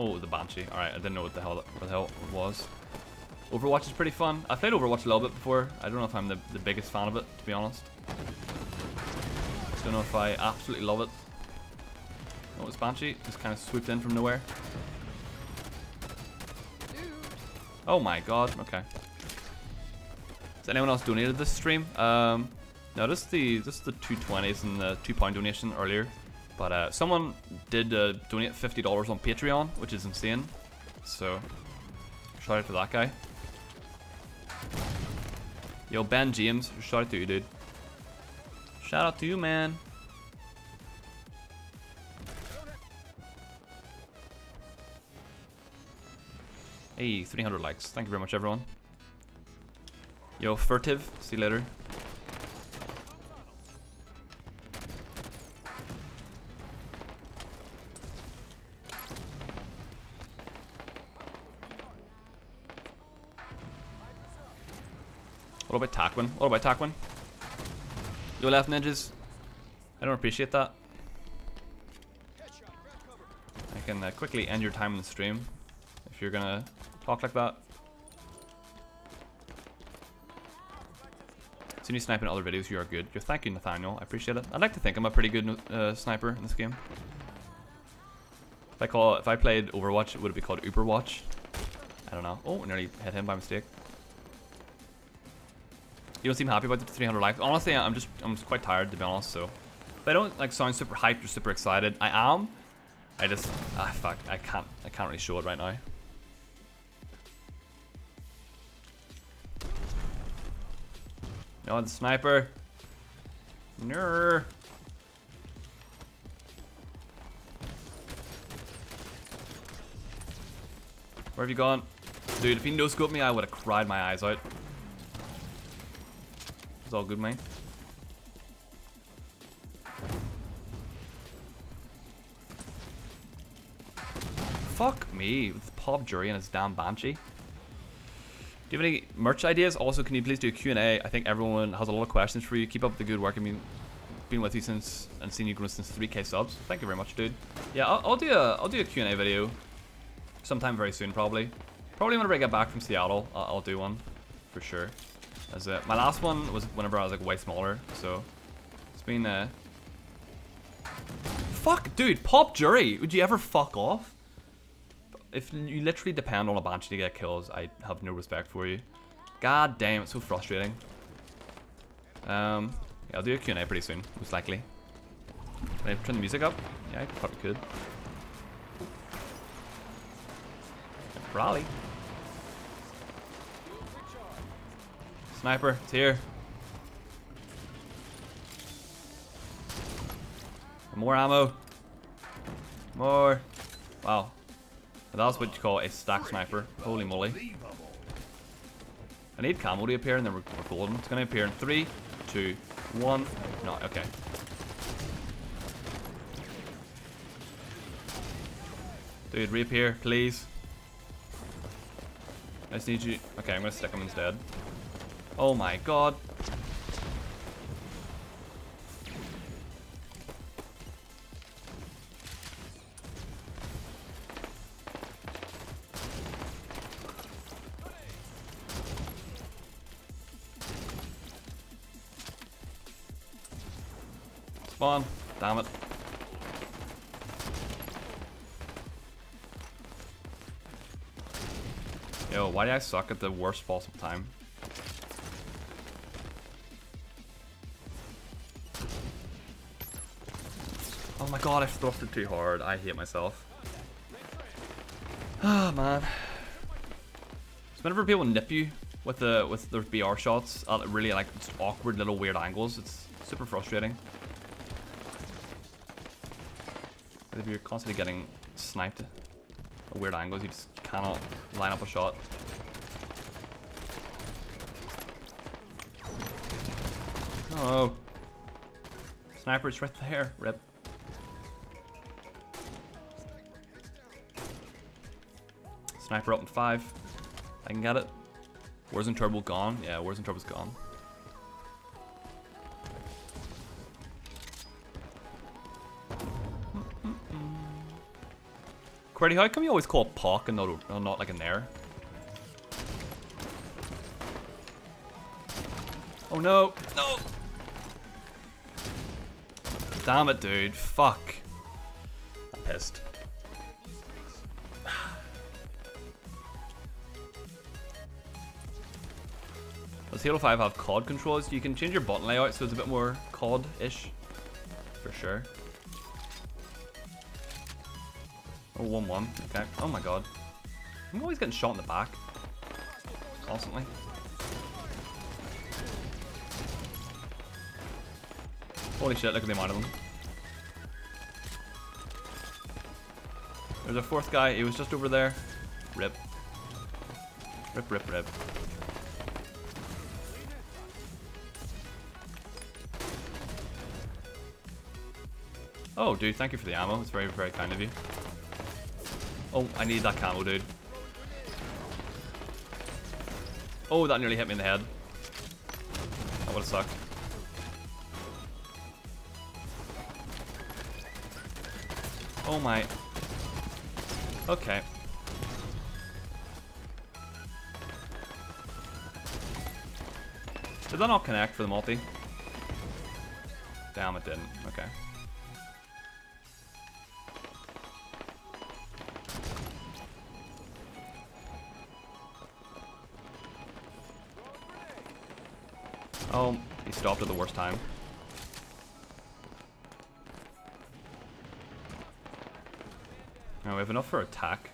Oh, the Banshee. Alright, I didn't know what the hell it was. Overwatch is pretty fun. I played Overwatch a little bit before. I don't know if I'm the biggest fan of it, to be honest. Don't know if I absolutely love it. Oh, it's Banshee. Just kind of swooped in from nowhere. Oh my god, okay. Has anyone else donated this stream? No, this is the 220s and the £2 donation earlier. But someone did donate $50 on Patreon, which is insane. So, shout out to that guy. Yo, Ben James, shout out to you, dude. Shout out to you, man. Hey, 300 likes. Thank you very much, everyone. Yo, Furtive, see you later. What about Taquin? What about Taquin? Yo, Left Ninjas. I don't appreciate that. I can quickly end your time in the stream if you're gonna talk like that. Soon you snipe in other videos, you are good. Yo, thank you, Nathaniel. I appreciate it. I'd like to think I'm a pretty good sniper in this game. If I played Overwatch, would it be called Uberwatch? I don't know. Oh, I nearly hit him by mistake. You don't seem happy about the 300 likes. Honestly, I'm just quite tired, to be honest. So, if I don't like sound super hyped or super excited, I am. I just fuck. I can't really show it right now. No, the sniper. No. Where have you gone, dude? If he no-scoped me, I would have cried my eyes out. It's all good, mate. Fuck me with Pop Jury and his damn Banshee. Do you have any merch ideas? Also, can you please do a Q&A? I think everyone has a lot of questions for you. Keep up the good work. I mean, been with you since and seen you grow since 3K subs. Thank you very much, dude. Yeah, I'll do a Q&A video sometime very soon, probably. Probably whenever I get back from Seattle, I'll do one for sure. That's it. My last one was whenever I was like way smaller, so it's been fuck, dude, Pop Jury, would you ever fuck off? If you literally depend on a Banshee to get kills, I have no respect for you. God damn, it's so frustrating. Yeah, I'll do a Q&A pretty soon, most likely. Can I turn the music up? Yeah, I probably could. Probably. Sniper, it's here. More ammo. More. Wow. That's what you call a stack sniper. Holy moly. I need camo to appear and then we're golden. It's going to appear in 3, 2, 1. No, okay. Dude, reappear, please. I just need you. Okay, I'm going to stick him instead. Oh my god. Spawn. Damn it. Yo, why do I suck at the worst possible time? Oh my god, I thrusted too hard. I hate myself. Ah, oh, man. So whenever people nip you with their BR shots at really like just awkward little weird angles, it's super frustrating. If you're constantly getting sniped at weird angles, you just cannot line up a shot. Oh, sniper's right there. Rip. Sniper up in 5. I can get it. Warzone Turbo gone. Yeah, Warzone Turbo's gone. Quirty, how come you always call it Pock and not like an air? Oh no! No! Damn it, dude. Fuck. I'm pissed. Does Halo 5 have COD controls? You can change your button layout so it's a bit more COD-ish, for sure. Oh, 1-1, okay. Oh my god. I'm always getting shot in the back. Constantly. Holy shit, look at the amount of them. There's a fourth guy, he was just over there. Rip. Rip, rip, rip. Oh, dude, thank you for the ammo. It's very, very kind of you. Oh, I need that camo, dude. Oh, that nearly hit me in the head. That would've sucked. Oh my. Okay. Did that not connect for the multi? Damn, it didn't. Okay. Oh, he stopped at the worst time. Now we have enough for attack.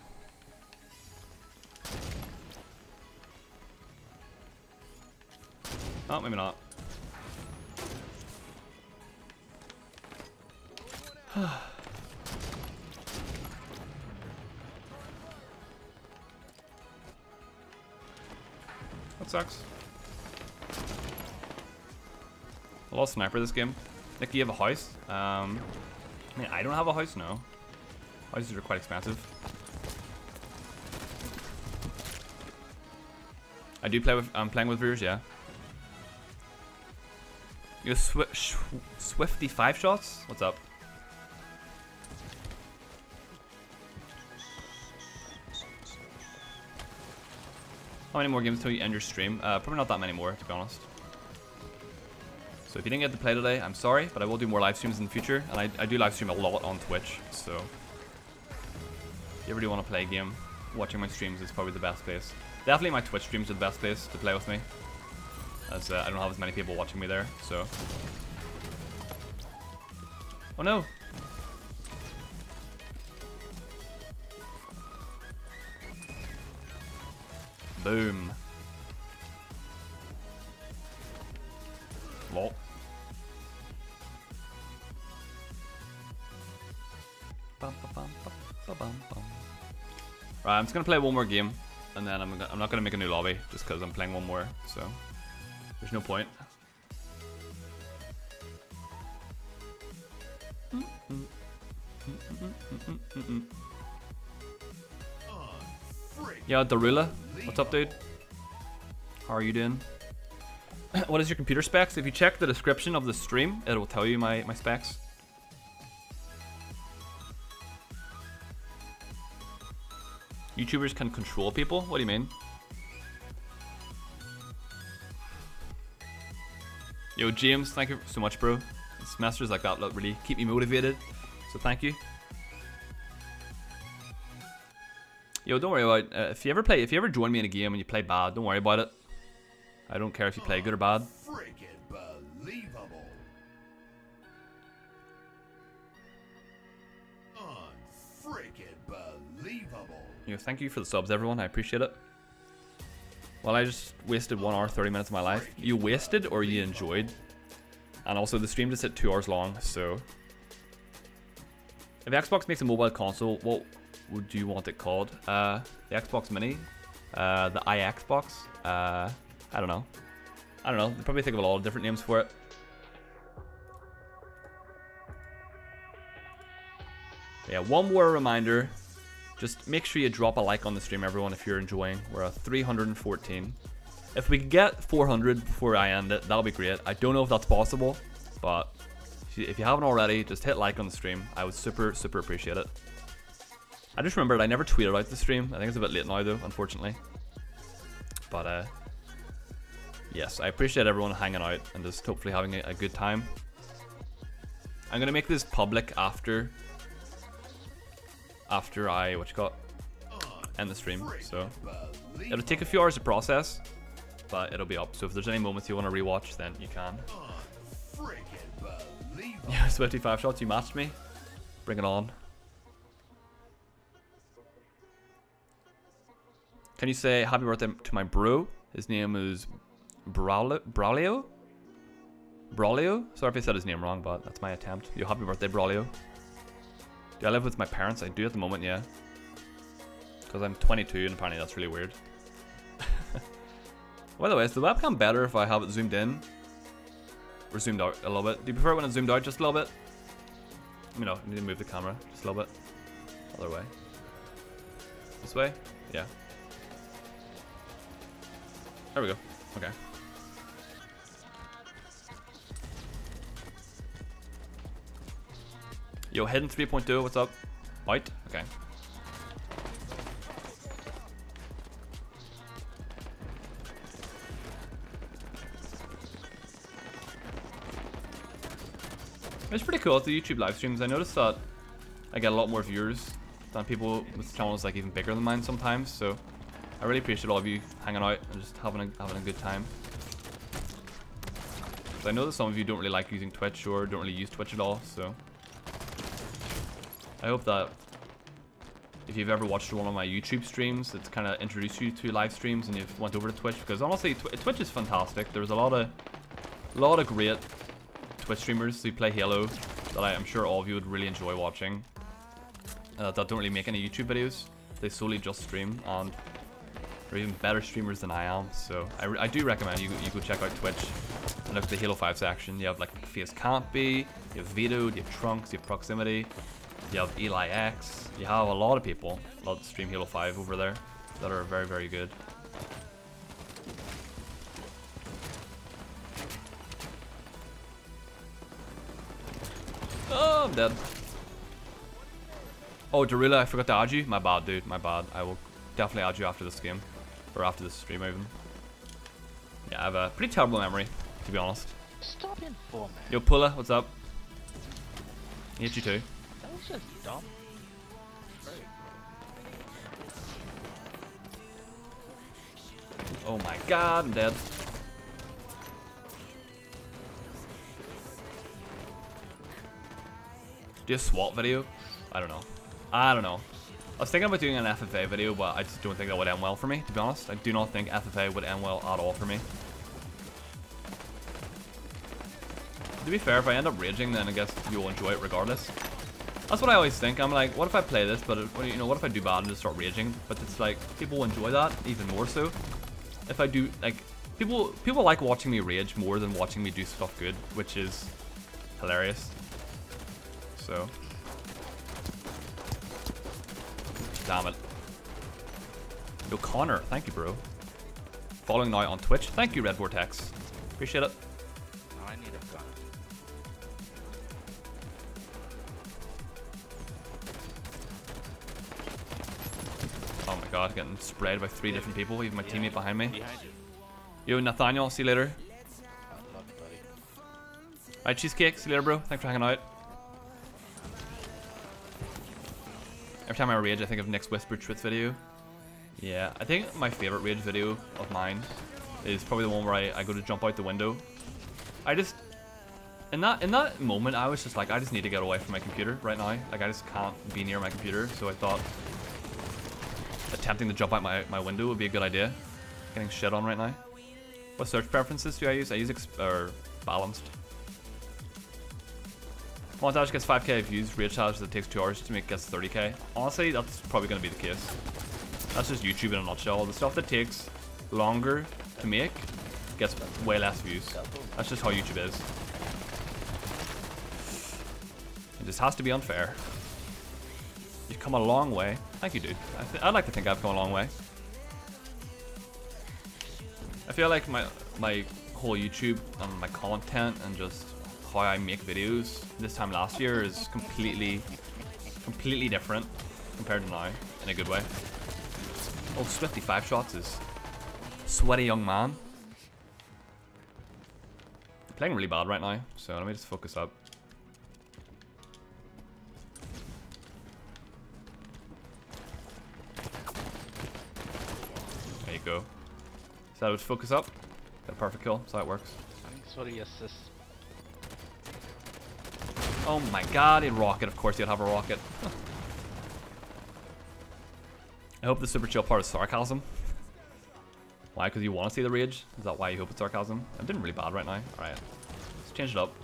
Oh, maybe not. That sucks. I lost sniper this game. Nick, you have a house? I mean, I don't have a house, no. Houses are quite expensive. I do play with, I'm playing with viewers, yeah. You're Swifty 5 shots? What's up? How many more games till you end your stream? Probably not that many more, to be honest. So if you didn't get to play today, I'm sorry, but I will do more live streams in the future, and I do live stream a lot on Twitch, so if you ever do want to play a game, watching my streams is probably the best place. Definitely my Twitch streams are the best place to play with me, as I don't have as many people watching me there, so. Oh no! Boom. Lol. Right, I'm just gonna play one more game, and then I'm not gonna make a new lobby just because I'm playing one more, so there's no point. Yeah, Darula, what's up, dude? How are you doing? What is your computer specs? If you check the description of the stream, it will tell you my specs. YouTubers can control people? What do you mean? Yo, James, thank you so much, bro. Semesters like that look really keep me motivated, so thank you. Yo, don't worry about it. If you ever join me in a game and you play bad, don't worry about it. I don't care if you play good or bad. Freaking believable. Unfreaking believable. Yo, thank you for the subs, everyone. I appreciate it. Well, I just wasted 1 hour, 30 minutes of my life. You wasted or you enjoyed? And also, the stream just hit 2 hours long, so. If Xbox makes a mobile console, what would you want it called? The Xbox Mini? The iXbox? I don't know. I don't know. They probably think of a lot of different names for it. But yeah, one more reminder. Just make sure you drop a like on the stream, everyone, if you're enjoying. We're at 314. If we can get 400 before I end it, that'll be great. I don't know if that's possible, but if you haven't already, just hit like on the stream. I would super, super appreciate it. I just remembered I never tweeted out the stream. I think it's a bit late now, though, unfortunately. But, yes, I appreciate everyone hanging out and just hopefully having a good time. I'm gonna make this public after I end the stream. So it'll take a few hours to process, that, it'll be up. So if there's any moments you want to rewatch, then you can. Yeah, it's about 25 shots. You matched me. Bring it on. Can you say happy birthday to my bro? His name is Braulio? Braulio? Sorry if I said his name wrong, but that's my attempt. Yo, happy birthday, Braulio. Do I live with my parents? I do at the moment, yeah. Because I'm 22 and apparently that's really weird. By the way, is the webcam better if I have it zoomed in? Or zoomed out a little bit? Do you prefer it when it's zoomed out just a little bit? Let me know. I need to move the camera just a little bit. Other way. This way? Yeah. There we go. Okay. Yo, Hidden 3.2, what's up? White? Okay. It's pretty cool at the YouTube live streams. I noticed that I get a lot more viewers than people with channels like even bigger than mine sometimes, so I really appreciate all of you hanging out and just having a good time. So I know that some of you don't really like using Twitch or don't really use Twitch at all, so I hope that if you've ever watched one of my YouTube streams, it's kind of introduced you to live streams and you've went over to Twitch, because honestly Twitch is fantastic. There's a lot of great Twitch streamers who play Halo that I am sure all of you would really enjoy watching, that don't really make any YouTube videos. They solely just stream, and they're even better streamers than I am, so I do recommend you go check out Twitch and look at the Halo 5 section. You have like Faze Can't Be, you have Veto, you have Trunks, you have Proximity, you have Eli X, you have a lot of people that stream Halo 5 over there that are very, very good. Oh, I'm dead. Oh, Darula, I forgot to add you. My bad, dude. My bad. I will definitely add you after this game. Or after this stream, even. Yeah, I have a pretty terrible memory, to be honest. Stop it for me. Yo, Pula, what's up? I hit you too. That was so dumb. Oh my god, I'm dead. Do a SWAT video? I don't know. I don't know. I was thinking about doing an FFA video, but I just don't think that would end well for me, to be honest. I do not think FFA would end well at all for me. To be fair, if I end up raging, then I guess you'll enjoy it regardless. That's what I always think. I'm like, what if I play this, but you know, what if I do bad and just start raging? But it's like, people will enjoy that even more so. If I do, like, people like watching me rage more than watching me do stuff good, which is hilarious. So, damn it. Yo, Connor, thank you, bro. Following now on Twitch. Thank you, Red Vortex. Appreciate it. I need a gun. Oh my god, getting sprayed by three different people, even my teammate behind me. Yo, Nathaniel, see you later. Alright, Cheesecake, see you later, bro. Thanks for hanging out. Every time I rage, I think of Nick's Whispered Truth video. Yeah, I think my favorite rage video of mine is probably the one where I go to jump out the window. I just, in that moment, I was just like, I just need to get away from my computer right now. Like, I just can't be near my computer. So I thought attempting to jump out my window would be a good idea. Getting shit on right now. What search preferences do I use? I use balanced. Montage gets 5k views, rage challenge that takes 2 hours to make gets 30k. Honestly, that's probably going to be the case. That's just YouTube in a nutshell. The stuff that takes longer to make gets way less views. That's just how YouTube is. It just has to be unfair. You've come a long way. Thank you, dude. I'd like to think I've come a long way. I feel like my whole YouTube and my content and just how I make videos this time last year is completely different compared to now, in a good way. Oh, Swifty 5 shots is sweaty young man. Playing really bad right now, so let me just focus up. There you go. So I would focus up. Got a perfect kill, so that works. Thanks for the assist. Oh my god, a rocket. Of course, you'd have a rocket. I hope the super chill part is sarcasm. Why? Because you want to see the rage? Is that why you hope it's sarcasm? I'm doing really bad right now. Alright. Let's change it up.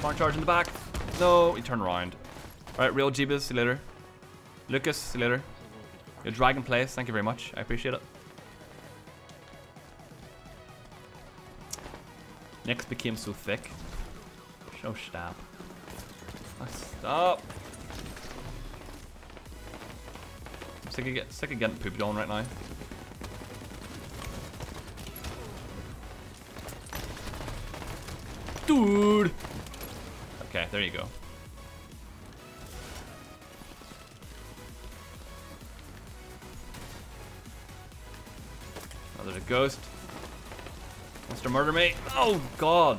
Smart charge in the back. No, you turn around. Alright, real Jeebus, see you later. Lucas, see you later. Your dragon plays, thank you very much. I appreciate it. Next became so thick. Oh, stop. Oh, stop. I'm sick of getting pooped on right now. Dude! Okay, there you go. Oh, there's a ghost. Wants to murder me. Oh, God.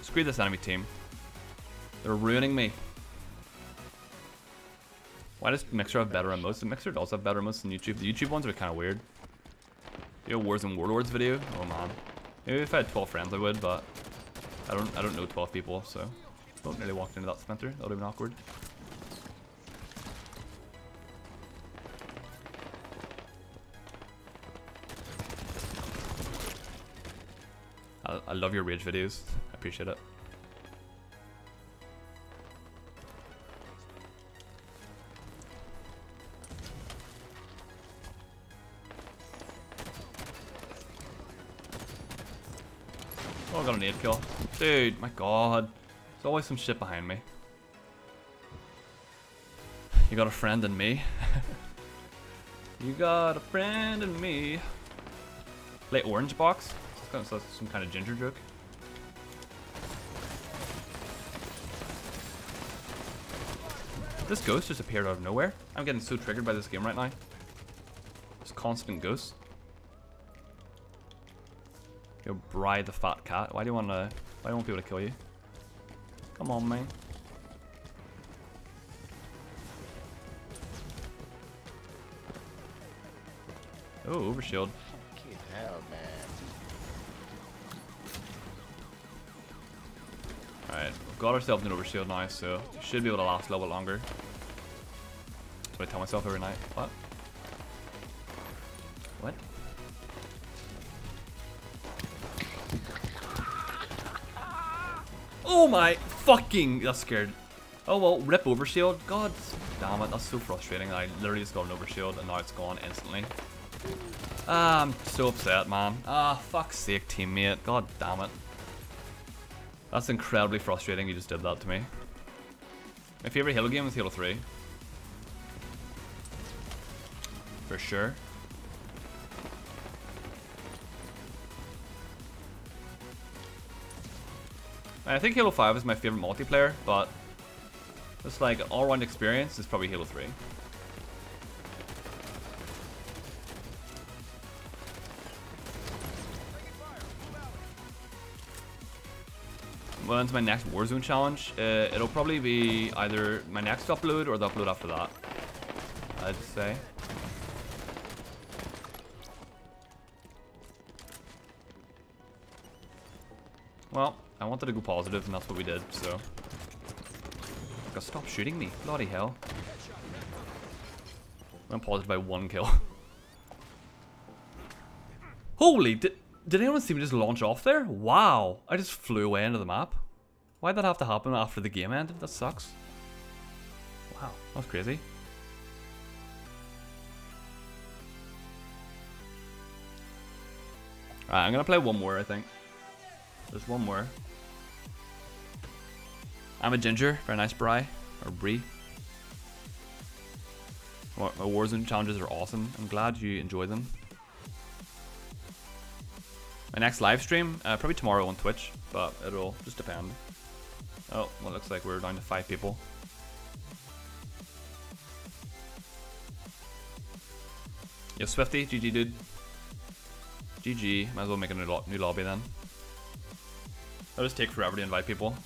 Screw this enemy team. They're ruining me. Why does Mixer have better emotes? The Mixer does have better emotes than YouTube. The YouTube ones are kind of weird. Do a Wars and Warlords video? Oh man. Maybe if I had 12 friends I would, but I don't know 12 people, so don't really walk into that center. That would have been awkward. I love your rage videos. I appreciate it. I got an 8 kill. Dude, my god. There's always some shit behind me. You got a friend in me. You got a friend in me. Late orange box? That's some kind of ginger joke. This ghost just appeared out of nowhere. I'm getting so triggered by this game right now. There's constant ghosts. Yo, Bri the fat cat. Why do you want people to kill you? Come on, man. Oh, overshield. Fucking hell, man. Alright, we've got ourselves an overshield now, so should be able to last a little bit longer. That's what I tell myself every night. What? What? Oh my fucking, that's scared. Oh well, rip overshield. God damn it, that's so frustrating. I literally just got an overshield and now it's gone instantly. I'm so upset, man. Fuck's sake, teammate. God damn it. That's incredibly frustrating you just did that to me. My favorite Halo game is Halo 3. For sure. I think Halo 5 is my favorite multiplayer, but just like an all-round experience is probably Halo 3. When's my next Warzone challenge? It'll probably be either my next upload or the upload after that, I'd say. Well, I wanted to go positive, and that's what we did, so. God, stop shooting me. Bloody hell. I'm positive by one kill. Holy, did anyone see me just launch off there? Wow. I just flew away into the map. Why'd that have to happen after the game ended? That sucks. Wow, that was crazy. Alright, I'm gonna play one more, I think. There's one more. I'm a ginger, very nice Bri, or Bri. My Warzone challenges are awesome. I'm glad you enjoy them. My next live stream, probably tomorrow on Twitch, but it'll just depend. Oh, well, it looks like we're down to 5 people. Yo, Swifty, GG, dude. GG, might as well make a new lobby then. That'll just take forever to invite people.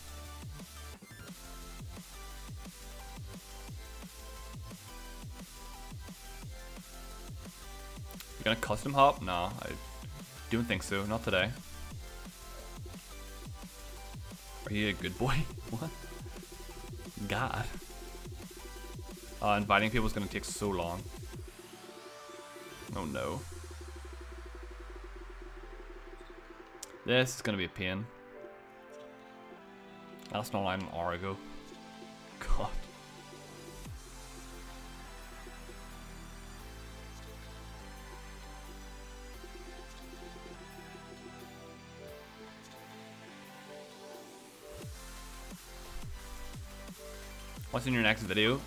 Gonna custom hop? Nah, I don't think so. Not today. Are you a good boy? What? God. Inviting people is gonna take so long. Oh no. This is gonna be a pain. That's not online an hour ago. God. What's in your next video?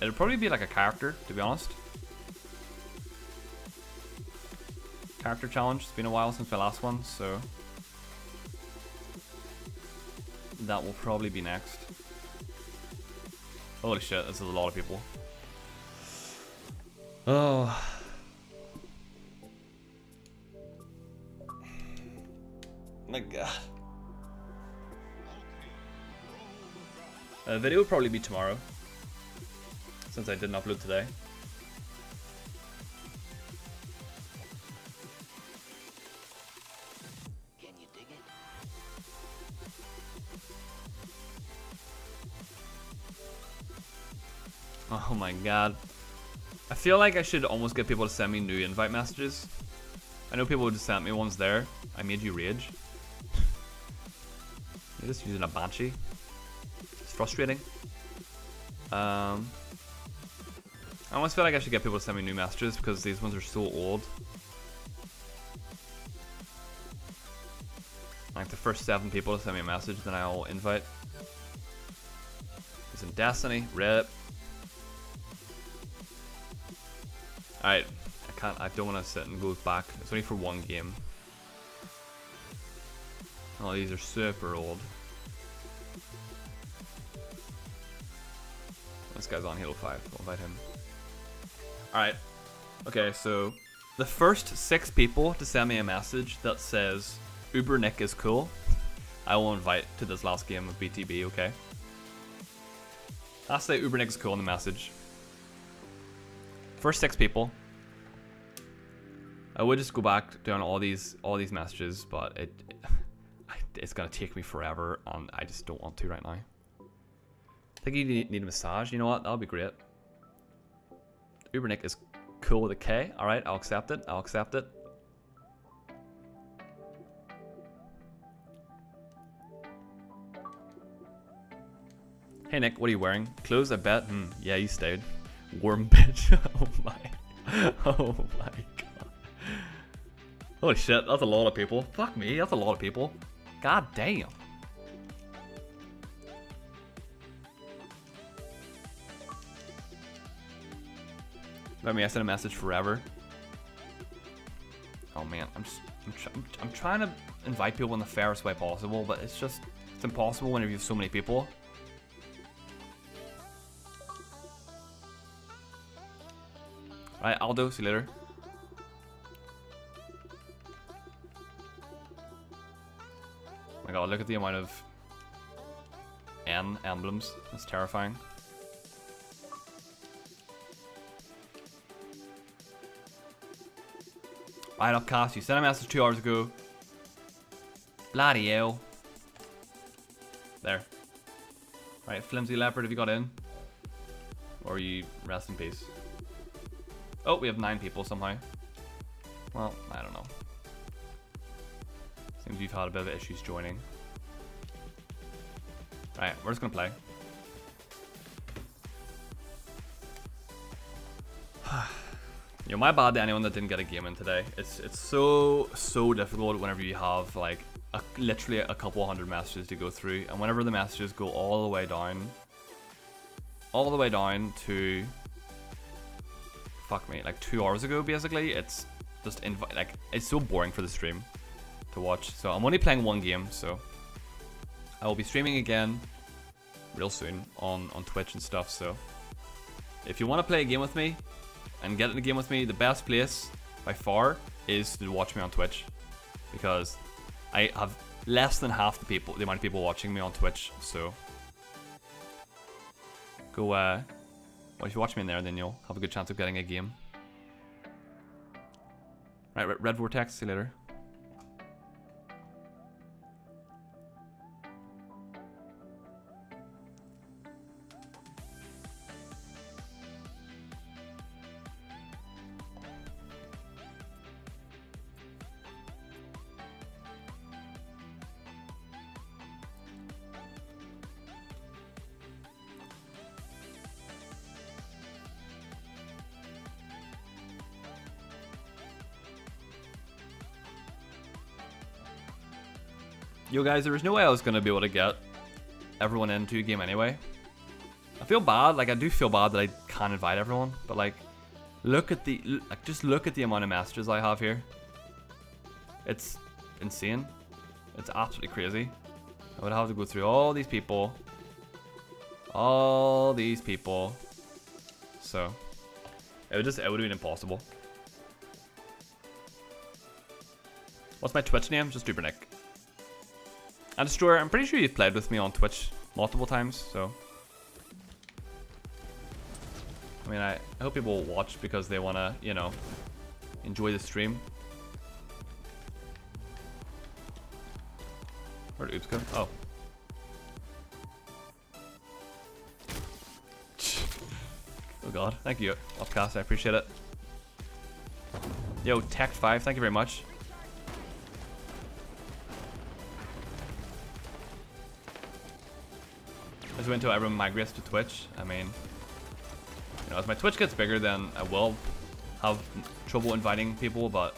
It'll probably be like a character, to be honest. Character challenge. It's been a while since my last one, so that will probably be next. Holy shit, this is a lot of people. Oh. My God. Video will probably be tomorrow, since I didn't upload today. Oh my God. I feel like I should almost get people to send me new invite messages. I know people would just send me ones there. I made you rage. You're just using a banshee. It's frustrating. I almost feel like I should get people to send me new messages because these ones are so old. Like the first 7 people to send me a message, then I'll invite. It's in Destiny. RIP. Alright, I don't want to sit and go back. It's only for one game. Oh, these are super old. This guy's on Halo 5. We'll invite him. Alright. Okay, so the first 6 people to send me a message that says UberNick is cool, I will invite to this last game of BTB, okay? I'll say UberNick is cool in the message. First 6 people. I would just go back down all these messages, but it's gonna take me forever, and I just don't want to right now. I think you need a massage. You know what? That'll be great. UberNick is cool with a K. All right, I'll accept it. I'll accept it. Hey Nick, what are you wearing? Clothes, I bet. Yeah, you stayed. Worm bitch. Oh my God. Holy shit, that's a lot of people. Fuck me, that's a lot of people. God damn. Let me, I sent a message forever. Oh man, I'm trying to invite people in the fairest way possible, but it's impossible whenever you have so many people. Alright, Aldo, see you later. Oh my God, look at the amount of N emblems. That's terrifying. Alright, Upcast, you sent a message 2 hours ago. Bloody hell. There. Alright, Flimsy Leopard, have you got in? Or you rest in peace? Oh, we have 9 people somehow. Well, I don't know. Seems you've had a bit of issues joining. Alright, we're just gonna play. Yo, my bad to anyone that didn't get a game in today. It's so difficult whenever you have like literally a couple hundred messages to go through, and whenever the messages go all the way down to, fuck me, like 2 hours ago basically, it's just like it's so boring for the stream to watch. So I'm only playing one game, so I will be streaming again real soon on Twitch and stuff. So if you want to play a game with me and get in a game with me, the best place by far is to watch me on Twitch, because I have less than half the amount of people watching me on Twitch. So go. Well, if you watch me in there, then you'll have a good chance of getting a game. Alright, Red Vortex, see you later. Yo guys, there was no way I was going to be able to get everyone into a game anyway. I feel bad, like I do feel bad that I can't invite everyone, but like, look at the, like, just look at the amount of messages I have here. It's insane. It's absolutely crazy. I would have to go through all these people. So, it would have been impossible. What's my Twitch name? Just UberNick. And Destroyer, I'm pretty sure you've played with me on Twitch multiple times, so. I mean, I hope people watch because they want to, you know, enjoy the stream. Where'd Oops go? Oh. Oh god, thank you, Upcast, I appreciate it. Yo, Tech5, thank you very much. Until everyone migrates to Twitch. I mean, you know, as my Twitch gets bigger, then I will have trouble inviting people, but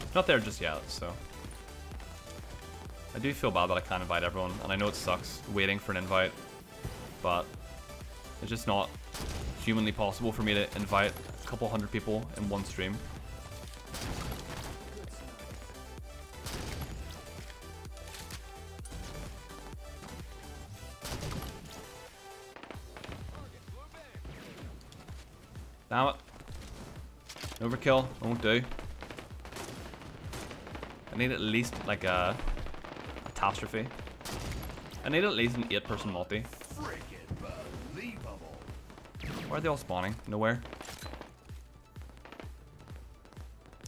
it's not there just yet, so. I do feel bad that I can't invite everyone, and I know it sucks waiting for an invite, but it's just not humanly possible for me to invite a couple hundred people in one stream. Damn it. Overkill, won't do. I need at least like a catastrophe. I need at least an 8-person multi. Where are they all spawning? Nowhere.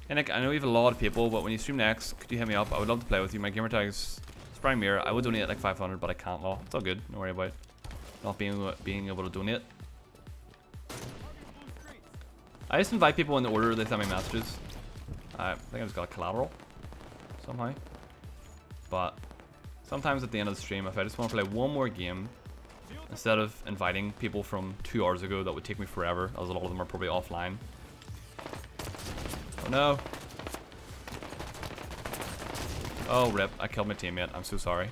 And like, I know you have a lot of people, but when you stream next, could you hit me up? I would love to play with you. My gamer tag is Sprymere. I would donate like 500, but I can't. Well, it's all good. Don't worry about not being able to donate. I just invite people in the order they send me messages. I think I just got a collateral somehow. But sometimes at the end of the stream, if I just want to play one more game, instead of inviting people from 2 hours ago, that would take me forever, as a lot of them are probably offline. Oh no. Oh rip, I killed my teammate, I'm so sorry.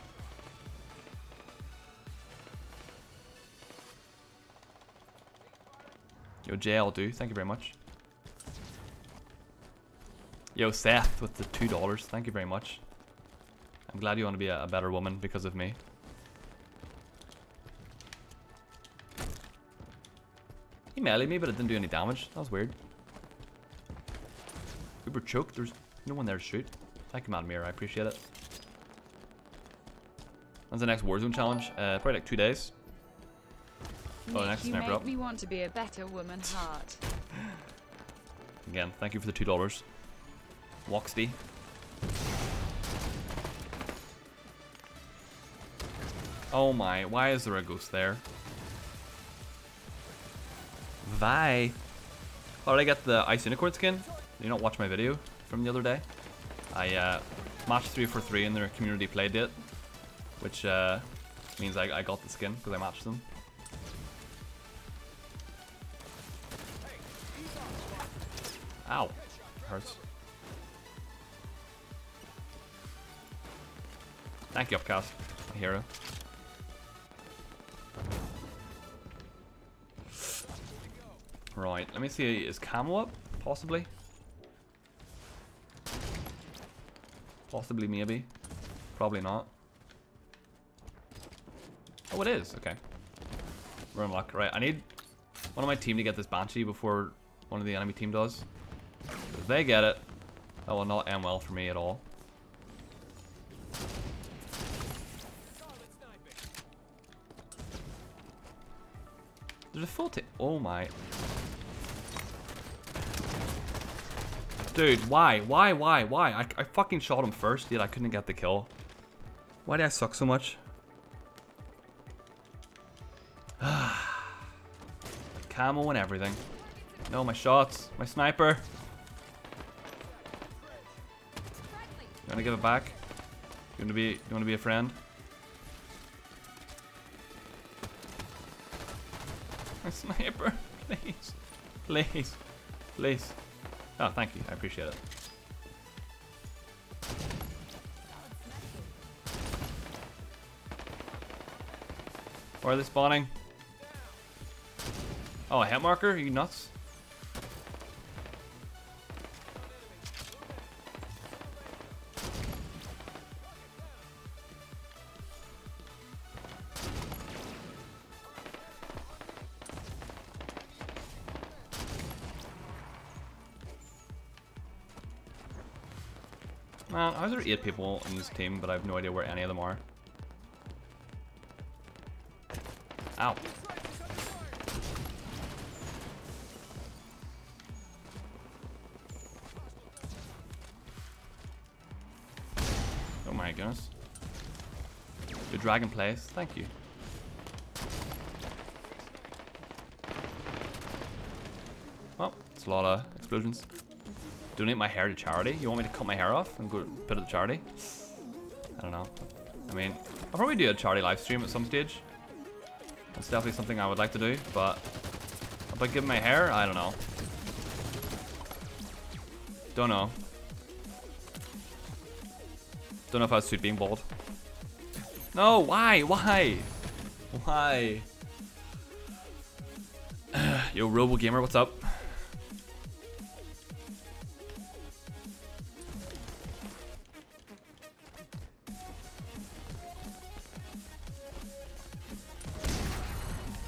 Yo, JLDo, thank you very much. Yo, Seth with the $2, thank you very much. I'm glad you want to be a better woman because of me. He melee'd me, but it didn't do any damage. That was weird. Uber choked, there's no one there to shoot. Thank you, Mad Mirror, I appreciate it. When's the next Warzone challenge? Probably like 2 days. Nick, oh, next you sniper up. We want to be a better woman heart. Again, thank you for the $2. Woxty. Oh my, why is there a ghost there? Why? How did I get the Ice Unicorn skin? Did you not watch my video from the other day? I matched 3 for 3 in their community play date, which means I got the skin because I matched them. Ow, hurts. Thank you, Upcast, my hero. Right, let me see, is Camo up? Possibly. Possibly, maybe. Probably not. Oh, it is, okay. We're in luck, right, I need one of my team to get this Banshee before one of the enemy team does. If they get it, that will not end well for me at all. There's a full team. Oh my. Dude, why? I fucking shot him first, dude. I couldn't get the kill. Why did I suck so much? Camo and everything. No, my shots. My sniper. You wanna give it back? You wanna be a friend? My sniper, please. Please. Please. Oh, thank you. I appreciate it. Where are they spawning? Oh, a hit marker? Are you nuts? Man, how is there 8 people in this team, but I have no idea where any of them are? Ow. Oh my goodness. The dragon plays, thank you. Well, it's a lot of explosions. Donate my hair to charity? You want me to cut my hair off and go put it to charity? I don't know. I mean, I'll probably do a charity live stream at some stage. That's definitely something I would like to do, but about giving my hair, I don't know. Don't know if I suit being bald. No, why? Yo, Robo Gamer, what's up?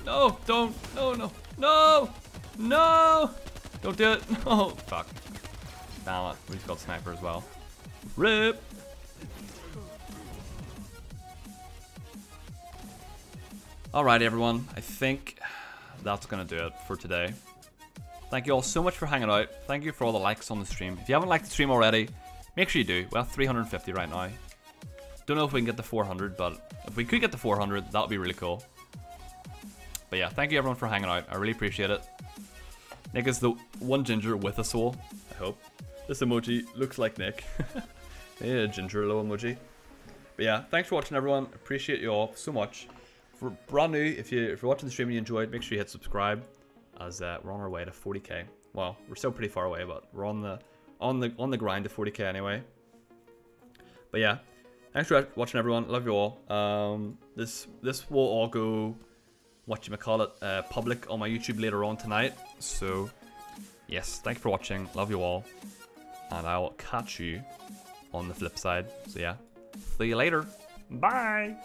No, don't, no, don't do it, no, fuck. Damn it, we just got sniper as well. RIP. Alright everyone, I think that's gonna do it for today. Thank you all so much for hanging out, thank you for all the likes on the stream. If you haven't liked the stream already, make sure you do. We have 350 right now. Don't know if we can get the 400, but if we could get the 400, that would be really cool. But yeah, thank you everyone for hanging out. I really appreciate it. Nick is the one ginger with a soul, I hope. This emoji looks like Nick. Yeah, ginger little emoji. But yeah, thanks for watching everyone. Appreciate you all so much. If we're brand new, if you're watching the stream and you enjoyed, make sure you hit subscribe, as we're on our way to 40k. Well, we're still pretty far away, but we're on the grind to 40k anyway. But yeah, thanks for watching everyone. Love you all. This will all go, whatchamacallit, public on my YouTube later on tonight. So, yes, thank you for watching. Love you all. And I'll catch you on the flip side. So, yeah. See you later. Bye.